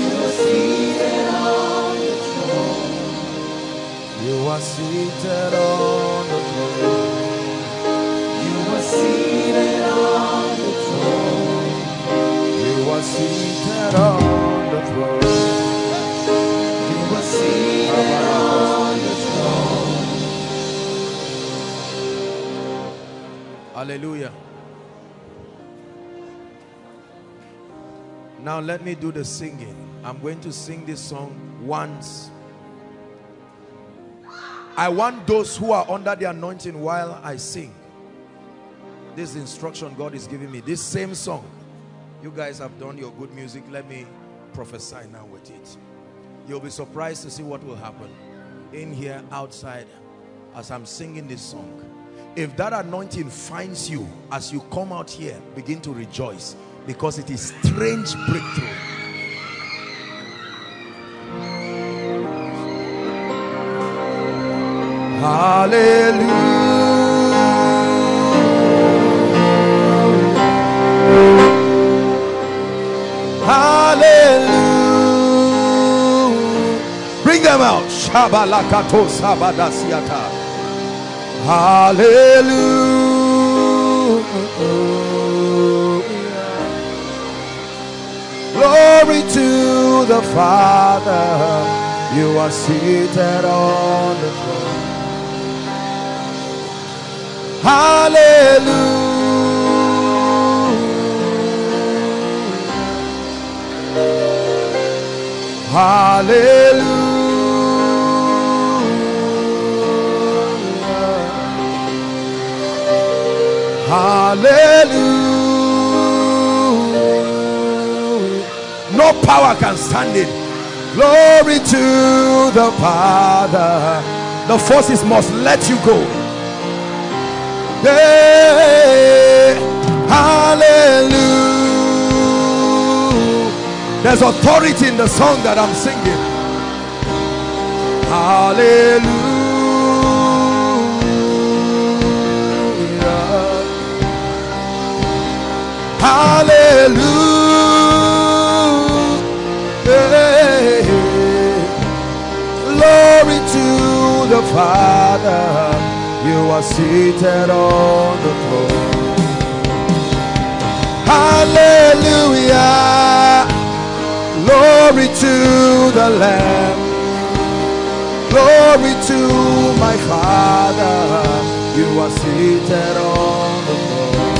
You are seated on the throne. You are seated on the throne. You are seated on the throne. You are seated on the throne. You are seated on the throne. You are seated on the throne. Hallelujah. Now let me do the singing. I'm going to sing this song once. I want those who are under the anointing while I sing. This is the instruction God is giving me. This same song. You guys have done your good music. Let me prophesy now with it. You'll be surprised to see what will happen. In here, outside, as I'm singing this song. If that anointing finds you, as you come out here, begin to rejoice. Because it is strange breakthrough. Hallelujah. Hallelujah. Bring them out. Shabalakato sabadasiata. Hallelujah. Glory to the Father. You are seated on the throne. Hallelujah. Hallelujah. Hallelujah. no power can stand it. Glory to the Father. The forces must let you go. Hey, hallelujah. There's authority in the song that I'm singing. Hallelujah. Hallelujah. Glory to the Father. You are seated on the throne. Hallelujah. Glory to the Lamb. Glory to my Father. You are seated on the throne.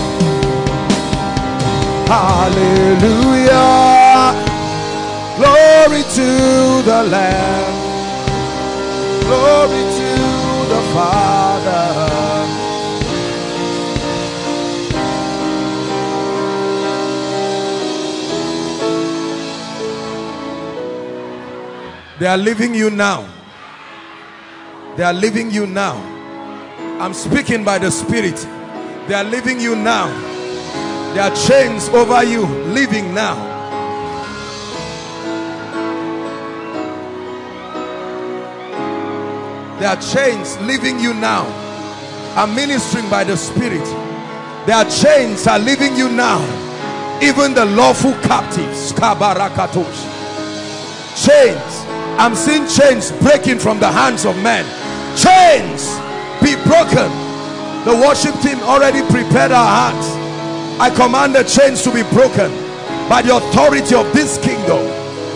Hallelujah. Glory to the Lamb. Glory to the Father. They are leaving you now. They are leaving you now. I'm speaking by the Spirit. They are leaving you now. There are chains over you, leaving now. There are chains leaving you now. I'm ministering by the Spirit. There are chains are leaving you now. Even the lawful captives. Chains. I'm seeing chains breaking from the hands of men. Chains be broken. The worship team already prepared our hearts. I command the chains to be broken by the authority of this kingdom.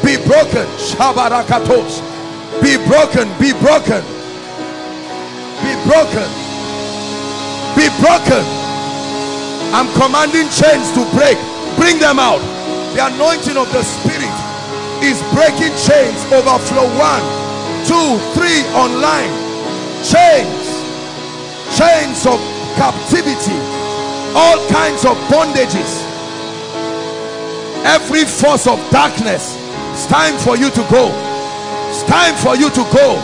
Be broken. Shabarakatos. Be broken. Be broken. Be broken. Be broken. I'm commanding chains to break. Bring them out. The anointing of the Spirit is breaking chains. Overflow. One, two, three online. Chains. Chains of captivity. All kinds of bondages, every force of darkness. It's time for you to go. It's time for you to go.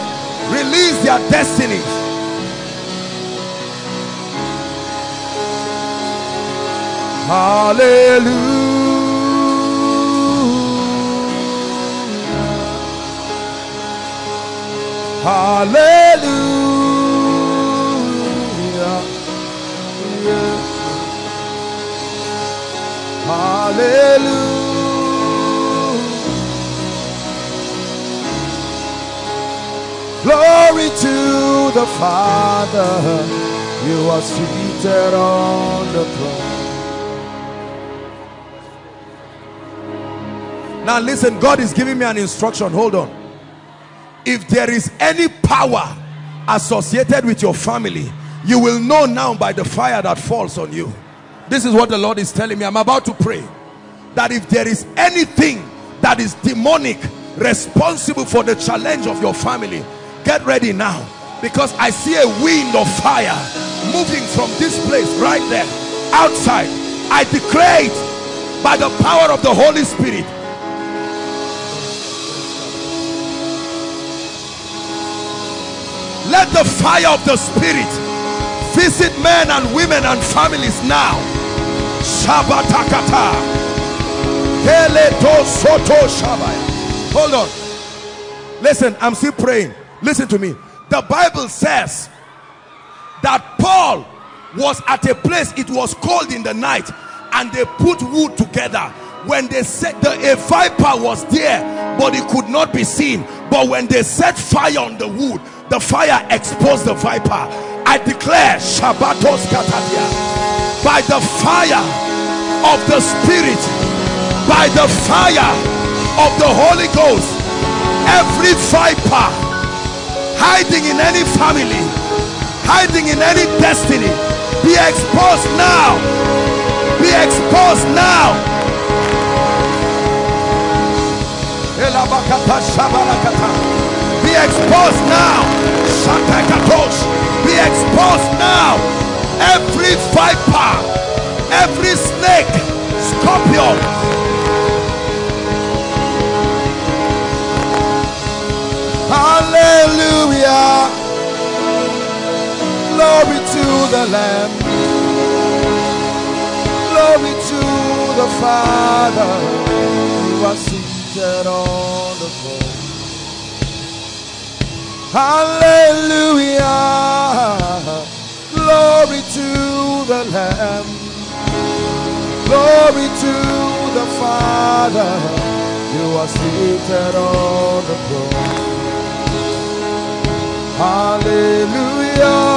Release their destinies. Hallelujah. Hallelujah. Yeah. Hallelujah. Glory to the Father. You are seated on the throne. Now listen, God is giving me an instruction. Hold on. If there is any power associated with your family, you will know now by the fire that falls on you. This is what the Lord is telling me. I'm about to pray that if there is anything that is demonic, responsible for the challenge of your family, get ready now, because I see a wind of fire moving from this place right there outside. I declare it by the power of the Holy Spirit. Let the fire of the Spirit visit men and women and families now. Shabatakata. Keleto soto shabaya. Hold on. Listen, I'm still praying. Listen to me. The Bible says that Paul was at a place, it was cold in the night, and they put wood together. When they said the a viper was there, but it could not be seen. But when they set fire on the wood, the fire exposed the viper. I declare Shabbatos Katadia, by the fire of the Spirit, by the fire of the Holy Ghost, every viper hiding in any family, hiding in any destiny, be exposed now, be exposed now. Be exposed now. Be exposed now. Every viper, every snake, scorpion. the Lamb, glory to the Father, who are seated on the throne. Hallelujah, glory to the Lamb, glory to the Father, who are seated on the throne. Hallelujah,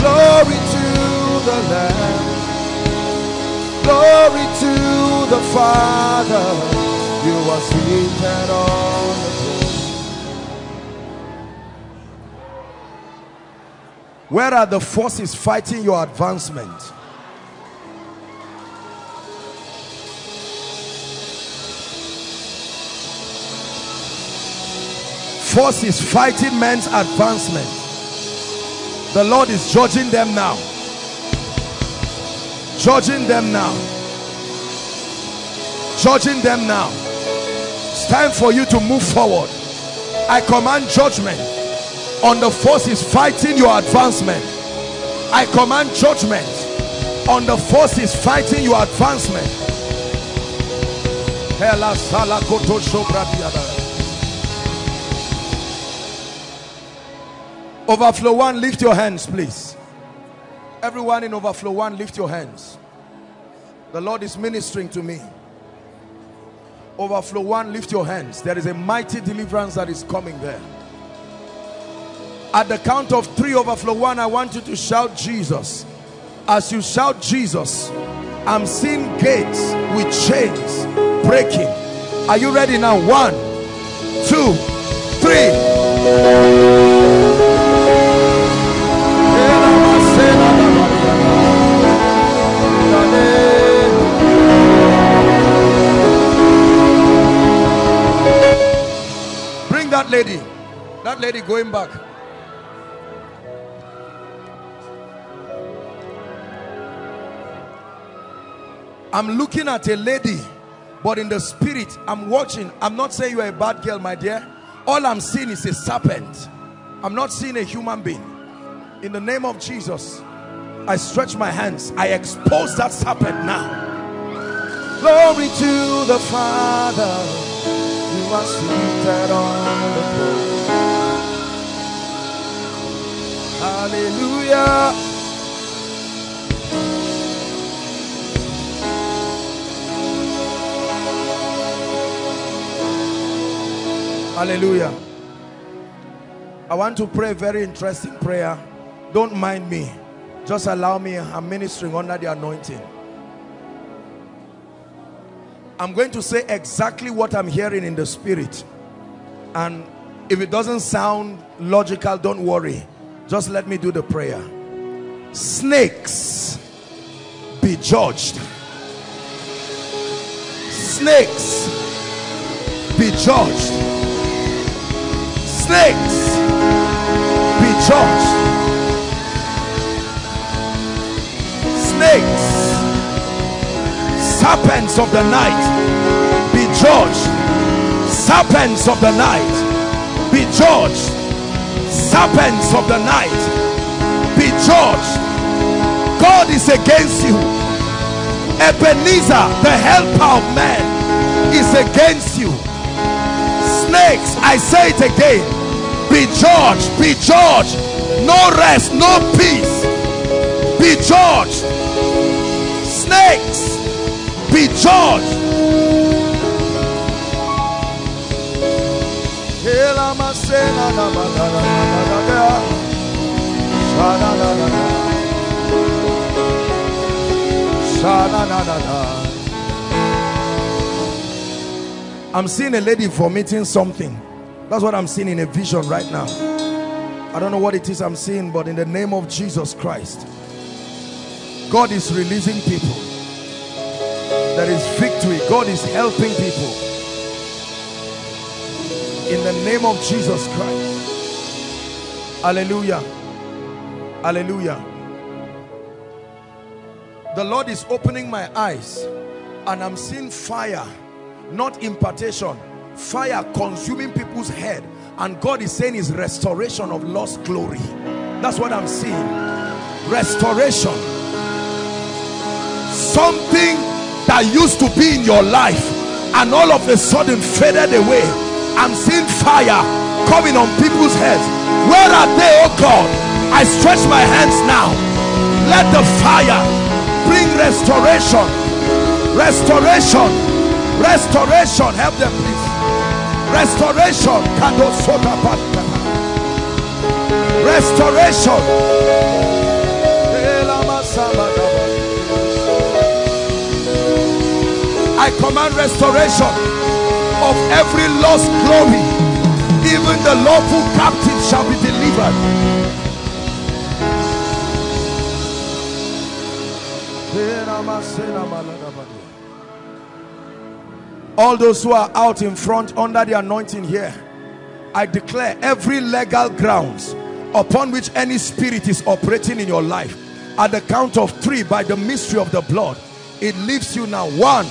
glory to the Lamb, glory to the Father, you are seated on the throne. Where are the forces fighting your advancement? Forces fighting men's advancement. The Lord is judging them now. Judging them now. Judging them now. It's time for you to move forward. I command judgment on the forces fighting your advancement. I command judgment on the forces fighting your advancement. Hela sala koto shobra biada. Overflow one, lift your hands, please. Everyone in overflow one, lift your hands. The Lord is ministering to me. Overflow one, lift your hands. There is a mighty deliverance that is coming there. At the count of three, overflow one, I want you to shout Jesus. As you shout Jesus, I'm seeing gates with chains breaking. Are you ready now? One, two, three. That lady, that lady going back. I'm looking at a lady, but in the spirit, I'm watching. I'm not saying you're a bad girl, my dear. All I'm seeing is a serpent. I'm not seeing a human being. In the name of Jesus, I stretch my hands. I expose that serpent now. Glory to the Father. You are seated on the throne. Hallelujah. Hallelujah. I want to pray a very interesting prayer. Don't mind me. Just allow me. I'm ministering under the anointing. I'm going to say exactly what I'm hearing in the spirit. And if it doesn't sound logical, don't worry. Just let me do the prayer. Snakes, be judged. Snakes, be judged. Snakes, be judged. Snakes. Serpents of the night, be judged. Serpents of the night, be judged. Serpents of the night, be judged. God is against you. Ebenezer, the helper of man, is against you. Snakes, I say it again, be judged, be judged. No rest, no peace. Be judged. Snakes, be judged. I'm seeing a lady vomiting something. That's what I'm seeing in a vision right now. I don't know what it is I'm seeing, but in the name of Jesus Christ, God is releasing people. There is victory. God is helping people. In the name of Jesus Christ. Hallelujah. Hallelujah. The Lord is opening my eyes and I'm seeing fire, not impartation, fire consuming people's head. And God is saying it's restoration of lost glory. That's what I'm seeing. restoration. Something that used to be in your life and all of a sudden faded away. I'm seeing fire coming on people's heads. Where are they, oh God? I stretch my hands now. Let the fire bring restoration. Restoration. Restoration. Help them, please. Restoration. Restoration. I command restoration of every lost glory. Even the lawful captive shall be delivered. All those who are out in front under the anointing here, I declare every legal grounds upon which any spirit is operating in your life, at the count of three, by the mystery of the blood, it leaves you now. One,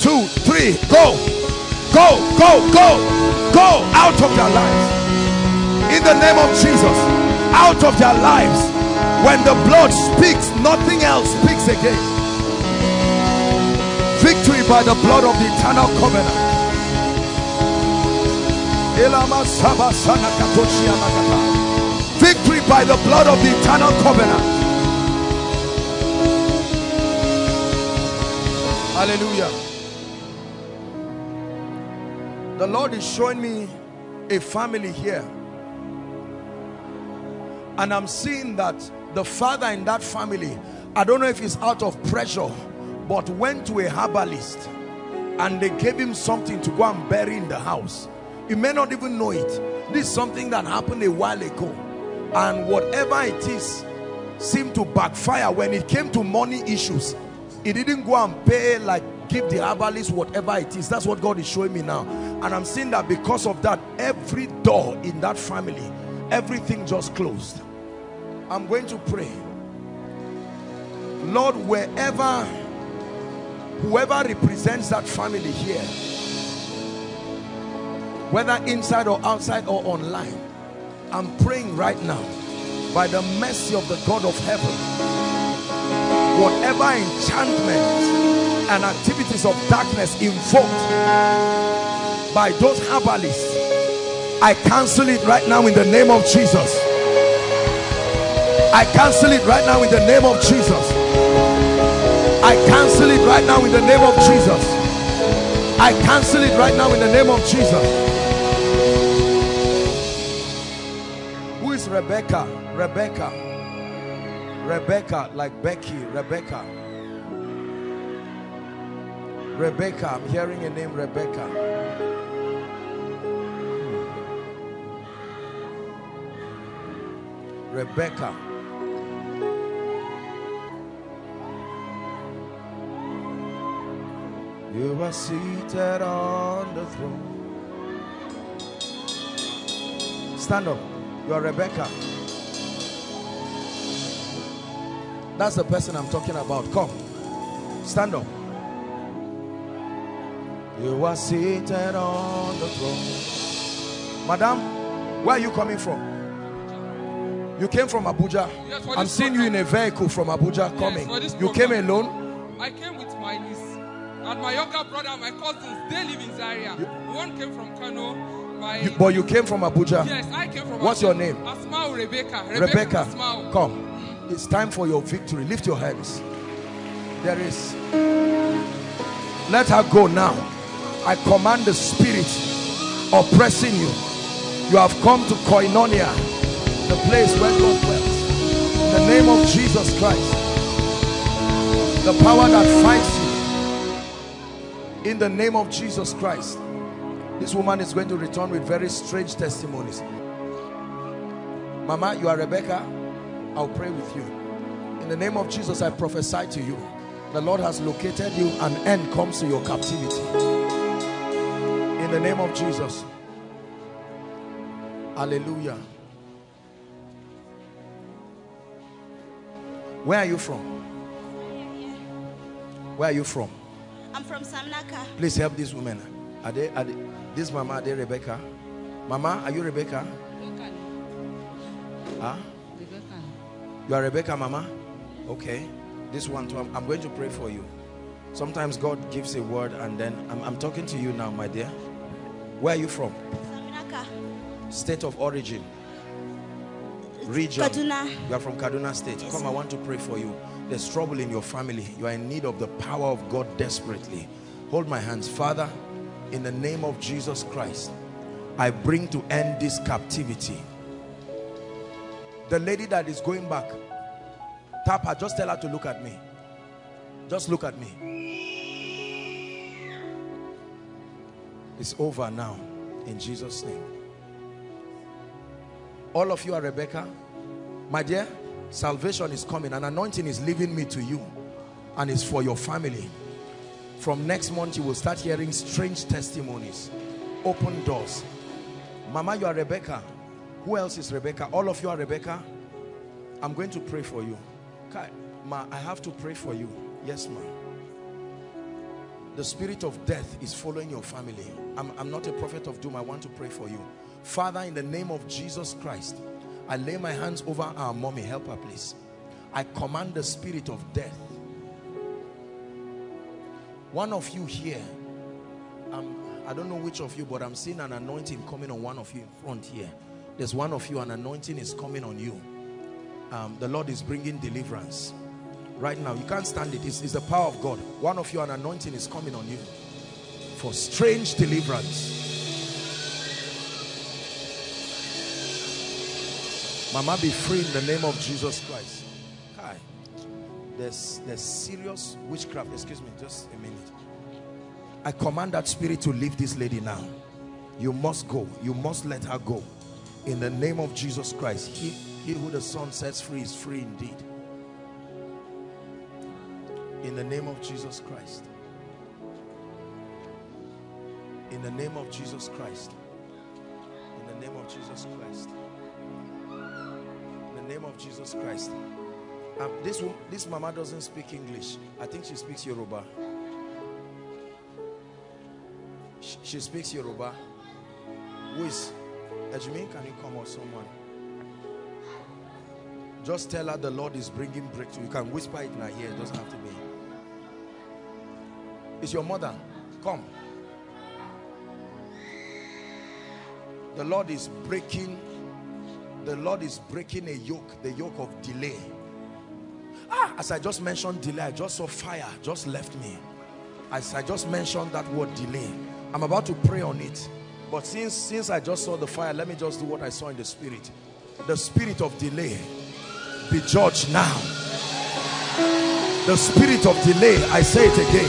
two, three, go, go, go, go, go out of their lives. In the name of Jesus, out of their lives. When the blood speaks, nothing else speaks again. Victory by the blood of the eternal covenant. Victory by the blood of the eternal covenant. Hallelujah. The Lord is showing me a family here, and I'm seeing that the father in that family, I don't know if it's out of pressure, but went to a herbalist and they gave him something to go and bury in the house. You may not even know it. This is something that happened a while ago, and whatever it is seemed to backfire. When it came to money issues, it didn't go and pay, like give the herbalist whatever it is. That's what God is showing me now. And I'm seeing that because of that, every door in that family, everything just closed. I'm going to pray. Lord, wherever, whoever represents that family here, whether inside or outside or online, I'm praying right now, by the mercy of the God of heaven, whatever enchantment and activities of darkness invoked by those herbalists, I cancel it right now in the name of Jesus. I cancel it right now in the name of Jesus. I cancel it right now in the name of Jesus. I cancel it right now in the name of Jesus. Who is Rebecca? Rebecca. Rebecca, like Becky. Rebecca. Rebecca, I'm hearing a name, Rebecca. Rebecca. You are seated on the throne. Stand up. You are Rebecca. That's the person I'm talking about. Come. Stand up. You are seated on the throne. Madam, where are you coming from? You came from Abuja. Yes, I'm seeing you in a vehicle from Abuja coming. Yes, you came alone? I came with my niece and my younger brother and my cousins. They live in Zaria. You, One came from Kano. My you, but you came from Abuja? Yes, I came from Abuja. What's your name? Asmau Rebecca. Rebecca, Rebecca Asmau. Come. It's time for your victory. Lift your hands. There is. Let her go now. I command the spirit oppressing you. You have come to Koinonia, the place where God dwells. In the name of Jesus Christ, the power that fights you, in the name of Jesus Christ, this woman is going to return with very strange testimonies. Mama, you are Rebecca. I'll pray with you. In the name of Jesus, I prophesy to you. The Lord has located you, and an end comes to your captivity. In the name of Jesus. Hallelujah. Where are you from? Where are you from? I'm from Samnaka. Please help these women. Are they, are they, this mama, are they Rebecca? Mama, are you Rebecca? Huh? You are Rebecca, Mama? Okay. This one too. I'm, I'm going to pray for you. Sometimes God gives a word and then... I'm, I'm talking to you now, my dear. Where are you from? Saminaka. State of origin? Region? Kaduna. You are from Kaduna State. Yes. Come, I want to pray for you. There's trouble in your family. You are in need of the power of God desperately. Hold my hands. Father, in the name of Jesus Christ, I bring to end this captivity. The lady that is going back, tap her. Just tell her to look at me. Just look at me. It's over now, in Jesus' name. All of you are Rebecca. My dear, salvation is coming. An anointing is leaving me to you, and it's for your family. From next month, you will start hearing strange testimonies. Open doors. Mama, you are Rebecca. Who else is Rebecca? All of you are Rebecca. I'm going to pray for you. Ma, I have to pray for you. Yes, ma'am. The spirit of death is following your family. I'm, I'm not a prophet of doom. I want to pray for you. Father, in the name of Jesus Christ, I lay my hands over our mommy. Help her, please. I command the spirit of death. One of you here, um, I don't know which of you, but I'm seeing an anointing coming on one of you in front here. There's one of you, an anointing is coming on you. Um, the Lord is bringing deliverance. Right now, you can't stand it. It's, it's the power of God. One of you, an anointing is coming on you for strange deliverance. Mama, be free in the name of Jesus Christ. Hi. There's, there's serious witchcraft. Excuse me, just a minute. I command that spirit to leave this lady now. You must go. You must let her go. In the name of Jesus Christ, he, he who the Son sets free is free indeed. In the name of Jesus Christ. In the name of Jesus Christ. In the name of Jesus Christ. In the name of Jesus Christ. Um, this, this mama doesn't speak English. I think she speaks Yoruba. She, she speaks Yoruba. Who is? Ejmin, can you come or someone? Just tell her the Lord is bringing breakthrough. You can whisper it in her ear. It doesn't have to be. It's your mother. Come. The Lord is breaking. The Lord is breaking a yoke. The yoke of delay. Ah, as I just mentioned delay, I just saw fire just left me. As I just mentioned that word delay, I'm about to pray on it. But since, since I just saw the fire, let me just do what I saw in the spirit. The spirit of delay, be judged now. The spirit of delay, I say it again,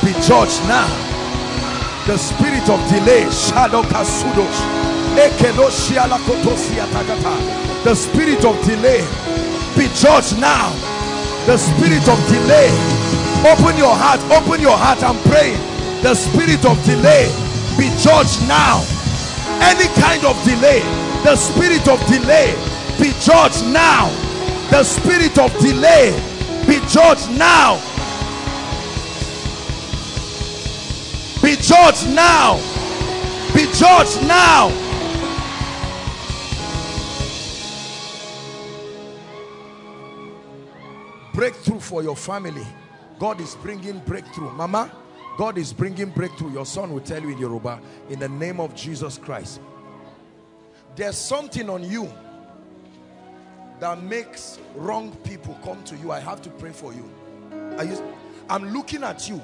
be judged now. The spirit of delay, the spirit of delay, be judged now. The spirit of delay, open your heart, open your heart and pray. The spirit of delay, be judged now. Any kind of delay, the spirit of delay, be judged now. The spirit of delay, be judged now. Be judged now. Be judged now. Breakthrough for your family. God is bringing breakthrough. Mama, God is bringing breakthrough. Your son will tell you in Yoruba. In the name of Jesus Christ. There's something on you that makes wrong people come to you. I have to pray for you. Are you I'm looking at you.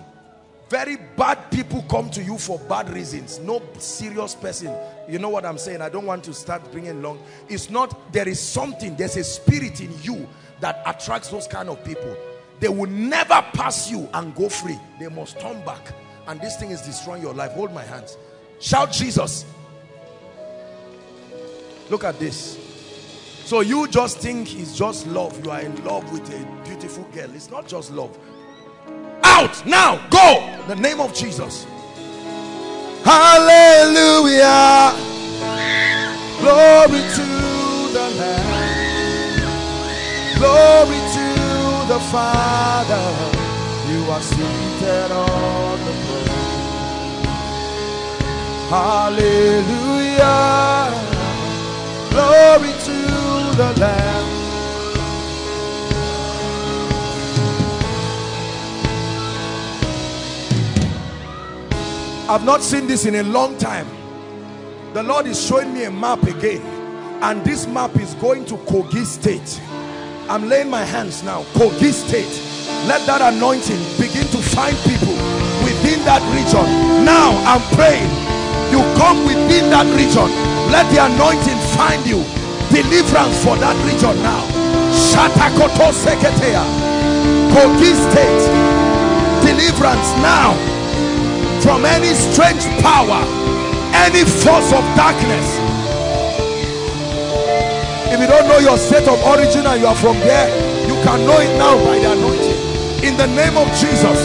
Very bad people come to you for bad reasons. No serious person. You know what I'm saying? I don't want to start bringing long. It's not, there is something, there's a spirit in you that attracts those kind of people. They will never pass you and go free. They must turn back. And this thing is destroying your life. Hold my hands. Shout Jesus. Look at this. So you just think it's just love. You are in love with a beautiful girl. It's not just love. Out now. Go. In the name of Jesus. Hallelujah. Glory to the Lamb. Glory to the Father, you are seated on the throne. Hallelujah, glory to the Lamb, I've not seen this in a long time. The Lord is showing me a map again, and this map is going to Kogi State. I'm laying my hands now. Kogi State. Let that anointing begin to find people within that region. Now I'm praying. You come within that region. Let the anointing find you. Deliverance for that region now. Shatakoto Seketea. Kogi State. Deliverance now. From any strange power. Any force of darkness. If you don't know your state of origin and you are from there, you can know it now by the anointing. In the name of Jesus,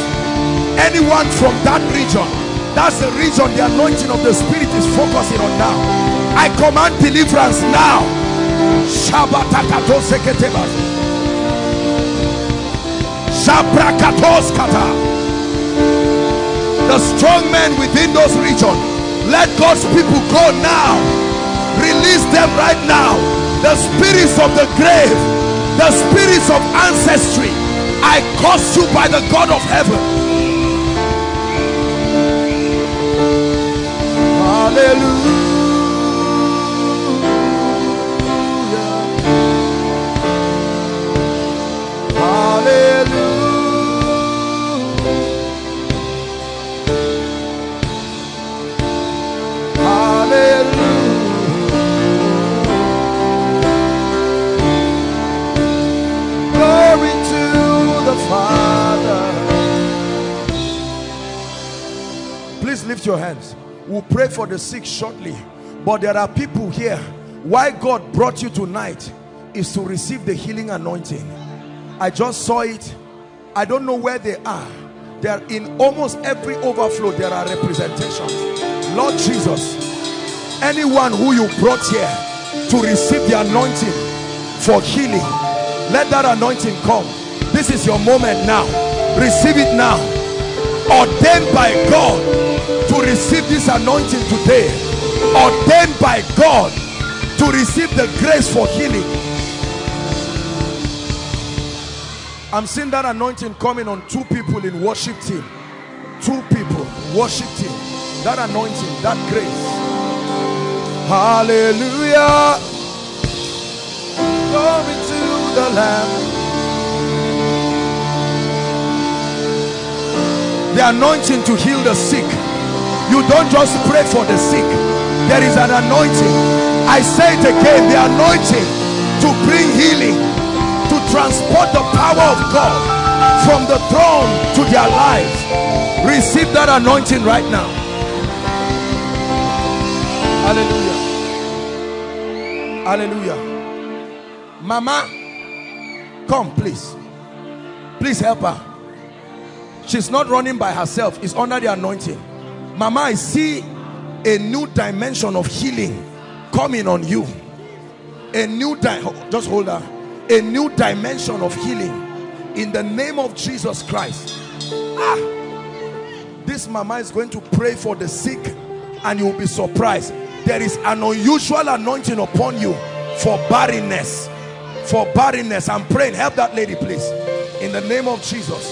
anyone from that region, that's the region the anointing of the Spirit is focusing on now. I command deliverance now. The strong men within those regions, let God's people go now. Release them right now. The spirits of the grave, the spirits of ancestry, I curse you by the God of heaven. Hallelujah. Hallelujah. Hallelujah. Please lift your hands. We'll pray for the sick shortly, but there are people here. Why God brought you tonight is to receive the healing anointing. I just saw it. I don't know where they are. They are in almost every overflow. There are representations. Lord Jesus, anyone who you brought here to receive the anointing for healing, let that anointing come. This is your moment now. Receive it now. Ordained by God to receive this anointing today. Ordained by God to receive the grace for healing. I'm seeing that anointing coming on two people in worship team. Two people, worship team. That anointing, that grace. Hallelujah. Glory to the Lamb. The anointing to heal the sick. You don't just pray for the sick. There is an anointing. I say it again, the anointing to bring healing, to transport the power of God from the throne to their lives. Receive that anointing right now. Hallelujah. Hallelujah. Mama, come please. Please help her. She's not running by herself. It's under the anointing. Mama, I see a new dimension of healing coming on you. A new di- just hold her. A new dimension of healing in the name of Jesus Christ. Ah, this mama is going to pray for the sick, and you'll be surprised. There is an unusual anointing upon you for barrenness. For barrenness, I'm praying. Help that lady, please. In the name of Jesus.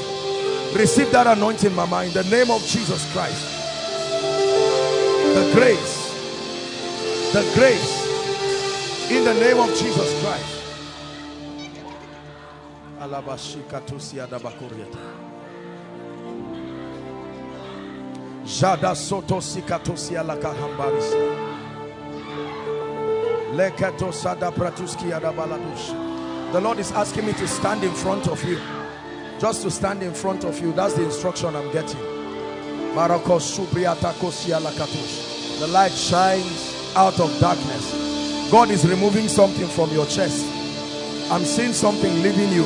Receive that anointing, Mama, in the name of Jesus Christ. The grace. The grace. In the name of Jesus Christ. The Lord is asking me to stand in front of you. Just to stand in front of you. That's the instruction I'm getting. The light shines out of darkness. God is removing something from your chest. I'm seeing something leaving you.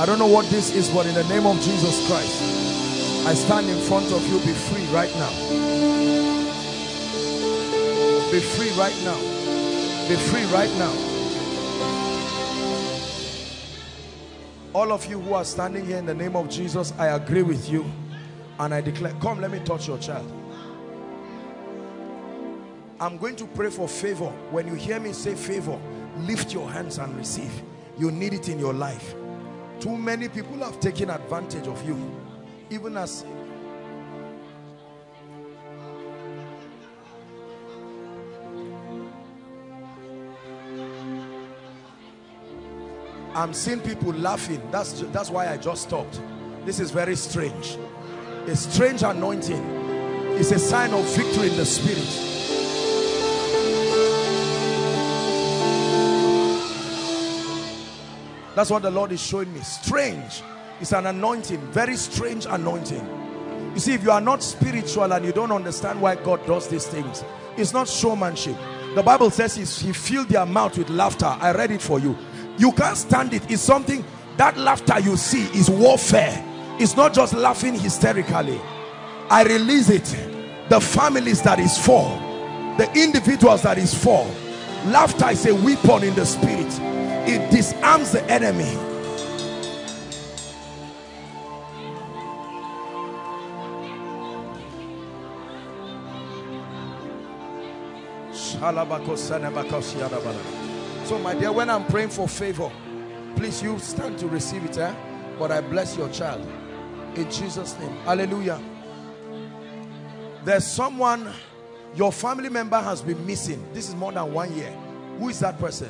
I don't know what this is, but in the name of Jesus Christ, I stand in front of you. Be free right now. Be free right now. Be free right now. All of you who are standing here, in the name of Jesus, I agree with you. And I declare, come, let me touch your child. I'm going to pray for favor. When you hear me say favor, lift your hands and receive. You need it in your life. Too many people have taken advantage of you. Even as I'm seeing people laughing. That's, that's why I just stopped. This is very strange. A strange anointing is a sign of victory in the spirit. That's what the Lord is showing me. Strange. It's an anointing. Very strange anointing. You see, if you are not spiritual and you don't understand why God does these things, it's not showmanship. The Bible says he filled their mouth with laughter. I read it for you. You can't stand it. It's something, that laughter you see is warfare. It's not just laughing hysterically. I release it. The families that is for, the individuals that is for, laughter is a weapon in the spirit. It disarms the enemy. So my dear, when I'm praying for favor, please you stand to receive it, eh? But I bless your child in Jesus' name. Hallelujah. There's someone, your family member has been missing. This is more than one year. Who is that person?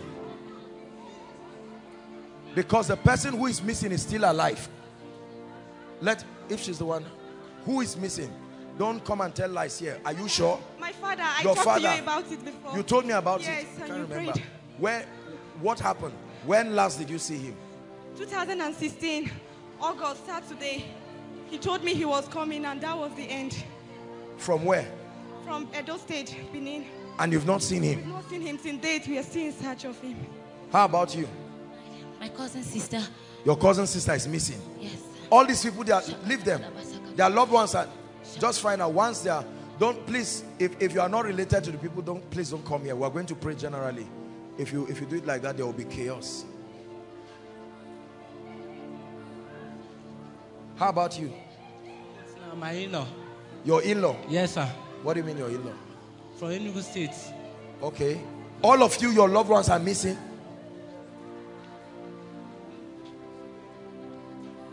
Because the person who is missing is still alive. Let, if she's the one who is missing, don't come and tell lies here. Are you sure? My father, I Your talked father, to you about it before. You told me about yes, it. Yes, I remember. Prayed. Where, what happened? When last did you see him? twenty sixteen, August, Saturday. He told me he was coming and that was the end. From where? From Edo State, Benin. And you've not seen him? We've not seen him since date. We are still in search of him. How about you? My cousin sister. Your cousin sister is missing. Yes. All these people, they are, leave them. Their loved ones are just find out once they are. Don't please. If if you are not related to the people, don't please don't come here. We are going to pray generally. If you if you do it like that, there will be chaos. How about you? Sir, my in-law. Your in-law. Yes, sir. What do you mean your in-law? From Enugu State. Okay. All of you, your loved ones are missing.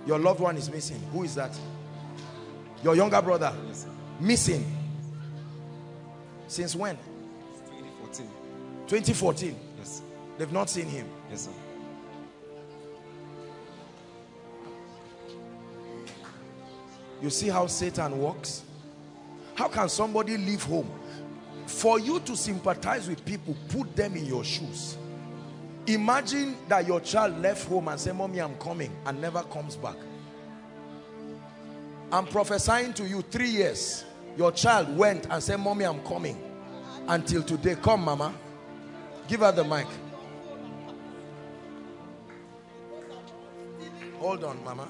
Your loved one is missing. Who is that? Your younger brother? Missing. Since when? twenty fourteen. twenty fourteen? Yes. They've not seen him? Yes, sir. You see how Satan works? How can somebody leave home? For you to sympathize with people, put them in your shoes. Imagine that your child left home and said, Mommy, I'm coming, and never comes back. I'm prophesying to you, three years, your child went and said, Mommy, I'm coming. Until today, come, Mama. Give her the mic. Hold on, Mama.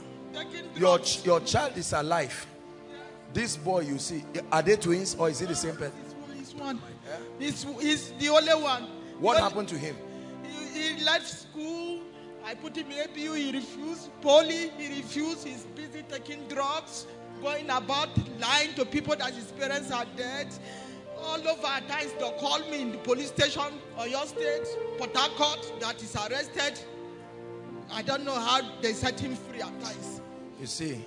Your, your child is alive. This boy, you see, are they twins or is it the same person? This one. This is the only one. What happened to him? He left school. I put him in A P U. He refused. Poly, he refused. He's busy taking drugs, going about lying to people that his parents are dead. All over times they call me in the police station, or your state, Port Harcourt, that is arrested. I don't know how they set him free at times. You see,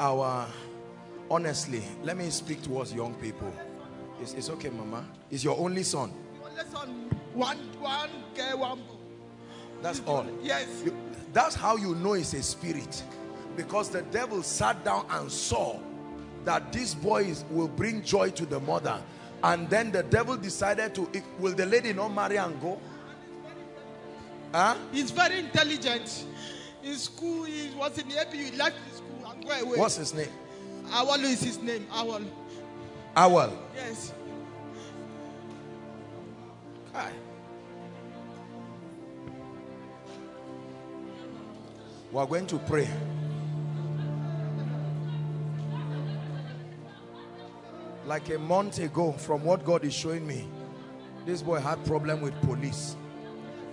our honestly, let me speak towards young people. It's, it's okay, Mama. It's your only son. Your only son. One, one girl, one boy. That's all. Yes. You, that's how you know it's a spirit. Because the devil sat down and saw that this boy is, will bring joy to the mother. And then the devil decided to, it, will the lady not marry and go? Huh? He's very intelligent. In school, he was in the A P U. He left the school and went away. What's his name? Awal is his name. Awal. Awal. Yes. Hi. We are going to pray. Like a month ago, from what God is showing me, this boy had problem with police.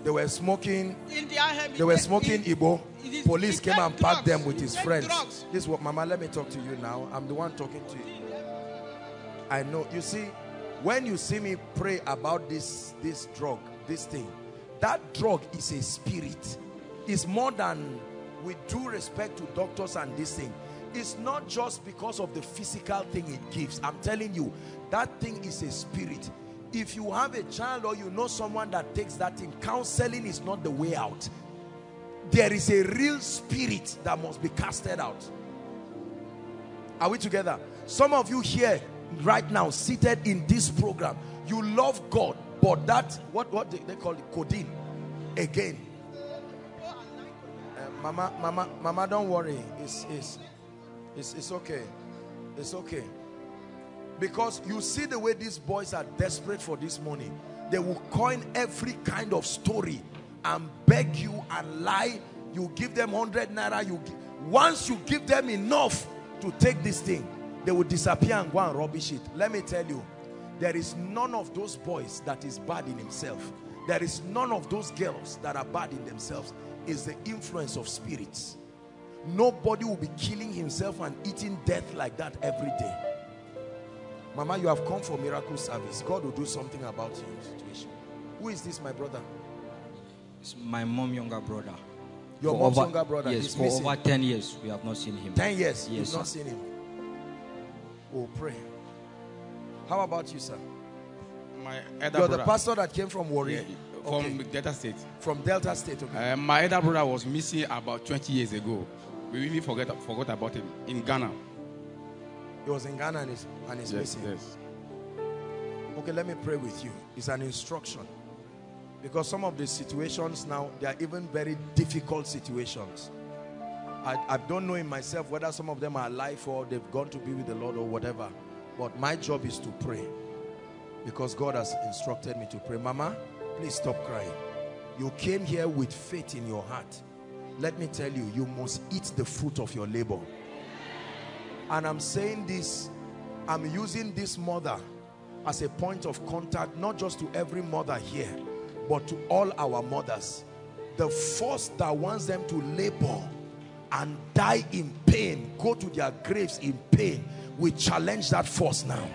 They were smoking. They were smoking Igbo. Police came and packed them with his friends. This is what, Mama. Let me talk to you now. I'm the one talking to you. I know. You see, when you see me pray about this, this drug, this thing, that drug is a spirit. It's more than, with due respect to doctors and this thing, it's not just because of the physical thing it gives. I'm telling you, that thing is a spirit. If you have a child or you know someone that takes that in, counseling is not the way out. There is a real spirit that must be casted out. Are we together? Some of you here right now, seated in this program, you love God, but that, what, what they, they call it, codeine, again. Uh, mama, mama, mama, don't worry. It's, it's, it's, it's okay. It's okay. Because you see the way these boys are desperate for this money. They will coin every kind of story and beg you and lie. You give them one hundred naira. You give, once you give them enough to take this thing, they will disappear and go and rubbish it. Let me tell you, there is none of those boys that is bad in himself. There is none of those girls that are bad in themselves. It's the influence of spirits. Nobody will be killing himself and eating death like that every day. Mama, you have come for miracle service. God will do something about your situation. Who is this, my brother? It's my mom's younger brother. Your mom's younger brother? Yes, for over ten years, we have not seen him. ten years, you've not seen him. We'll pray. How about you, sir? My elder You're brother. the pastor that came from Warri. Yeah, from okay. Delta State. From Delta State, okay. Uh, my elder brother was missing about twenty years ago. We really forget, forgot about him in Ghana. He was in Ghana and he's, and he's yes, missing. Yes. Okay, let me pray with you. It's an instruction. Because some of the situations now, they are even very difficult situations. I, I don't know in myself whether some of them are alive or they've gone to be with the Lord or whatever. But my job is to pray. Because God has instructed me to pray. Mama, please stop crying. You came here with faith in your heart. Let me tell you, you must eat the fruit of your labor. And I'm saying this, I'm using this mother as a point of contact, not just to every mother here, but to all our mothers. The force that wants them to labor and die in pain, go to their graves in pain, we challenge that force now.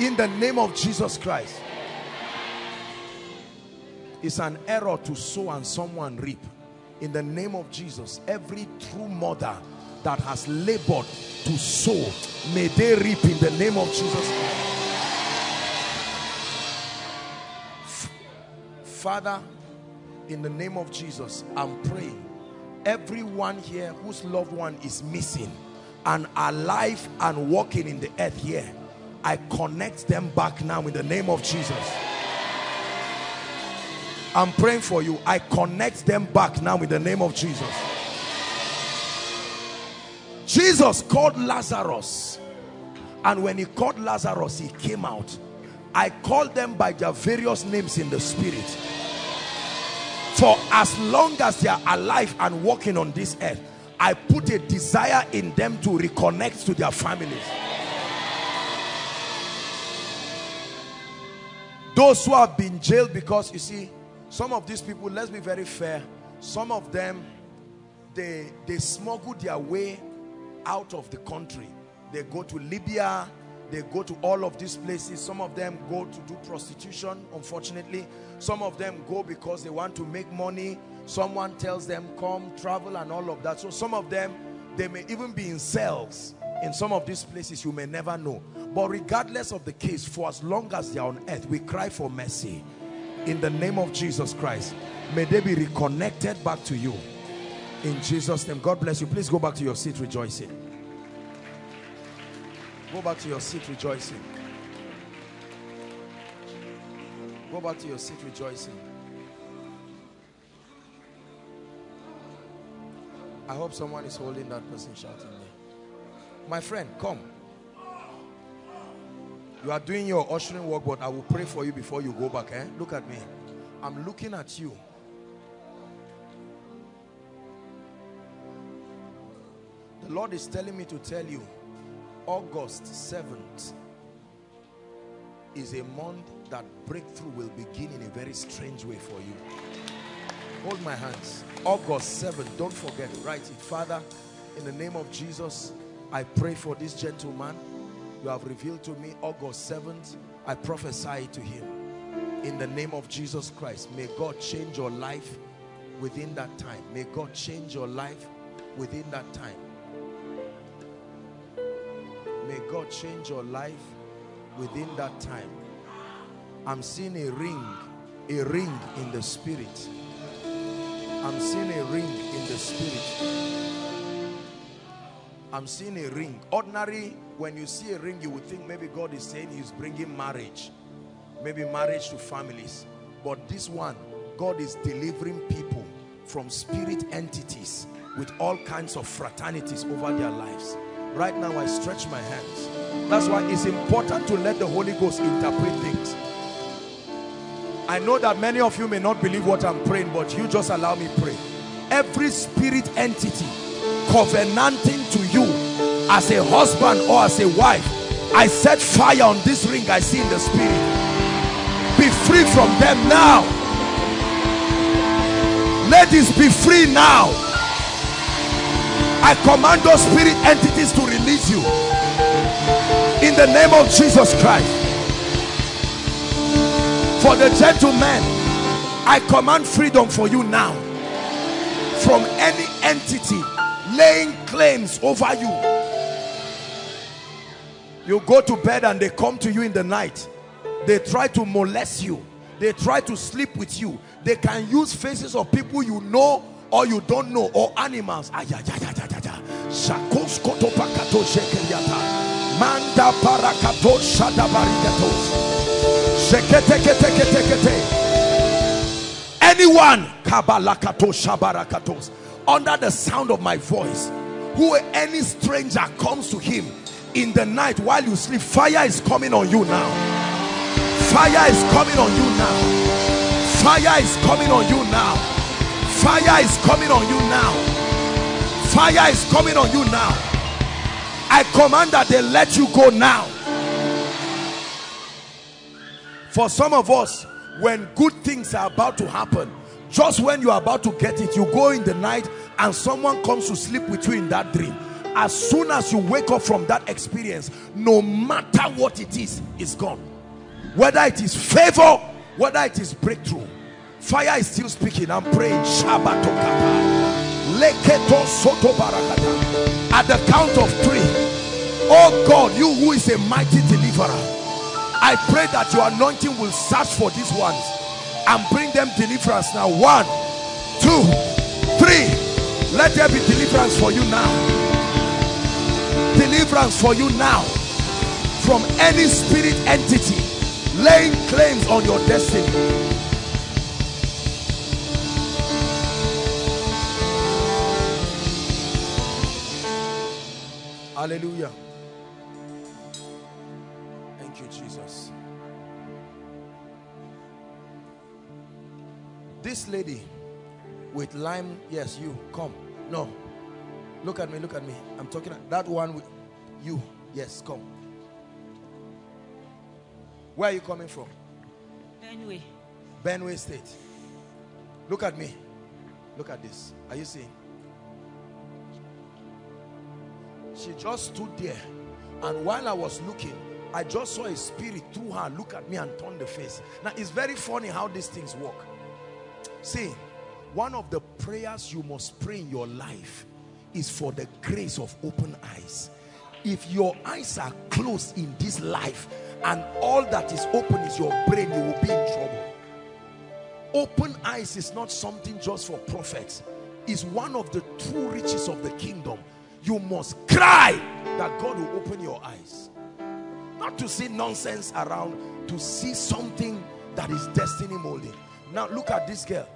In the name of Jesus Christ. It's an error to sow and someone reap. In the name of Jesus, every true mother that has labored to sow, may they reap in the name of Jesus Christ. Father, in the name of Jesus, I'm praying. Everyone here whose loved one is missing and alive and walking in the earth here, I connect them back now in the name of Jesus. I'm praying for you. I connect them back now in the name of Jesus. Jesus called Lazarus, and when he called Lazarus, he came out. I called them by their various names in the spirit. For as long as they are alive and walking on this earth, I put a desire in them to reconnect to their families. Those who have been jailed, because you see, some of these people, let's be very fair, some of them, they, they smuggled their way out of the country. They go to Libya, they go to all of these places. Some of them go to do prostitution, unfortunately. Some of them go because they want to make money. Someone tells them, come travel and all of that. So some of them, they may even be in cells. In some of these places, you may never know. But regardless of the case, for as long as they are on earth, we cry for mercy. In the name of Jesus Christ, may they be reconnected back to you. In Jesus' name, God bless you. Please go back to your seat rejoicing. Go back to your seat rejoicing. Go back to your seat rejoicing. I hope someone is holding that person shouting there. My friend, come. You are doing your ushering work, but I will pray for you before you go back. Eh? Look at me. I'm looking at you. The Lord is telling me to tell you, August seventh is a month that breakthrough will begin in a very strange way for you. Hold my hands. August seventh, don't forget, write it. Father, in the name of Jesus, I pray for this gentleman. You have revealed to me August seventh. I prophesy to him. In the name of Jesus Christ, may God change your life within that time. May God change your life within that time. May God change your life within that time. I'm seeing a ring, a ring in the spirit. I'm seeing a ring in the spirit. I'm seeing a ring. Ordinary, when you see a ring, you would think maybe God is saying he's bringing marriage. Maybe marriage to families. But this one, God is delivering people from spirit entities with all kinds of fraternities over their lives. Right now, I stretch my hands. That's why it's important to let the Holy Ghost interpret things. I know that many of you may not believe what I'm praying, but you just allow me pray. Every spirit entity covenanting to you as a husband or as a wife, I set fire on this ring I see in the spirit. Be free from them now. Ladies, be free now. I command those spirit entities to release you in the name of Jesus Christ. For the gentleman, I command freedom for you now from any entity laying claims over you. You go to bed and they come to you in the night. They try to molest you. They try to sleep with you. They can use faces of people you know or you don't know, or animals. Anyone under the sound of my voice, who any stranger comes to him in the night while you sleep, fire is coming on you now. Fire is coming on you now. Fire is coming on you now. Fire is coming on you now. Fire is coming on you now. I command that they let you go now. For some of us, when good things are about to happen, just when you are about to get it, you go in the night and someone comes to sleep with you in that dream. As soon as you wake up from that experience, no matter what it is, it's gone. Whether it is favor, whether it is breakthrough, fire is still speaking. I'm praying. At the count of three, oh God, you who is a mighty deliverer, I pray that your anointing will search for these ones and bring them deliverance now. One, two, three. Let there be deliverance for you now. Deliverance for you now from any spirit entity laying claims on your destiny. Hallelujah. Thank you, Jesus. This lady with lime, yes, you, come. No. Look at me, look at me. I'm talking at that one with you. Yes, come. Where are you coming from? Benue. Benue State. Look at me. Look at this. Are you seeing? She just stood there, and while I was looking, I just saw a spirit through her look at me and turn the face. Now, it's very funny how these things work. See, one of the prayers you must pray in your life is for the grace of open eyes. If your eyes are closed in this life and all that is open is your brain, you will be in trouble. Open eyes is not something just for prophets. It's one of the true riches of the kingdom. You must cry that God will open your eyes. Not to see nonsense around, to see something that is destiny molding. Now look at this girl.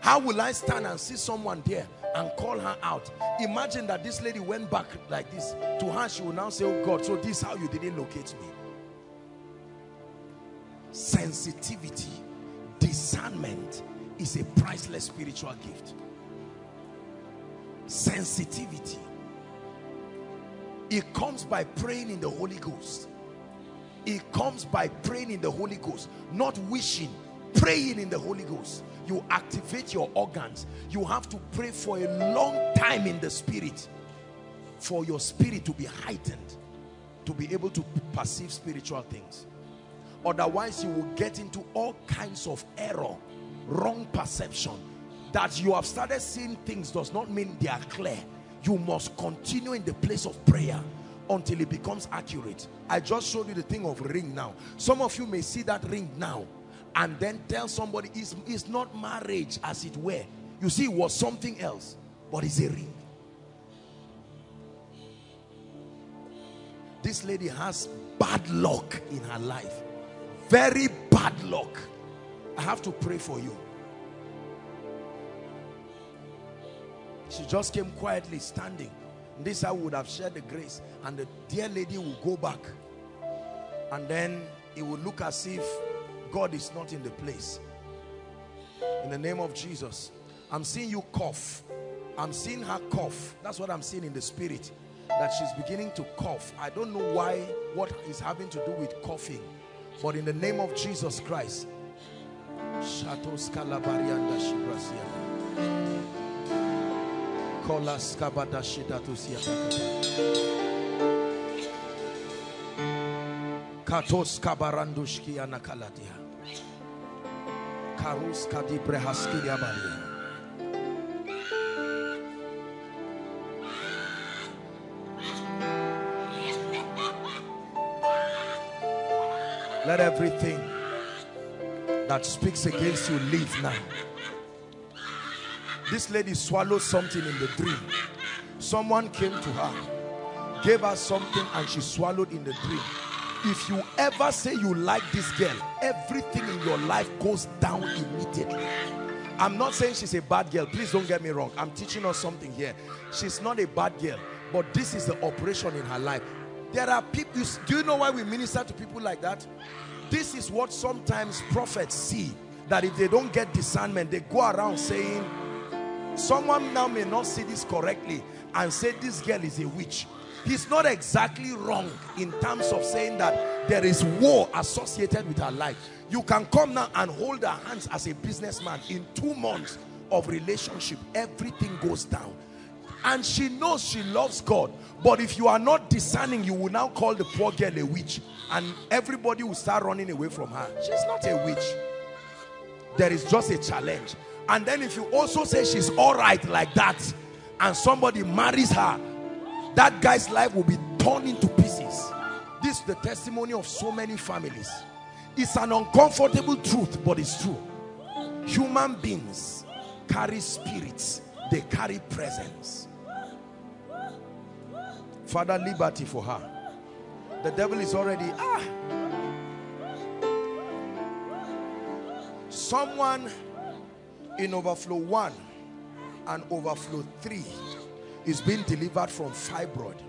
How will I stand and see someone there and call her out? Imagine that this lady went back like this. To her, she will now say, oh God, so this is how you didn't locate me. Sensitivity, discernment is a priceless spiritual gift. Sensitivity. It comes by praying in the Holy Ghost. It comes by praying in the Holy Ghost. Not wishing, praying in the Holy Ghost. You activate your organs. You have to pray for a long time in the spirit for your spirit to be heightened, to be able to perceive spiritual things. Otherwise, you will get into all kinds of error, wrong perception. That you have started seeing things does not mean they are clear. You must continue in the place of prayer. until it becomes accurate. I just showed you the thing of ring now. Some of you may see that ring now and then tell somebody it's, it's not marriage as it were. You see, it was something else, but it's a ring. This lady has bad luck in her life. Very bad luck. I have to pray for you. She just came quietly standing. This I would have shared the grace, and the dear lady will go back, and then it will look as if God is not in the place. In the name of Jesus, I'm seeing you cough. I'm seeing her cough. That's what I'm seeing in the spirit, that she's beginning to cough. I don't know why, what is having to do with coughing, but in the name of Jesus Christ, let everything that speaks against you leave now. This lady swallowed something in the dream. Someone came to her, gave her something, and she swallowed in the dream. If you ever say you like this girl, everything in your life goes down immediately. I'm not saying she's a bad girl. Please don't get me wrong. I'm teaching her something here. She's not a bad girl, but this is the operation in her life. There are people, do you know why we minister to people like that? This is what sometimes prophets see, that if they don't get discernment, they go around saying, someone now may not see this correctly and say this girl is a witch. He's not exactly wrong in terms of saying that there is war associated with her life. You can come now and hold her hands as a businessman. In two months of relationship, everything goes down. And she knows she loves God, but if you are not discerning, you will now call the poor girl a witch, and everybody will start running away from her. She's not a witch. There is just a challenge. And then if you also say she's all right like that, and somebody marries her, that guy's life will be torn into pieces. This is the testimony of so many families. It's an uncomfortable truth, but it's true. Human beings carry spirits. They carry presence. Father, liberty for her. The devil is already, ah. Someone in overflow one and overflow three is being delivered from fibroid.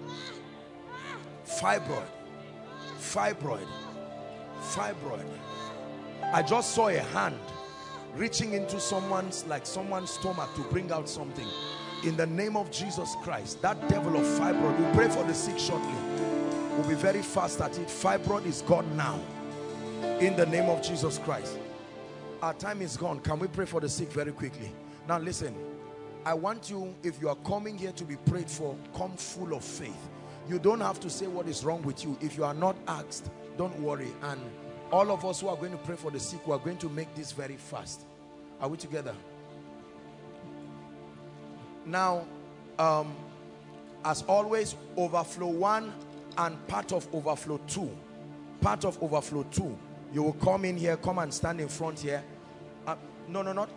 Fibroid. Fibroid. Fibroid. I just saw a hand reaching into someone's, like someone's stomach to bring out something. In the name of Jesus Christ, that devil of fibroid, we'll pray for the sick shortly. We'll be very fast at it. Fibroid is gone now. In the name of Jesus Christ. Our time is gone. Can we pray for the sick very quickly? Now listen, I want you, if you are coming here to be prayed for, come full of faith. You don't have to say what is wrong with you. If you are not asked, don't worry. And all of us who are going to pray for the sick, we are going to make this very fast. Are we together? Now, um, as always, overflow one and part of overflow two. Part of overflow two. You will come in here, come and stand in front here. Uh, no, no, not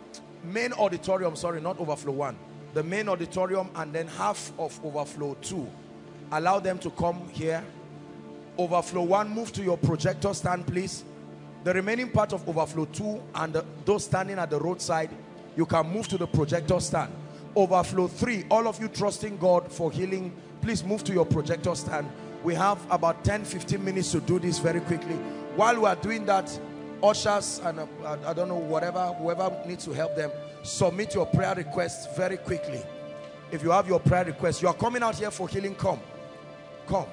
main auditorium, sorry, not overflow one. The main auditorium, and then half of overflow two. Allow them to come here. Overflow one, move to your projector stand, please. The remaining part of overflow two and the, those standing at the roadside, you can move to the projector stand. Overflow three, all of you trusting God for healing, please move to your projector stand. We have about ten to fifteen minutes to do this very quickly. While we are doing that, ushers and uh, I don't know, whatever, whoever needs to help them, submit your prayer requests very quickly. If you have your prayer requests, you are coming out here for healing, come, come.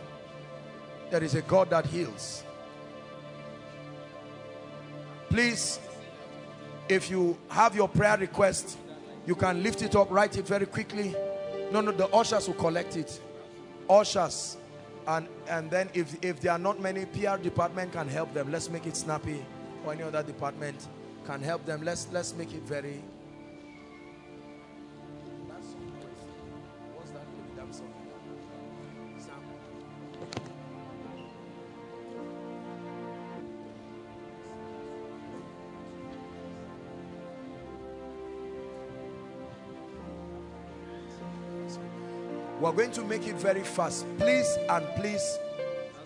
There is a God that heals. Please, if you have your prayer request, you can lift it up, write it very quickly. No, no, the ushers will collect it. Ushers. And, and then if, if there are not many, P R department can help them. Let's make it snappy. Or any other department can help them. Let's, let's make it very... We're going to make it very fast. Please and please,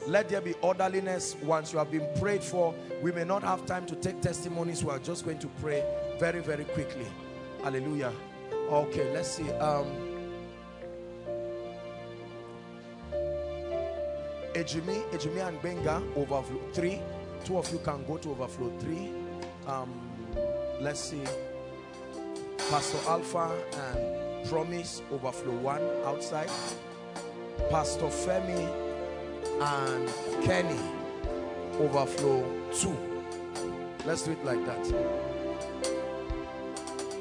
let there be orderliness. Once you have been prayed for, we may not have time to take testimonies. We are just going to pray very, very quickly. Hallelujah. Okay, let's see. Um, Ejimi, Ejimi and Benga, overflow three. Two of you can go to overflow three. Um, let's see. Pastor Alpha and Promise, overflow one outside. Pastor Femi and Kenny, overflow two. Let's do it like that.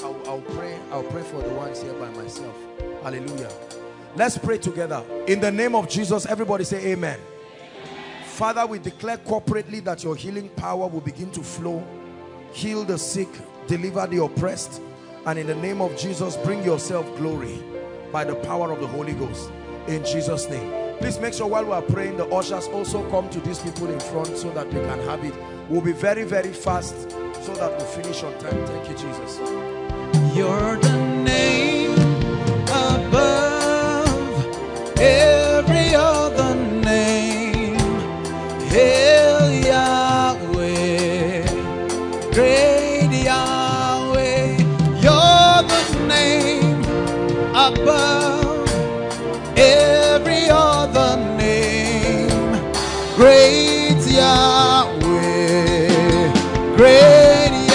I'll, I'll pray I'll pray for the ones here by myself. Hallelujah. Let's pray together. In the name of Jesus, everybody say amen. Amen. Father, we declare corporately that your healing power will begin to flow. Heal the sick, deliver the oppressed, and in the name of Jesus, bring yourself glory by the power of the Holy Ghost. In Jesus' name. Please make sure while we are praying, the ushers also come to these people in front so that we can have it. We'll be very, very fast so that we finish on time. Thank you, Jesus. You're the name above every other name. Hail Yahweh, great Yahweh. You're the name above every other name. Great Yahweh, great. Great Yahweh, Yahweh.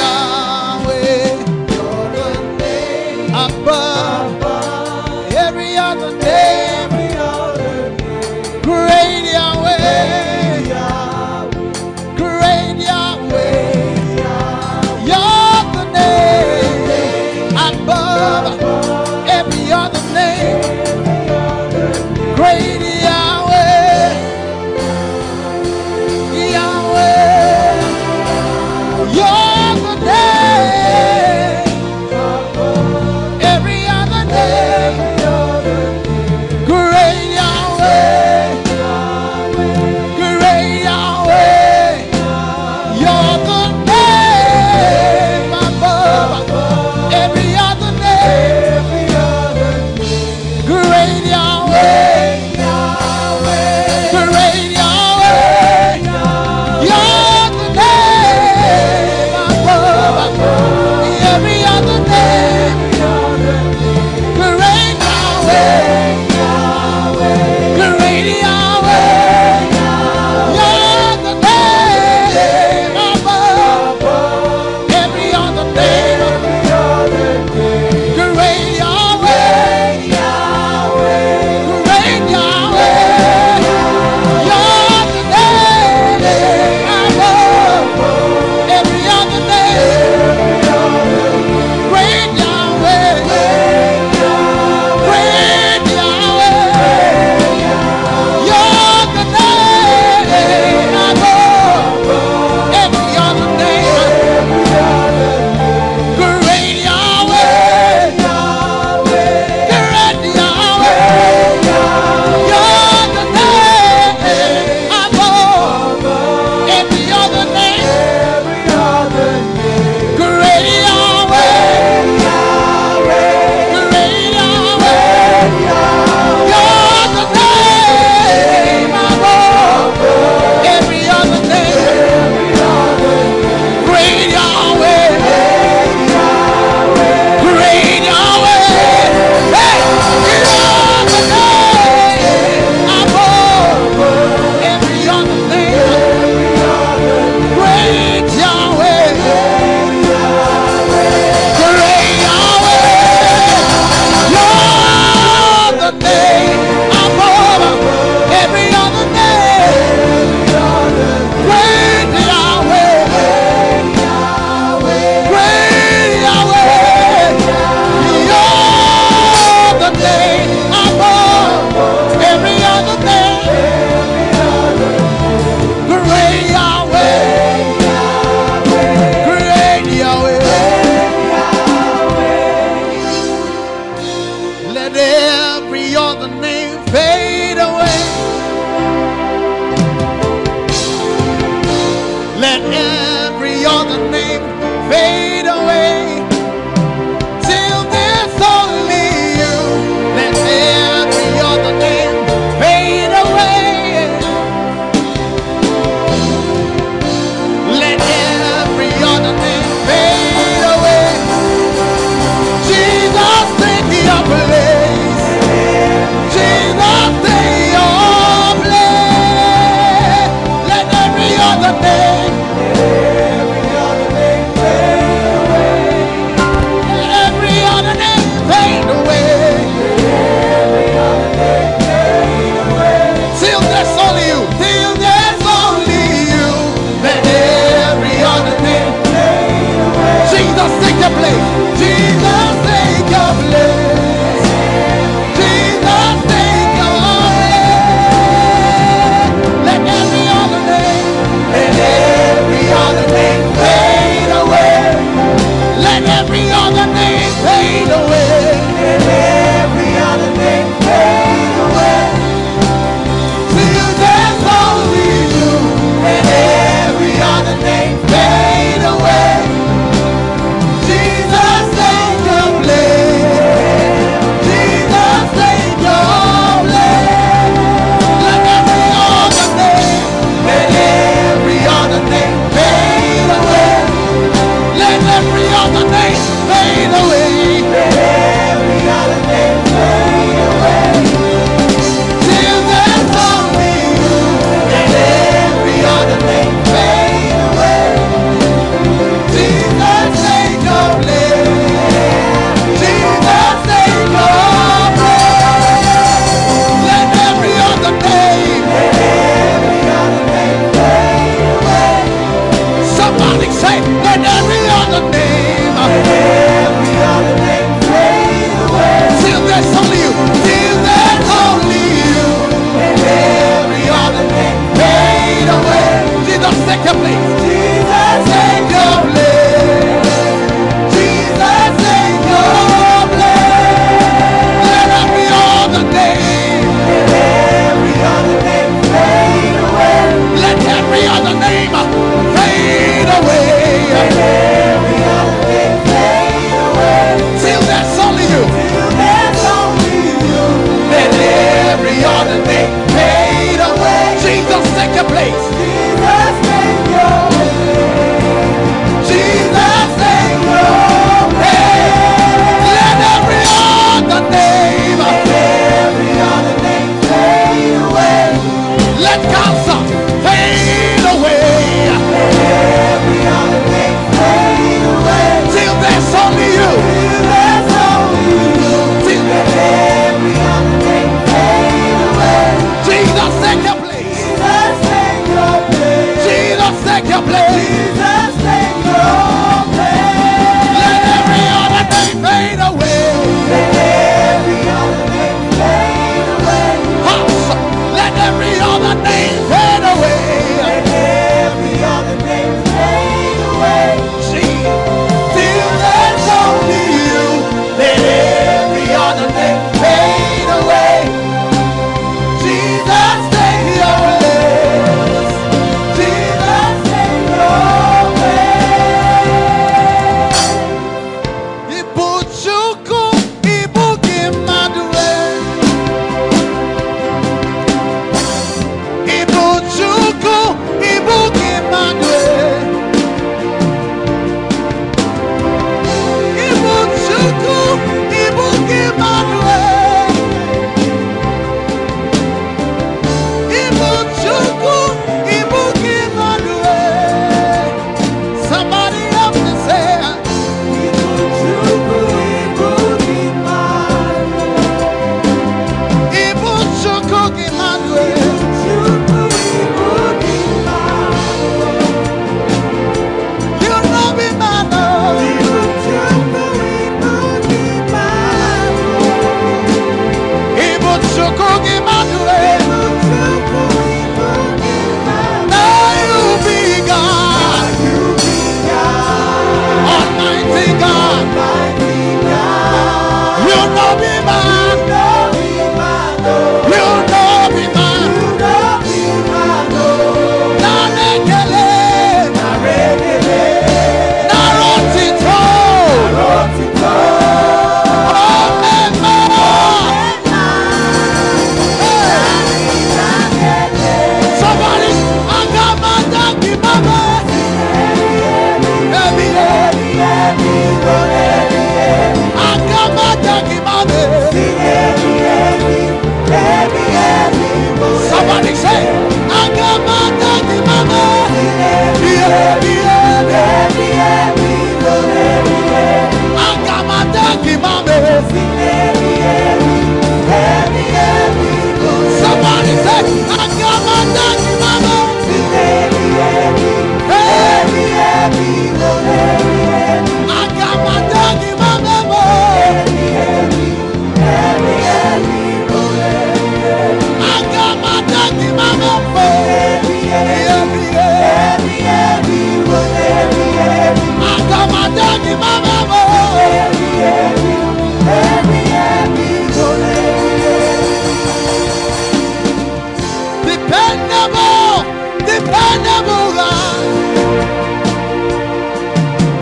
Dependable, dependable God.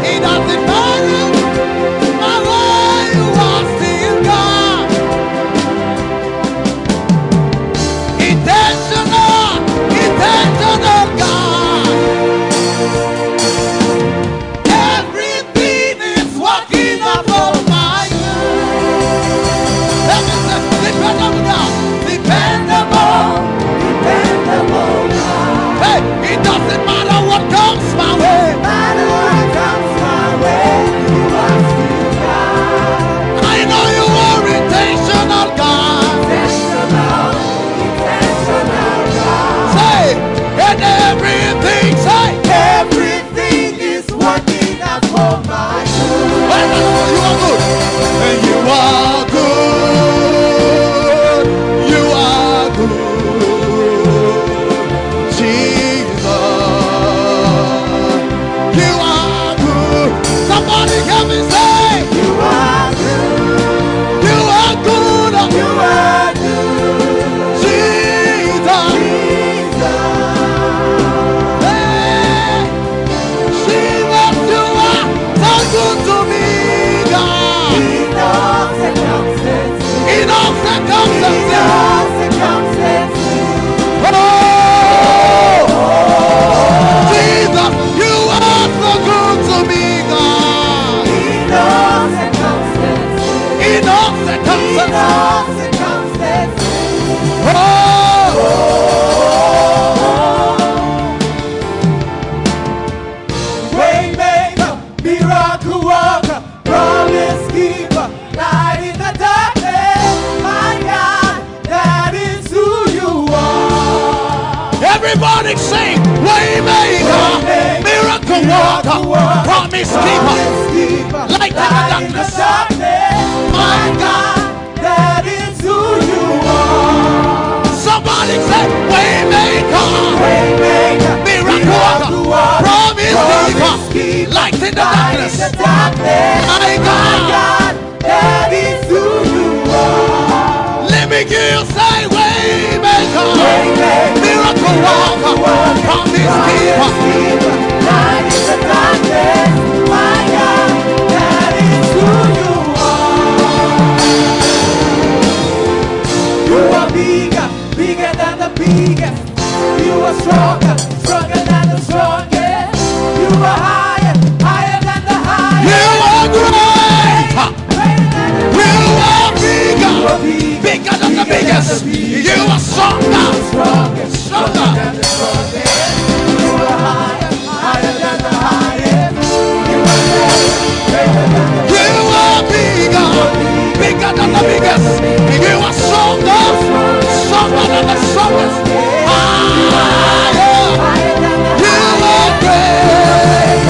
It doesn't depend on where you are still God. Intentional, intentional God. Everything is working out for my good. Let me say, dependable God, dependable. Hey, it doesn't matter what comes my way. It doesn't matter what comes my way. You are still God. I know you are intentional, God. Intentional, intentional, God. Say, and everything, say, everything is working out for my good. You are good, and you are good. You are good. Promise keeper, light in the darkness, my God, that is who you are. Somebody say, Waymaker, Waymaker, miracle worker, promise keeper, light in the darkness, my God, that is who you are. Let me hear you say, Waymaker, miracle worker, promise keeper. Light is the darkness, my God, that is who you are. You are bigger, bigger than the biggest. You are stronger, stronger than the strongest. You are higher, higher than the highest. You are greater, greater than the biggest. You are bigger, you are bigger, bigger than the biggest. You are stronger, stronger, stronger than the strongest. You are higher. You are bigger, bigger than the biggest. You are stronger, stronger than the strongest. Higher, you are great.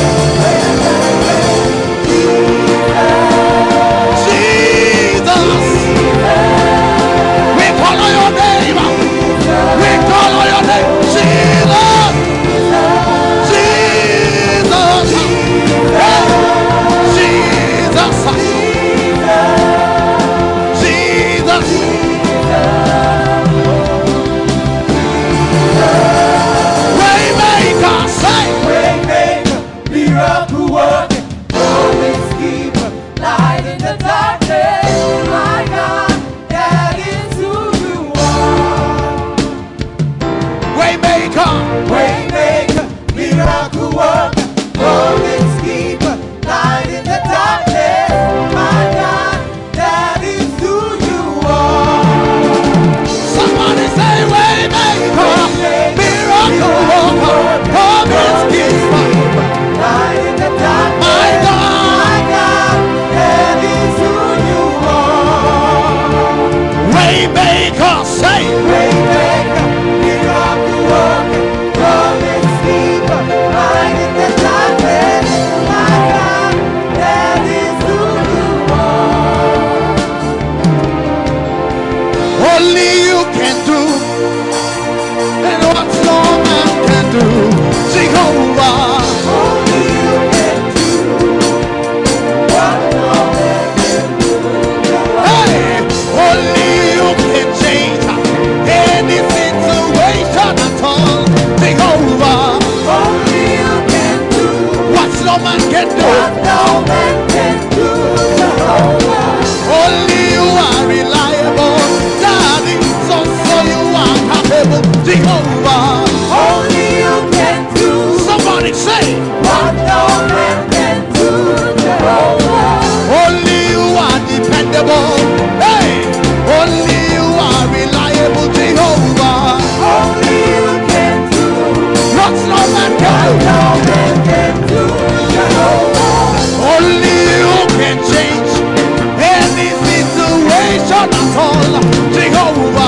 Jesus, we follow your name. Jehovah. Only you can do. Somebody say, what no man can do, Jehovah. Only you are dependable. Hey, only you are reliable, Jehovah. Only you can do. What no man can do. No man can do, Jehovah. Only you can change any situation at all, Jehovah. Be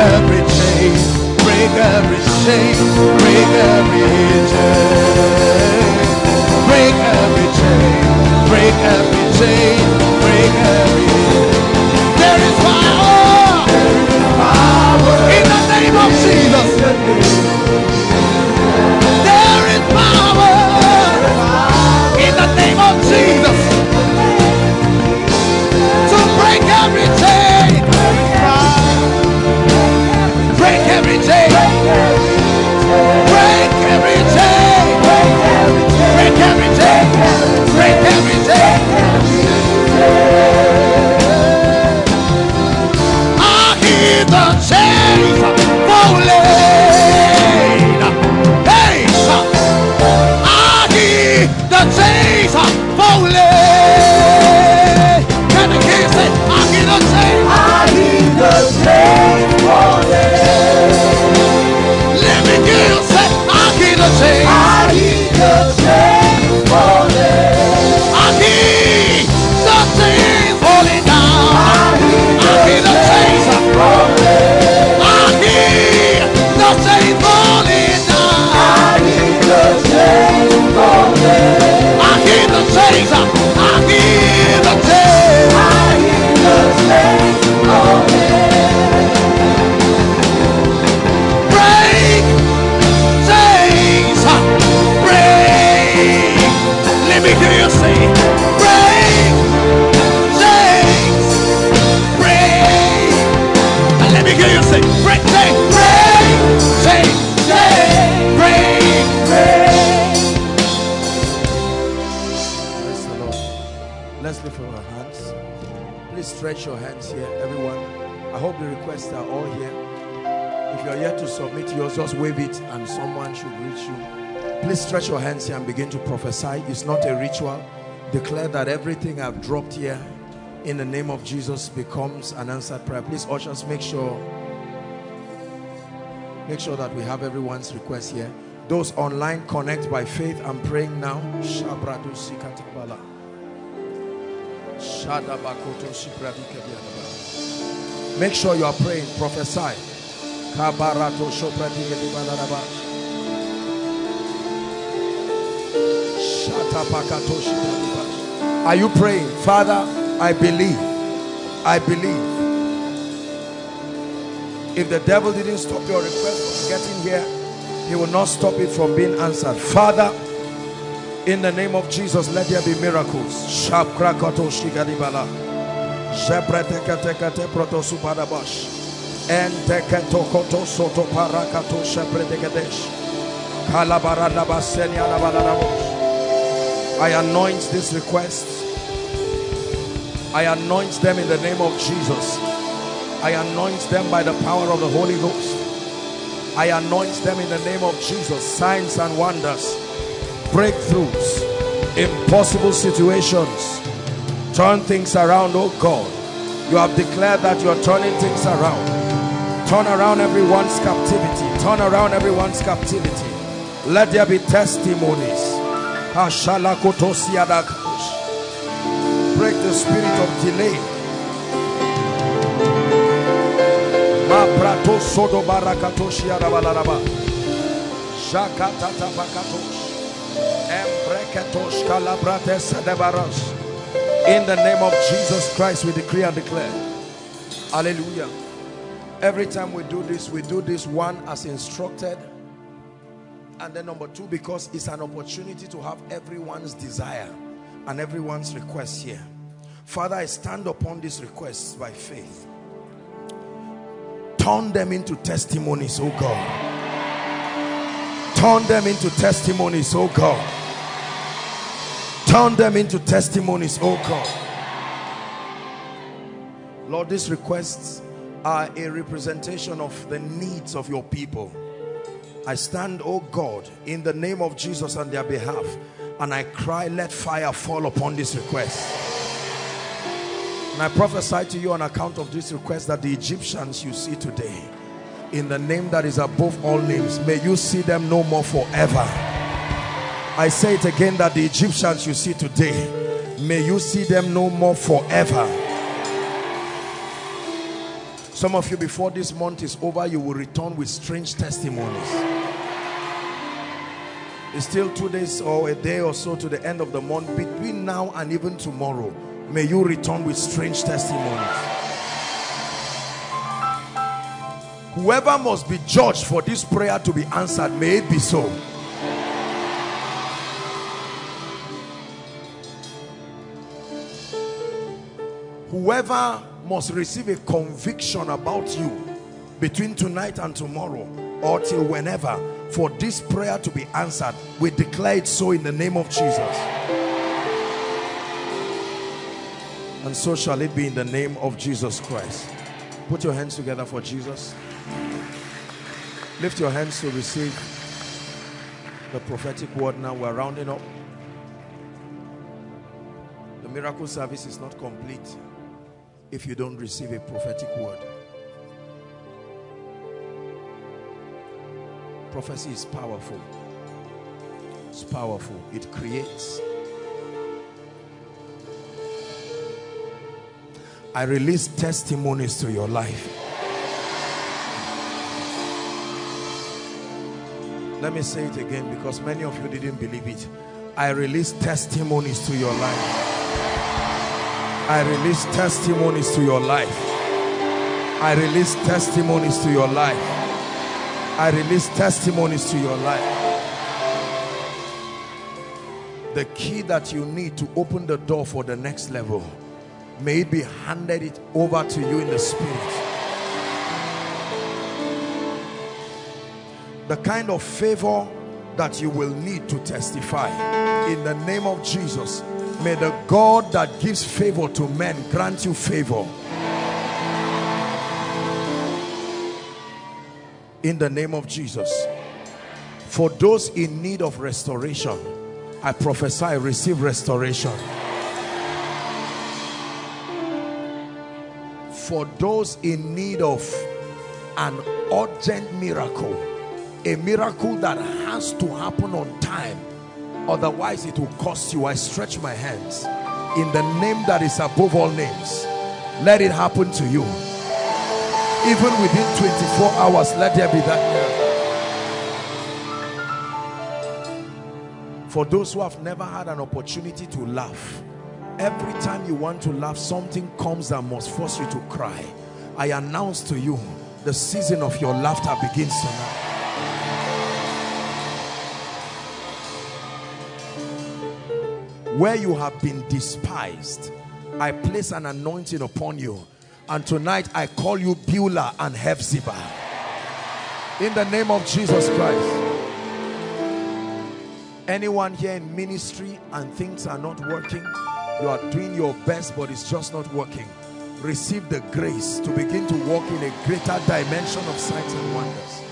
every chain, break every chain, break every chain, break every chain, break every chain, break every chain. There is power, there is power in the name of Jesus. Just wave it and someone should reach you. Please stretch your hands here and begin to prophesy. It's not a ritual. Declare that everything I've dropped here in the name of Jesus becomes an answered prayer. Please ushers, make sure make sure that we have everyone's request here. Those online, connect by faith. I'm praying now. Make sure you are praying. Prophesy. Kabarato Shoprati Gedibanaba Shatapakatoshi. Are you praying? Father, I believe. I believe. If the devil didn't stop your request from getting here, he will not stop it from being answered. Father, in the name of Jesus, let there be miracles. Shaprakatoshi Gadibala Shepretekate Protosupadabosh. And Teketokoto Soto Parakato Shepredegadesh Kalabarada Basenia Labaradabosh. I anoint this request. I anoint them in the name of Jesus. I anoint them by the power of the Holy Ghost. I anoint them in the name of Jesus. Signs and wonders, breakthroughs, impossible situations. Turn things around, oh God. You have declared that you are turning things around. Turn around everyone's captivity. Turn around everyone's captivity. Let there be testimonies. Break the spirit of delay. In the name of Jesus Christ, we decree and declare. Hallelujah. Every time we do this, we do this one as instructed, and then number two, because it's an opportunity to have everyone's desire and everyone's request here. Father, I stand upon these requests by faith. Turn them into testimonies, oh God. Turn them into testimonies, oh God. Turn them into testimonies, oh God. Lord, these requests are a representation of the needs of your people. I stand, oh God, in the name of Jesus on their behalf, and I cry, let fire fall upon this request. And I prophesy to you on account of this request that the Egyptians you see today, in the name that is above all names, may you see them no more forever. I say it again, that the Egyptians you see today, may you see them no more forever. Some of you, before this month is over, you will return with strange testimonies. It's still two days or a day or so to the end of the month. Between now and even tomorrow, may you return with strange testimonies. Whoever must be judged for this prayer to be answered, may it be so. Whoever must receive a conviction about you between tonight and tomorrow or till whenever, for this prayer to be answered, we declare it so in the name of Jesus. And so shall it be in the name of Jesus Christ. Put your hands together for Jesus. Lift your hands to receive the prophetic word. Now we're rounding up. The miracle service is not complete if you don't receive a prophetic word. Prophecy is powerful. It's powerful. It creates. I release testimonies to your life. Let me say it again, because many of you didn't believe it. I release testimonies to your life. I release testimonies to your life. I release testimonies to your life. I release testimonies to your life. The key that you need to open the door for the next level, may it be handed it over to you in the spirit. The kind of favor that you will need to testify, in the name of Jesus. May the God that gives favor to men grant you favor. In the name of Jesus. For those in need of restoration, I prophesy, receive restoration. For those in need of an urgent miracle, a miracle that has to happen on time, otherwise it will cost you, I stretch my hands in the name that is above all names. Let it happen to you. Even within twenty-four hours, let there be that miracle. For those who have never had an opportunity to laugh, every time you want to laugh, something comes that must force you to cry. I announce to you, the season of your laughter begins tonight. Where you have been despised, I place an anointing upon you. And tonight I call you Beulah and Hephzibah. In the name of Jesus Christ. Anyone here in ministry and things are not working, you are doing your best but it's just not working, receive the grace to begin to walk in a greater dimension of signs and wonders.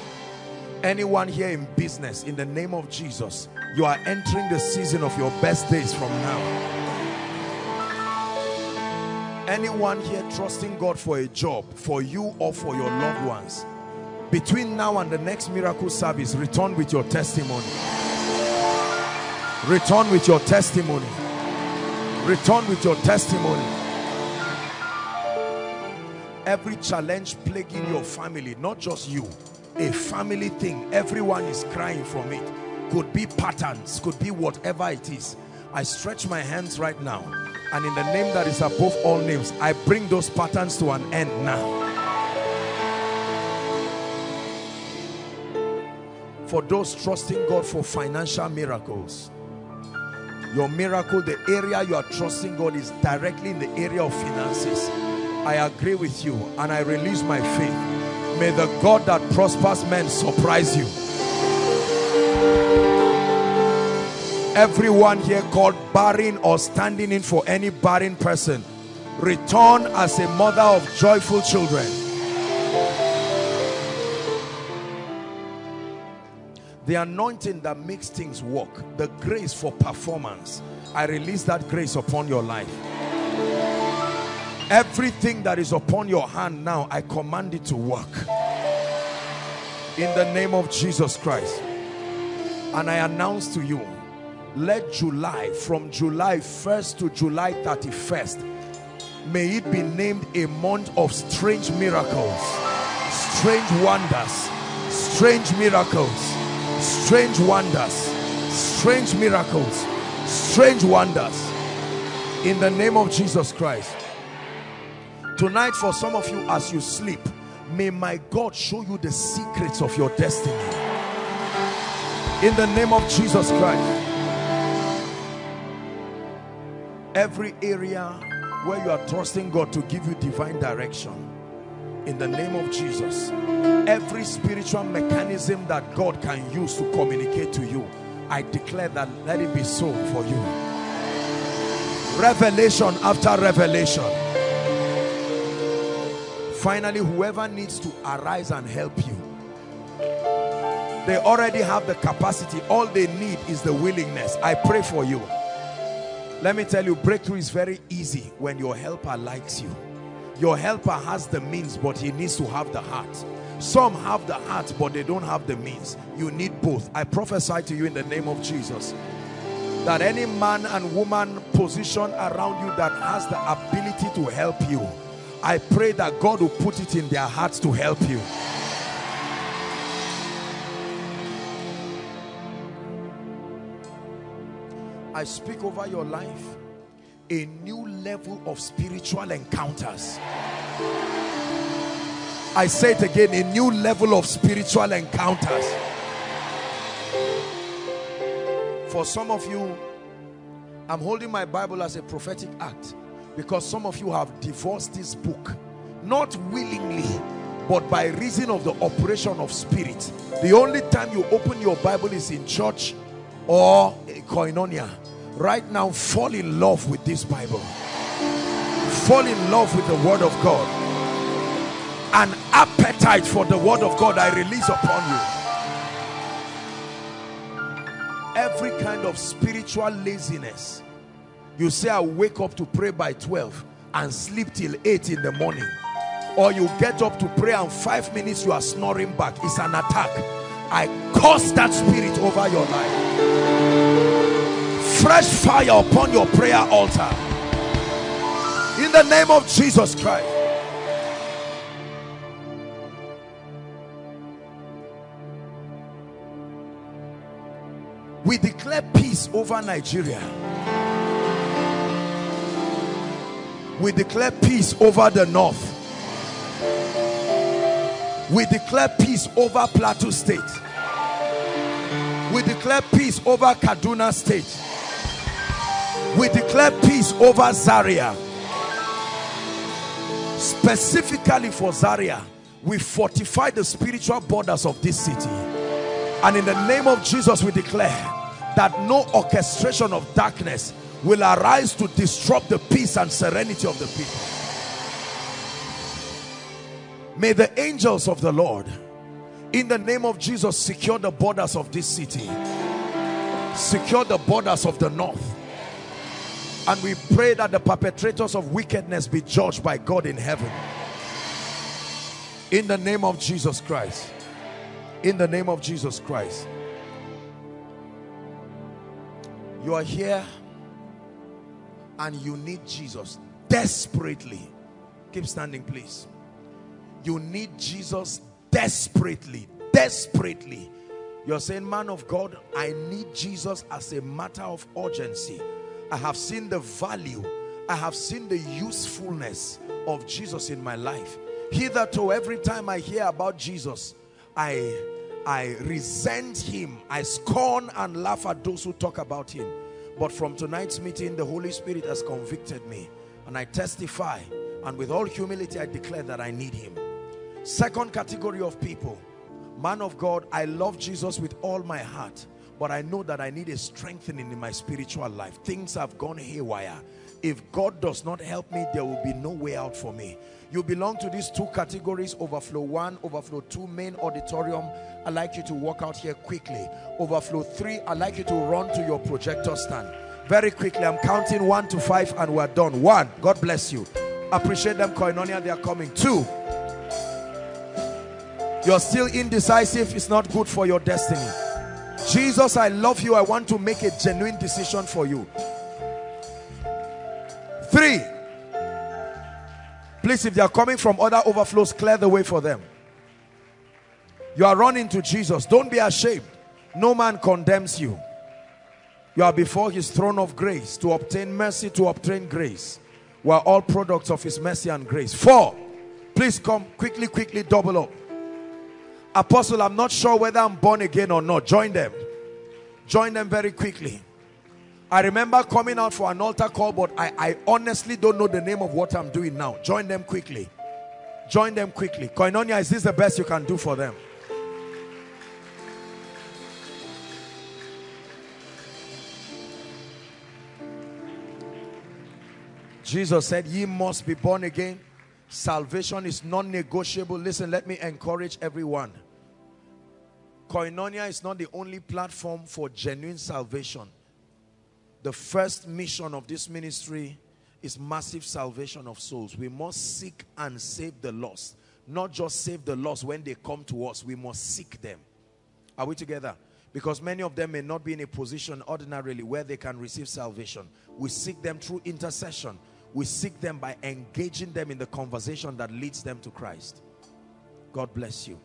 Anyone here in business, in the name of Jesus, you are entering the season of your best days from now. Anyone here trusting God for a job, for you or for your loved ones, between now and the next miracle service, return with your testimony. Return with your testimony. Return with your testimony. Every challenge plaguing your family, not just you, a family thing, everyone is crying from it, could be patterns, could be whatever it is, I stretch my hands right now and in the name that is above all names, I bring those patterns to an end now. For those trusting God for financial miracles, your miracle, the area you are trusting God is directly in the area of finances, I agree with you and I release my faith. May the God that prospers men surprise you. Everyone here called barren or standing in for any barren person, return as a mother of joyful children. The anointing that makes things work, the grace for performance, I release that grace upon your life. Everything that is upon your hand now, I command it to work. In the name of Jesus Christ. And I announce to you, let July, from July first to July thirty-first, May it be named a month of strange miracles, strange wonders, strange miracles, strange wonders, strange miracles, strange wonders, in the name of Jesus Christ. Tonight, for some of you, as you sleep, may my God show you the secrets of your destiny, in the name of Jesus Christ. Every area where you are trusting God to give you divine direction, in the name of Jesus. Every spiritual mechanism that God can use to communicate to you, I declare that let it be so for you. Revelation after revelation. Finally, whoever needs to arise and help you, they already have the capacity. All they need is the willingness. I pray for you. Let me tell you, breakthrough is very easy when your helper likes you. Your helper has the means, but he needs to have the heart. Some have the heart, but they don't have the means. You need both. I prophesy to you in the name of Jesus that any man and woman positioned around you that has the ability to help you, I pray that God will put it in their hearts to help you. I speak over your life a new level of spiritual encounters. I say it again, a new level of spiritual encounters. For some of you, I'm holding my Bible as a prophetic act because some of you have divorced this book, not willingly, but by reason of the operation of spirit. The only time you open your Bible is in church or a koinonia. Right now, fall in love with this Bible. Fall in love with the Word of God. An appetite for the Word of God I release upon you. Every kind of spiritual laziness. You say, I wake up to pray by twelve and sleep till eight in the morning. Or you get up to pray and five minutes you are snoring back. It's an attack. I curse that spirit over your life. Fresh fire upon your prayer altar, in the name of Jesus Christ. We declare peace over Nigeria. We declare peace over the north. We declare peace over Plateau State. We declare peace over Kaduna State. We declare peace over Zaria. Specifically for Zaria, we fortify the spiritual borders of this city. And in the name of Jesus, we declare that no orchestration of darkness will arise to disrupt the peace and serenity of the people. May the angels of the Lord, in the name of Jesus, secure the borders of this city. Secure the borders of the north. And we pray that the perpetrators of wickedness be judged by God in heaven. In the name of Jesus Christ. In the name of Jesus Christ. You are here and you need Jesus desperately. Keep standing, please. You need Jesus desperately, desperately. You're saying, man of God, I need Jesus as a matter of urgency. I have seen the value, I have seen the usefulness of Jesus in my life. Hitherto, every time I hear about Jesus, I, I resent him. I scorn and laugh at those who talk about him. But from tonight's meeting, the Holy Spirit has convicted me. And I testify, and with all humility, I declare that I need him. Second category of people. Man of God, I love Jesus with all my heart, but I know that I need a strengthening in my spiritual life. Things have gone haywire. If God does not help me, there will be no way out for me. You belong to these two categories. Overflow one, overflow two, main auditorium. I'd like you to walk out here quickly. Overflow three, I'd like you to run to your projector stand. Very quickly, I'm counting one to five and we're done. One, God bless you. Appreciate them, Koinonia, they are coming. Two, you're still indecisive, it's not good for your destiny. Jesus, I love you, I want to make a genuine decision for you. Three, Please, if they are coming from other overflows, clear the way for them. You are running to Jesus. Don't be ashamed. No man condemns you. You are before his throne of grace to obtain mercy, to obtain grace. We are all products of his mercy and grace. Four, please come quickly, quickly double up. Apostle, I'm not sure whether I'm born again or not. Join them. Join them very quickly. I remember coming out for an altar call, but I, I honestly don't know the name of what I'm doing now. Join them quickly. Join them quickly. Koinonia, is this the best you can do for them? Jesus said, ye must be born again. Salvation is non-negotiable. Listen, let me encourage everyone. Koinonia is not the only platform for genuine salvation. The first mission of this ministry is massive salvation of souls. We must seek and save the lost. Not just save the lost when they come to us. We must seek them. Are we together? Because many of them may not be in a position ordinarily where they can receive salvation. We seek them through intercession. We seek them by engaging them in the conversation that leads them to Christ. God bless you.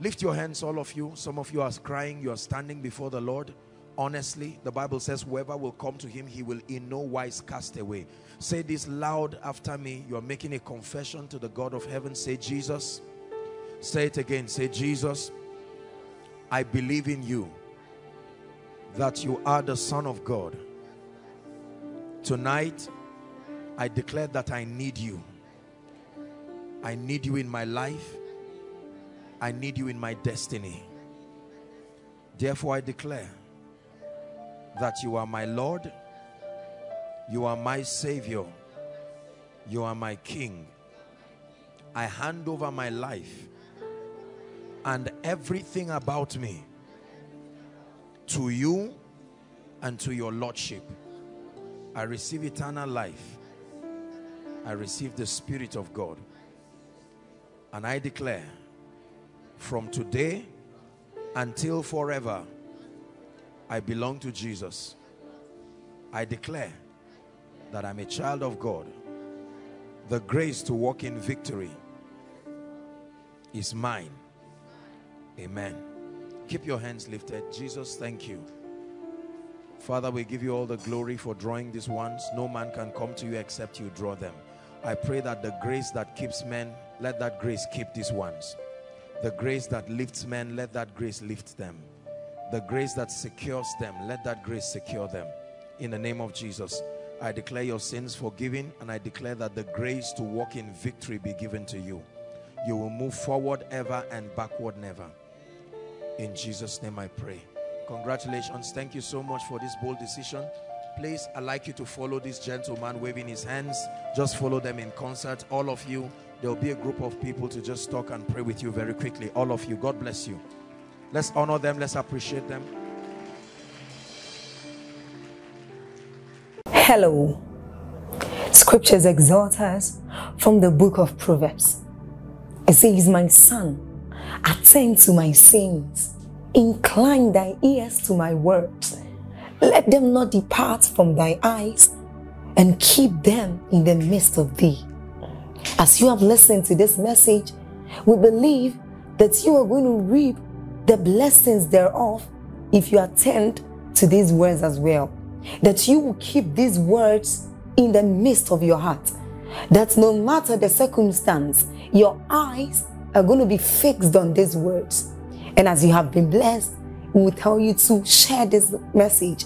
Lift your hands, all of you. Some of you are crying. You are standing before the Lord. Honestly, the Bible says, whoever will come to him, he will in no wise cast away. Say this loud after me. You are making a confession to the God of heaven. Say, Jesus. Say it again. Say, Jesus, I believe in you, that you are the Son of God. Tonight, I declare that I need you. I need you in my life. I need you in my destiny. Therefore, I declare that you are my Lord, you are my Savior, you are my King. I hand over my life and everything about me to you and to your Lordship. I receive eternal life. I receive the Spirit of God. And I declare, from today until forever, I belong to Jesus. I declare that I'm a child of God. The grace to walk in victory is mine. Amen. Keep your hands lifted. Jesus, thank you. Father, we give you all the glory for drawing these ones. No man can come to you except you draw them. I pray that the grace that keeps men, let that grace keep these ones. The grace that lifts men, let that grace lift them. The grace that secures them, let that grace secure them. In the name of Jesus, I declare your sins forgiven, and I declare that the grace to walk in victory be given to you. You will move forward ever and backward never. In Jesus' name I pray. Congratulations. Thank you so much for this bold decision. Please, I'd like you to follow this gentleman waving his hands. Just follow them in concert. All of you, there will be a group of people to just talk and pray with you very quickly. All of you, God bless you. Let's honor them. Let's appreciate them. Hello. Scriptures exhort us from the book of Proverbs. It says, my son, attend to my sins. Incline thy ears to my words. Let them not depart from thy eyes, and keep them in the midst of thee. As you have listened to this message, we believe that you are going to reap the blessings thereof if you attend to these words as well. That you will keep these words in the midst of your heart. That no matter the circumstance, your eyes are going to be fixed on these words. And as you have been blessed, we will tell you to share this message.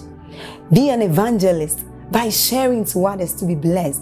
Be an evangelist by sharing to others to be blessed.